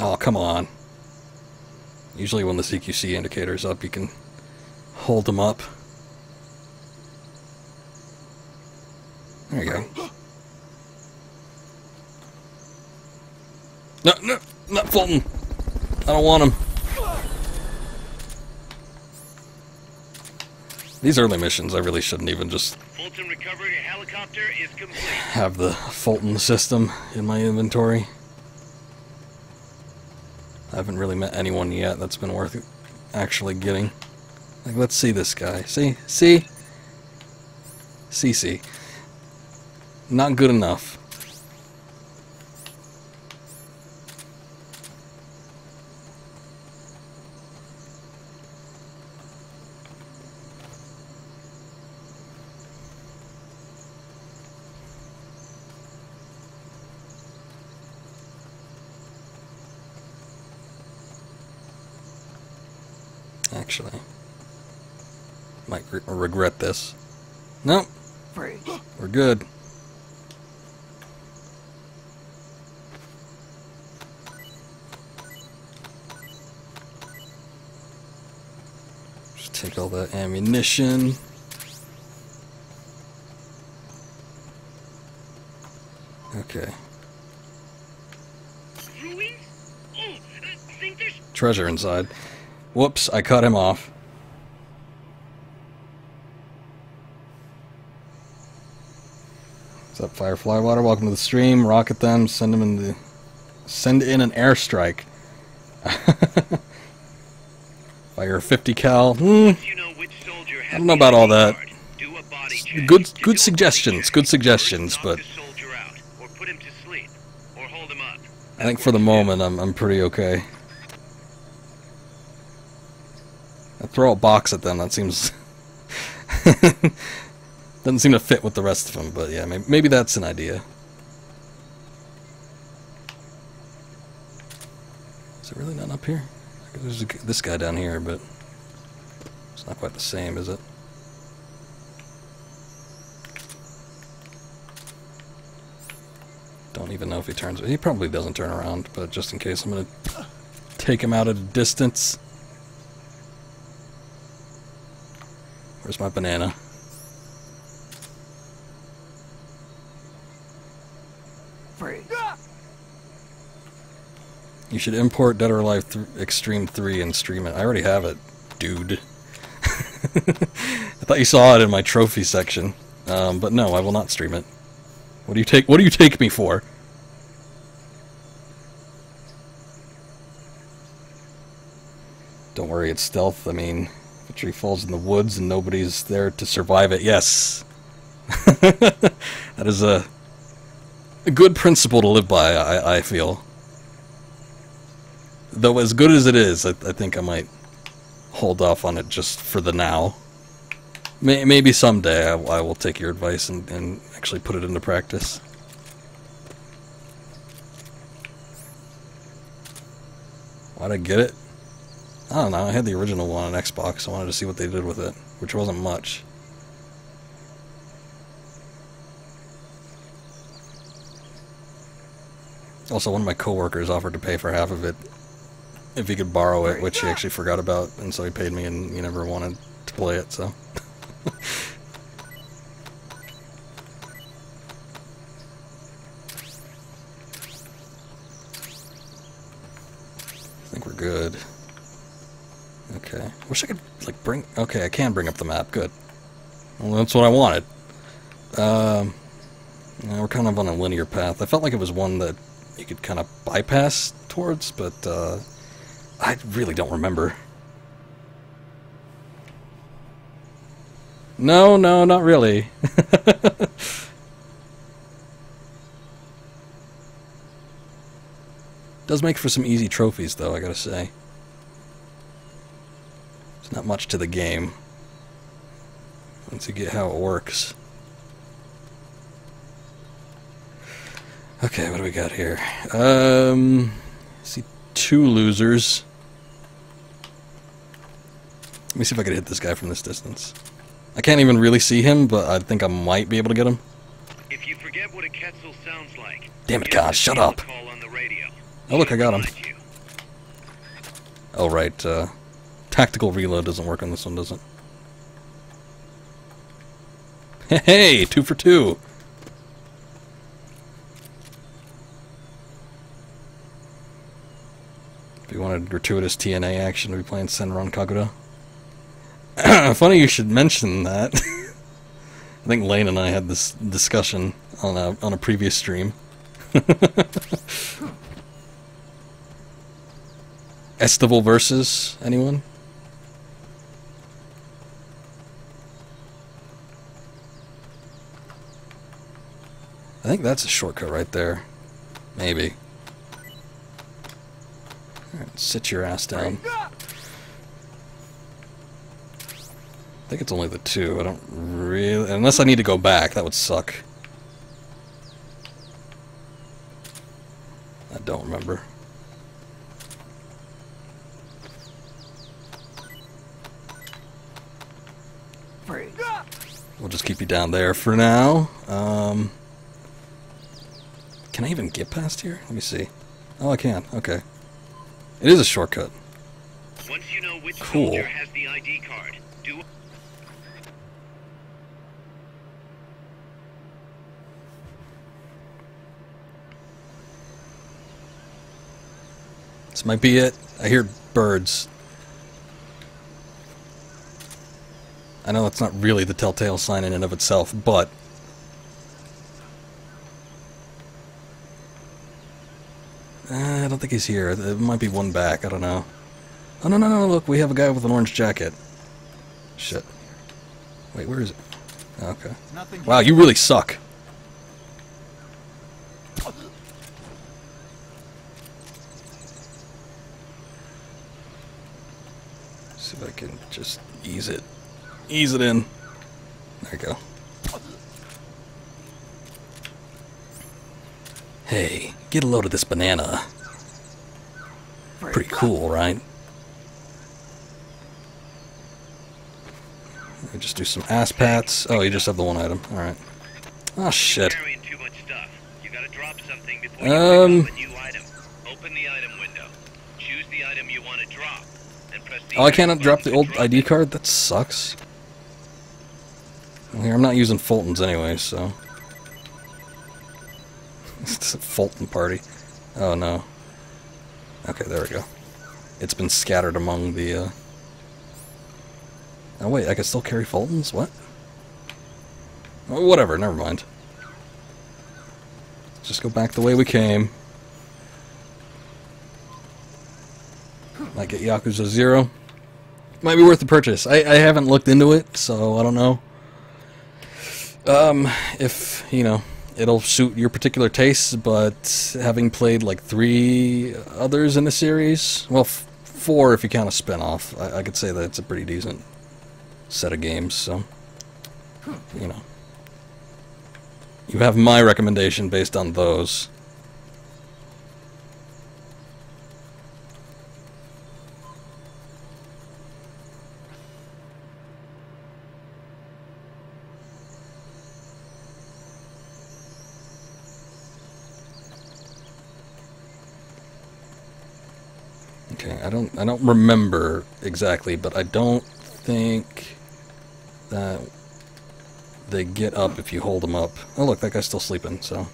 Oh, come on. Usually when the CQC indicator's up, you can hold them up. There you go. No, no, not floating. I don't want them. These early missions, I really shouldn't even just have the Fulton system in my inventory. I haven't really met anyone yet that's been worth actually getting. Like, let's see this guy. See? See? CC. Not good enough. Actually, might regret this. Nope. We're good. Just take all that ammunition. Okay. Treasure inside. Whoops, I cut him off. What's up, Firefly Water? Welcome to the stream. Rocket them. Send in an airstrike. Fire 50 cal. I don't know about all that. Good suggestions. Good suggestions, but I think for the moment I'm pretty okay. Throw a box at them, that seems... doesn't seem to fit with the rest of them, but yeah, maybe that's an idea. Is it really not up here? There's this guy down here, but... it's not quite the same, is it? Don't even know if he turns... he probably doesn't turn around, but just in case, I'm gonna take him out at a distance. Where's my banana? Free. You should import Dead or Alive Extreme 3 and stream it. I already have it, dude. I thought you saw it in my trophy section, but no, I will not stream it. What do you take me for? Don't worry, it's stealth. I mean. The tree falls in the woods and nobody's there to survive it. Yes. That is a good principle to live by, I feel. Though as good as it is, I think I might hold off on it just for the now. Maybe someday I will take your advice and actually put it into practice. Why'd I get it? I don't know, I had the original one on Xbox, I wanted to see what they did with it, which wasn't much. Also, one of my coworkers offered to pay for half of it if he could borrow it, which he actually forgot about, and so he paid me and he never wanted to play it, so... I think we're good. Okay. Wish I could, like, bring... okay, I can bring up the map. Good. Well, that's what I wanted. Yeah, we're kind of on a linear path. I felt like it was one that you could kind of bypass towards, but, I really don't remember. No, no, not really. Does make for some easy trophies, though, I gotta say. Not much to the game, once you get how it works. Okay, what do we got here? See, two losers. Let me see if I can hit this guy from this distance. I can't even really see him, but I think I might be able to get him. If you forget what a Quetzal sounds like, damn it, Kaz, shut up. Oh, look, I got him. Oh, right. Tactical reload doesn't work on this one, does it? Hey, 2 for 2. If you wanted gratuitous TNA action, we'd be playing Senran Kagura. Funny you should mention that. I think Lane and I had this discussion on a previous stream. Estival versus anyone? I think that's a shortcut right there. Maybe. Alright, sit your ass down. I think it's only the two. I don't really... Unless I need to go back, that would suck. I don't remember. We'll just keep you down there for now. Can I even get past here? Let me see. Oh, I can. Okay. It is a shortcut. Once you know which soldier has the ID card, do... This might be it. I hear birds. I know that's not really the telltale sign in and of itself, but... I don't think he's here. It might be one back, I don't know. Oh, no, no, no, look, we have a guy with an orange jacket. Shit. Wait, where is it? Okay. Wow, you really suck. Let's see if I can just ease it. Ease it in. There you go. Hey, get a load of this banana. Pretty cool, right? Let me just do some ass pats. Oh, you just have the one item. All right. Oh shit. Oh, I cannot drop the old ID card. That sucks. Well, here, I'm not using Fulton's anyway, so... It's a Fulton party. Oh, no. Okay, there we go. It's been scattered among the, Oh, wait, I can still carry Fulton's? What? Oh, whatever, never mind. Let's just go back the way we came. Might get Yakuza 0. Might be worth the purchase. I haven't looked into it, so I don't know. If, you know, it'll suit your particular tastes, but having played like 3 others in the series, well, 4 if you count a spin-off, I could say that it's a pretty decent set of games, so, you know. You have my recommendation based on those. I don't remember exactly, but I don't think that they get up if you hold them up. Oh look, that guy's still sleeping, so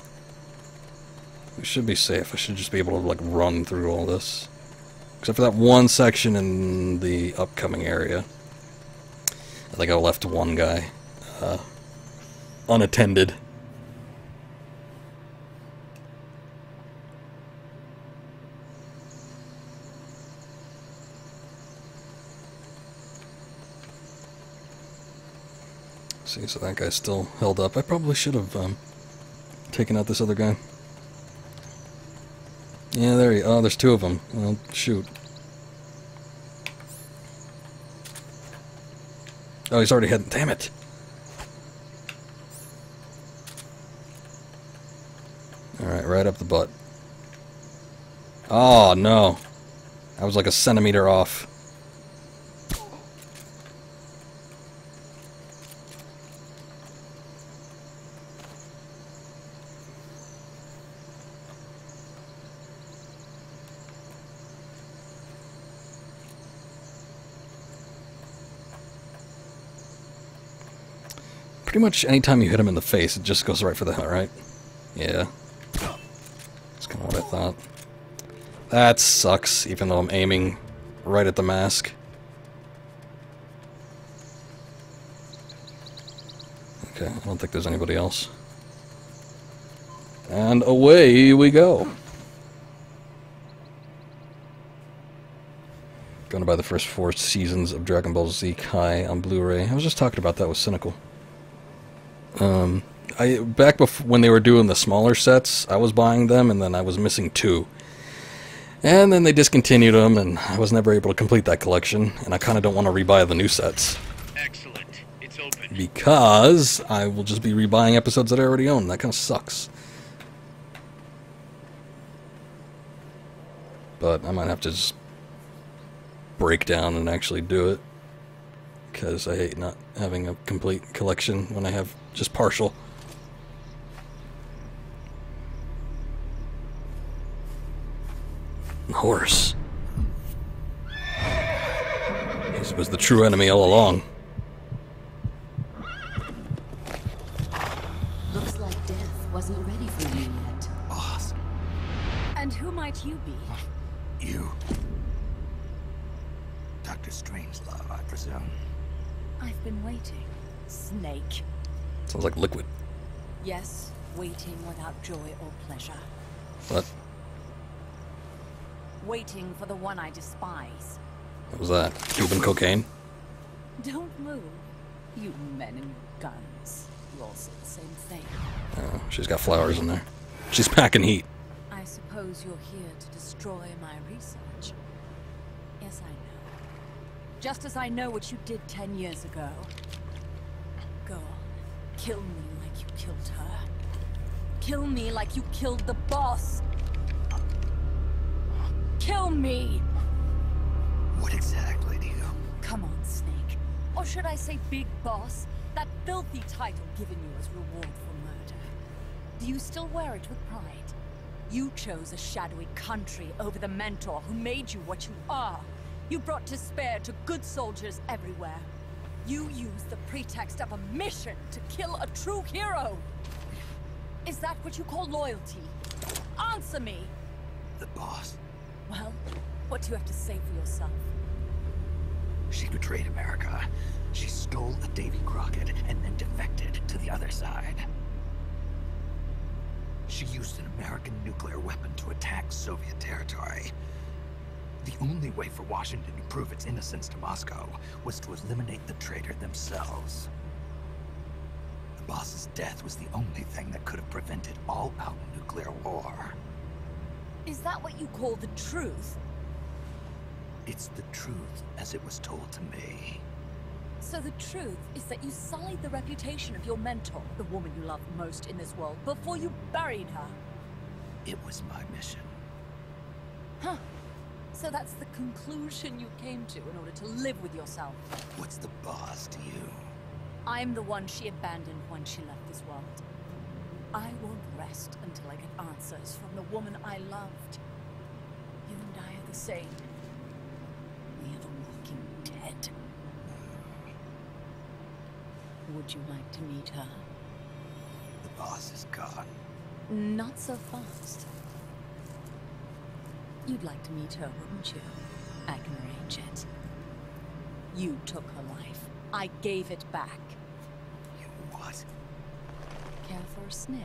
we should be safe. I should just be able to like run through all this, except for that one section in the upcoming area. I think I left one guy unattended. See, so that guy's still held up. I probably should have taken out this other guy. Yeah, there he... Oh, there's 2 of them. Well, shoot. Oh, he's already heading... Damn it! Alright, right up the butt. Oh, no. I was like a centimeter off. Pretty much anytime you hit him in the face, it just goes right for the head, right? Yeah. That's kind of what I thought. That sucks, even though I'm aiming right at the mask. Okay, I don't think there's anybody else. And away we go. Going to buy the first 4 seasons of Dragon Ball Z Kai on Blu-ray. I was just talking about that with Cynical. Back when they were doing the smaller sets, I was buying them, and then I was missing 2. And then they discontinued them, and I was never able to complete that collection, and I kind of don't want to rebuy the new sets. Excellent. It's open. Because I will just be rebuying episodes that I already own. That kind of sucks. But I might have to just break down and actually do it, because I hate not having a complete collection when I have just partial. Horse. This was the true enemy all along. Looks like death wasn't ready for you yet. Awesome. And who might you be? You. Dr. Strangelove, I presume. I've been waiting, Snake. Sounds like Liquid. Yes, waiting without joy or pleasure. What? Waiting for the one I despise. What was that? Cuban cocaine? Don't move. You men and guns. You all say the same thing. Oh, she's got flowers in there. She's packing heat. I suppose you're here to destroy my research. Yes, I know. Just as I know what you did 10 years ago. Go on. Kill me like you killed her. Kill me like you killed the boss. Kill me! What exactly do you... Come on, Snake. Or should I say Big Boss? That filthy title given you as reward for murder. Do you still wear it with pride? You chose a shadowy country over the mentor who made you what you are. You brought despair to good soldiers everywhere. You used the pretext of a mission to kill a true hero. Is that what you call loyalty? Answer me! The boss... Well, what do you have to say for yourself? She betrayed America. She stole a Davy Crockett and then defected to the other side. She used an American nuclear weapon to attack Soviet territory. The only way for Washington to prove its innocence to Moscow was to eliminate the traitor themselves. The boss's death was the only thing that could have prevented all-out nuclear war. Is that what you call the truth? It's the truth as it was told to me. So the truth is that you sullied the reputation of your mentor, the woman you loved most in this world, before you buried her. It was my mission. Huh. So that's the conclusion you came to in order to live with yourself. What's the boss to you? I'm the one she abandoned when she left this world. I won't rest until I get answers from the woman I loved. You and I are the same. We are the walking dead. Would you like to meet her? The boss is gone. Not so fast. You'd like to meet her, wouldn't you? I can arrange it. You took her life. I gave it back. You what? Care for a sniff?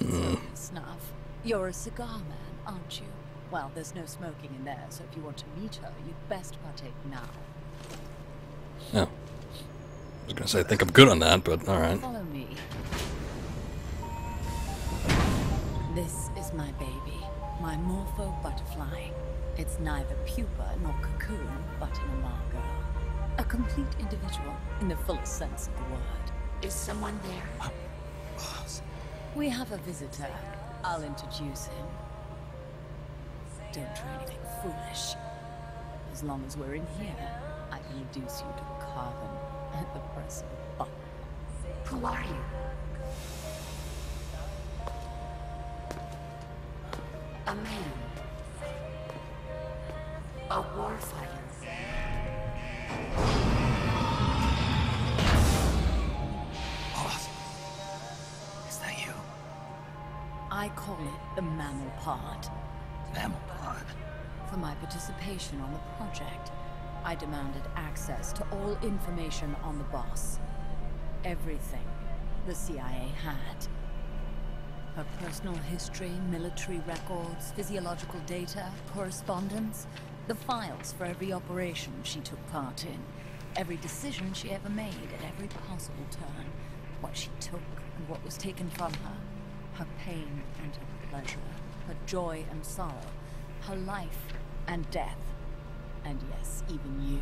So, snuff. You're a cigar man, aren't you? Well, there's no smoking in there, so if you want to meet her, you'd best partake now. Yeah. Oh. I was gonna say, I think I'm good on that, but alright. Follow me. This is my baby, my Morpho butterfly. It's neither pupa nor cocoon, but an amargo. A complete individual, in the fullest sense of the word. Is someone there? We have a visitor. I'll introduce him. Don't try anything foolish. As long as we're in here, I can reduce you to carbon at the press of a button. Who are you? A man. A warfighter. Boss, is that you? I call it the mammal pod. Mammal pod? For my participation on the project, I demanded access to all information on the boss. Everything the CIA had. Her personal history, military records, physiological data, correspondence, the files for every operation she took part in, every decision she ever made at every possible turn, what she took and what was taken from her, her pain and her pleasure, her joy and sorrow, her life and death, and yes, even you.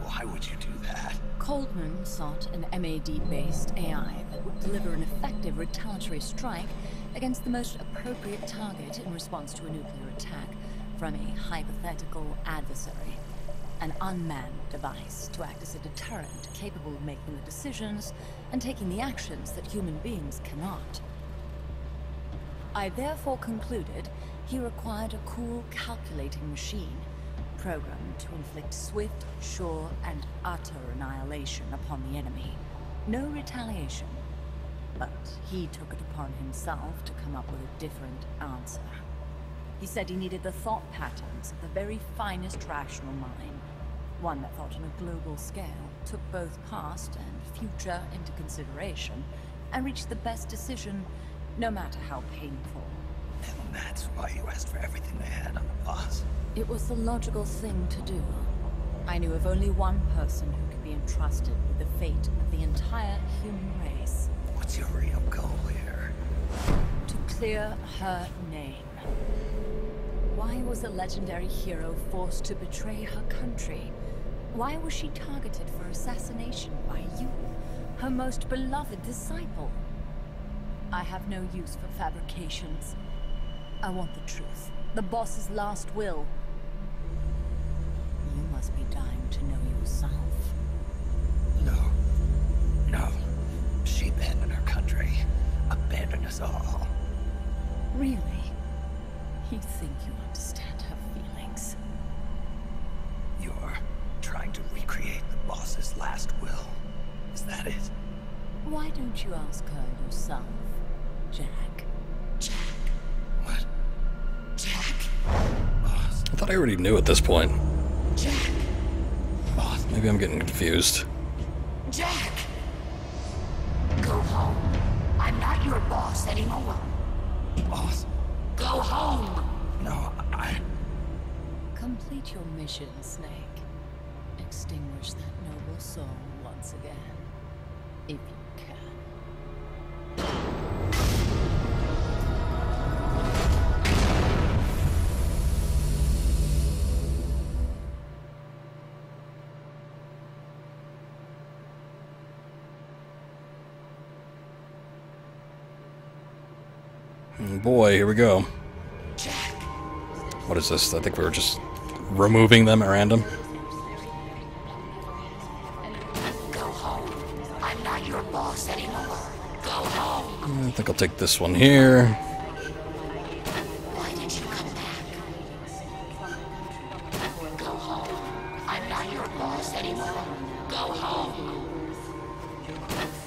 Why would you do that? Coldman sought an MAD-based AI that would deliver an effective retaliatory strike against the most appropriate target in response to a nuclear attack from a hypothetical adversary. An unmanned device to act as a deterrent capable of making the decisions and taking the actions that human beings cannot. I therefore concluded he required a cool calculating machine programmed to inflict swift, sure, and utter annihilation upon the enemy. No retaliation. But he took it upon himself to come up with a different answer. He said he needed the thought patterns of the very finest rational mind. One that thought on a global scale, took both past and future into consideration, and reached the best decision, no matter how painful. And that's why you asked for everything they had on the boss. It was the logical thing to do. I knew of only one person who could be entrusted with the fate of the entire human race. What's your real goal here? To clear her name. Why was a legendary hero forced to betray her country? Why was she targeted for assassination by you, her most beloved disciple? I have no use for fabrications. I want the truth. The boss's last will. You must be dying to know yourself. No. No. She abandoned her country. Abandoned us all. Really? You think you understand her feelings? You're trying to recreate the boss's last will. Is that it? Why don't you ask her yourself, Jack? What? Jack? Boss. I thought I already knew at this point. Jack. Boss. Maybe I'm getting confused. Jack! Go home. I'm not your boss anymore. Boss. Go home! No, I... Complete your mission, Snake. Extinguish that noble soul once again. If you can. Boy, here we go. What is this? I think we were just removing them at random. Go home. I'm not your boss anymore. Go home. I think I'll take this one here. Why did you come back? Go home. I'm not your boss anymore. Go home.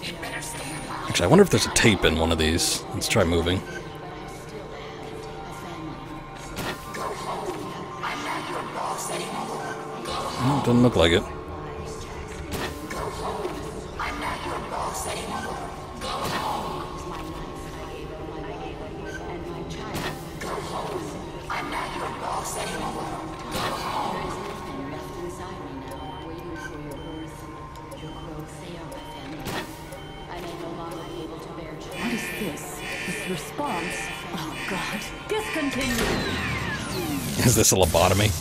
You better stay alive. Actually, I wonder if there's a tape in one of these. Let's try moving. Doesn't look like it. Go home. I'm not your boss anymore. Go home. I'm not your boss anymore. Go home. What is this? This response? Oh God! Discontinue. Is this a lobotomy?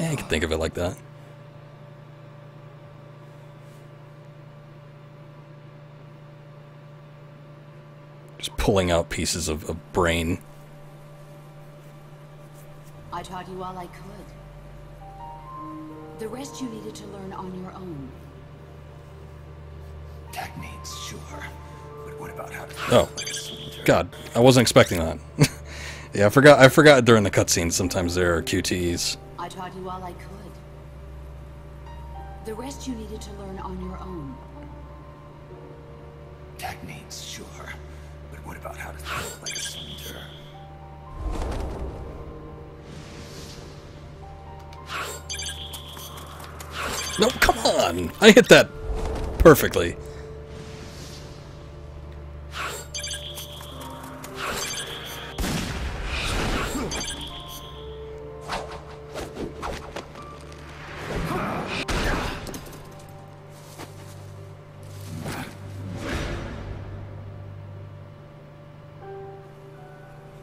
I can think of it like that. Just pulling out pieces of brain. I taught you all I could. The rest you needed to learn on your own. Techniques, sure. But what about how to... Oh, God. I wasn't expecting that. Yeah, I forgot during the cutscenes sometimes there are QTEs. I taught you all I could. The rest you needed to learn on your own. Techniques, sure. But what about how to throw like a splinter? No, come on! I hit that perfectly.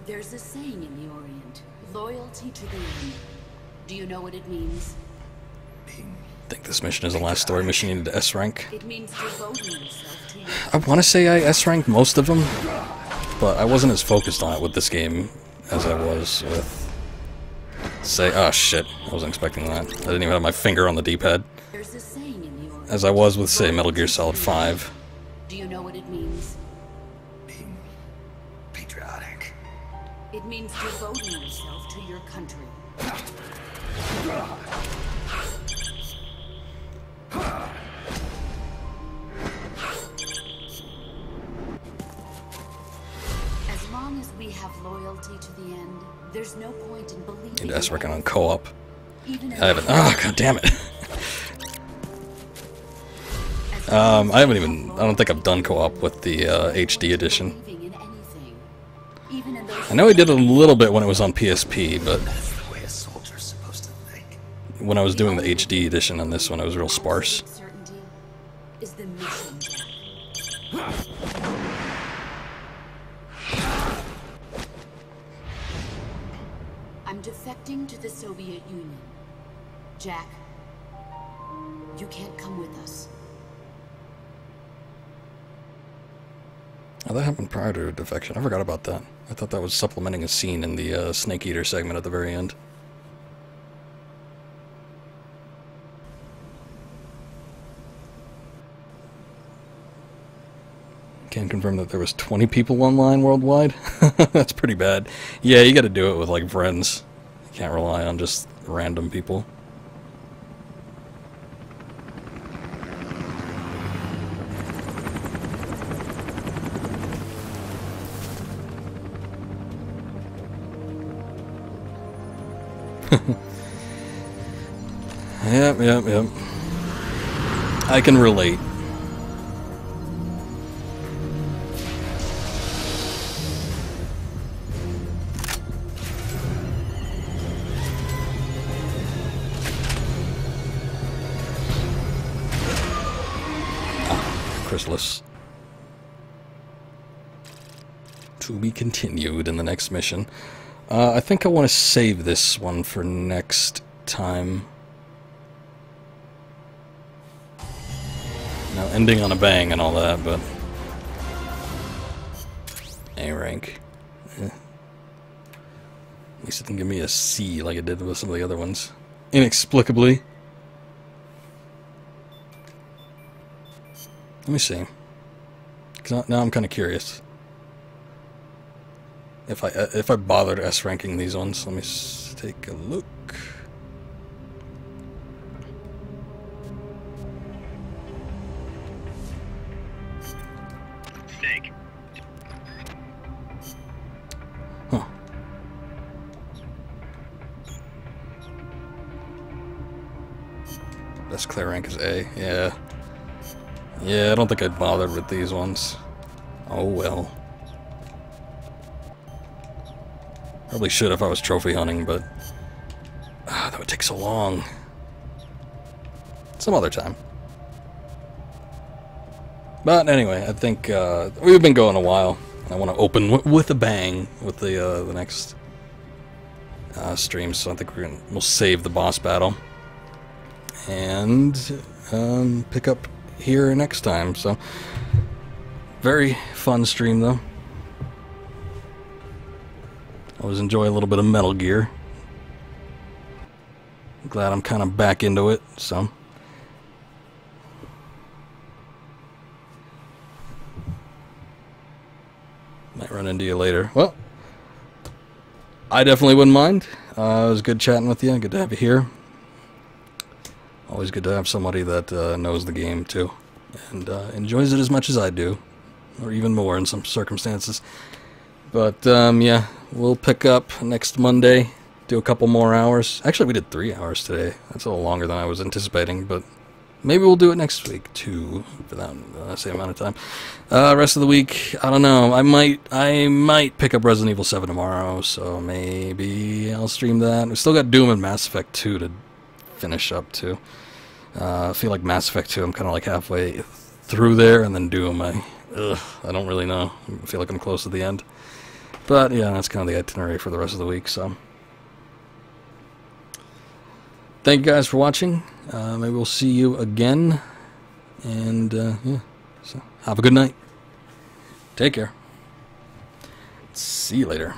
There's a saying in the Orient, loyalty to the end. Do you know what it means? I think this mission is the last story mission you need to S-rank. It means devoting yourself to you. I want to say I S-ranked most of them, but I wasn't as focused on it with this game as I was with... Say, oh shit, I wasn't expecting that. I didn't even have my finger on the D-pad. As I was with, say, Metal Gear Solid V. Do you know what it means? Being patriotic. It means devoting yourself to your country. As long as we have loyalty to the end, there's no point in believing. That's working on co-op. I haven't. Oh, God damn it! I haven't even. I don't think I've done co-op with the HD edition. I know I did a little bit when it was on PSP, but when I was doing the HD edition on this one, it was real sparse. I'm defecting to the Soviet Union. Jack, you can't come with us. Oh, that happened prior to defection. I forgot about that. I thought that was supplementing a scene in the Snake Eater segment at the very end. Can confirm that there was 20 people online worldwide. That's pretty bad. Yeah, you got to do it with like friends. You can't rely on just random people. Yep. I can relate. To be continued in the next mission. I think I want to save this one for next time. Now ending on a bang and all that, but A rank. Eh. At least it didn't give me a C like it did with some of the other ones. Inexplicably. Let me see. Now I'm kind of curious. If I bothered S-ranking these ones, let me take a look. Snake. Huh. Best clear rank is A. Yeah. Yeah, I don't think I'd bother with these ones. Oh well. Probably should if I was trophy hunting, but that would take so long. Some other time. But anyway, I think we've been going a while. I want to open with a bang with the next stream, so I think we'll save the boss battle and pick up here next time. So very fun stream though. Always enjoy a little bit of Metal Gear. Glad I'm kind of back into it some. Might run into you later. Well, I definitely wouldn't mind. It was good chatting with you. Good to have you here. Always good to have somebody that knows the game too and enjoys it as much as I do, or even more in some circumstances. But yeah, we'll pick up next Monday, do a couple more hours. Actually, we did 3 hours today. That's a little longer than I was anticipating, but maybe we'll do it next week too for that same amount of time. Rest of the week, I don't know. I might pick up Resident Evil 7 tomorrow, so maybe I'll stream that. We still got Doom and Mass Effect 2 to finish up too. I feel like Mass Effect 2, I'm kind of like halfway through there, and then Doom, I don't really know. I feel like I'm close to the end. But yeah, that's kind of the itinerary for the rest of the week, so. Thank you guys for watching. Maybe we'll see you again. And yeah, so have a good night. Take care. See you later.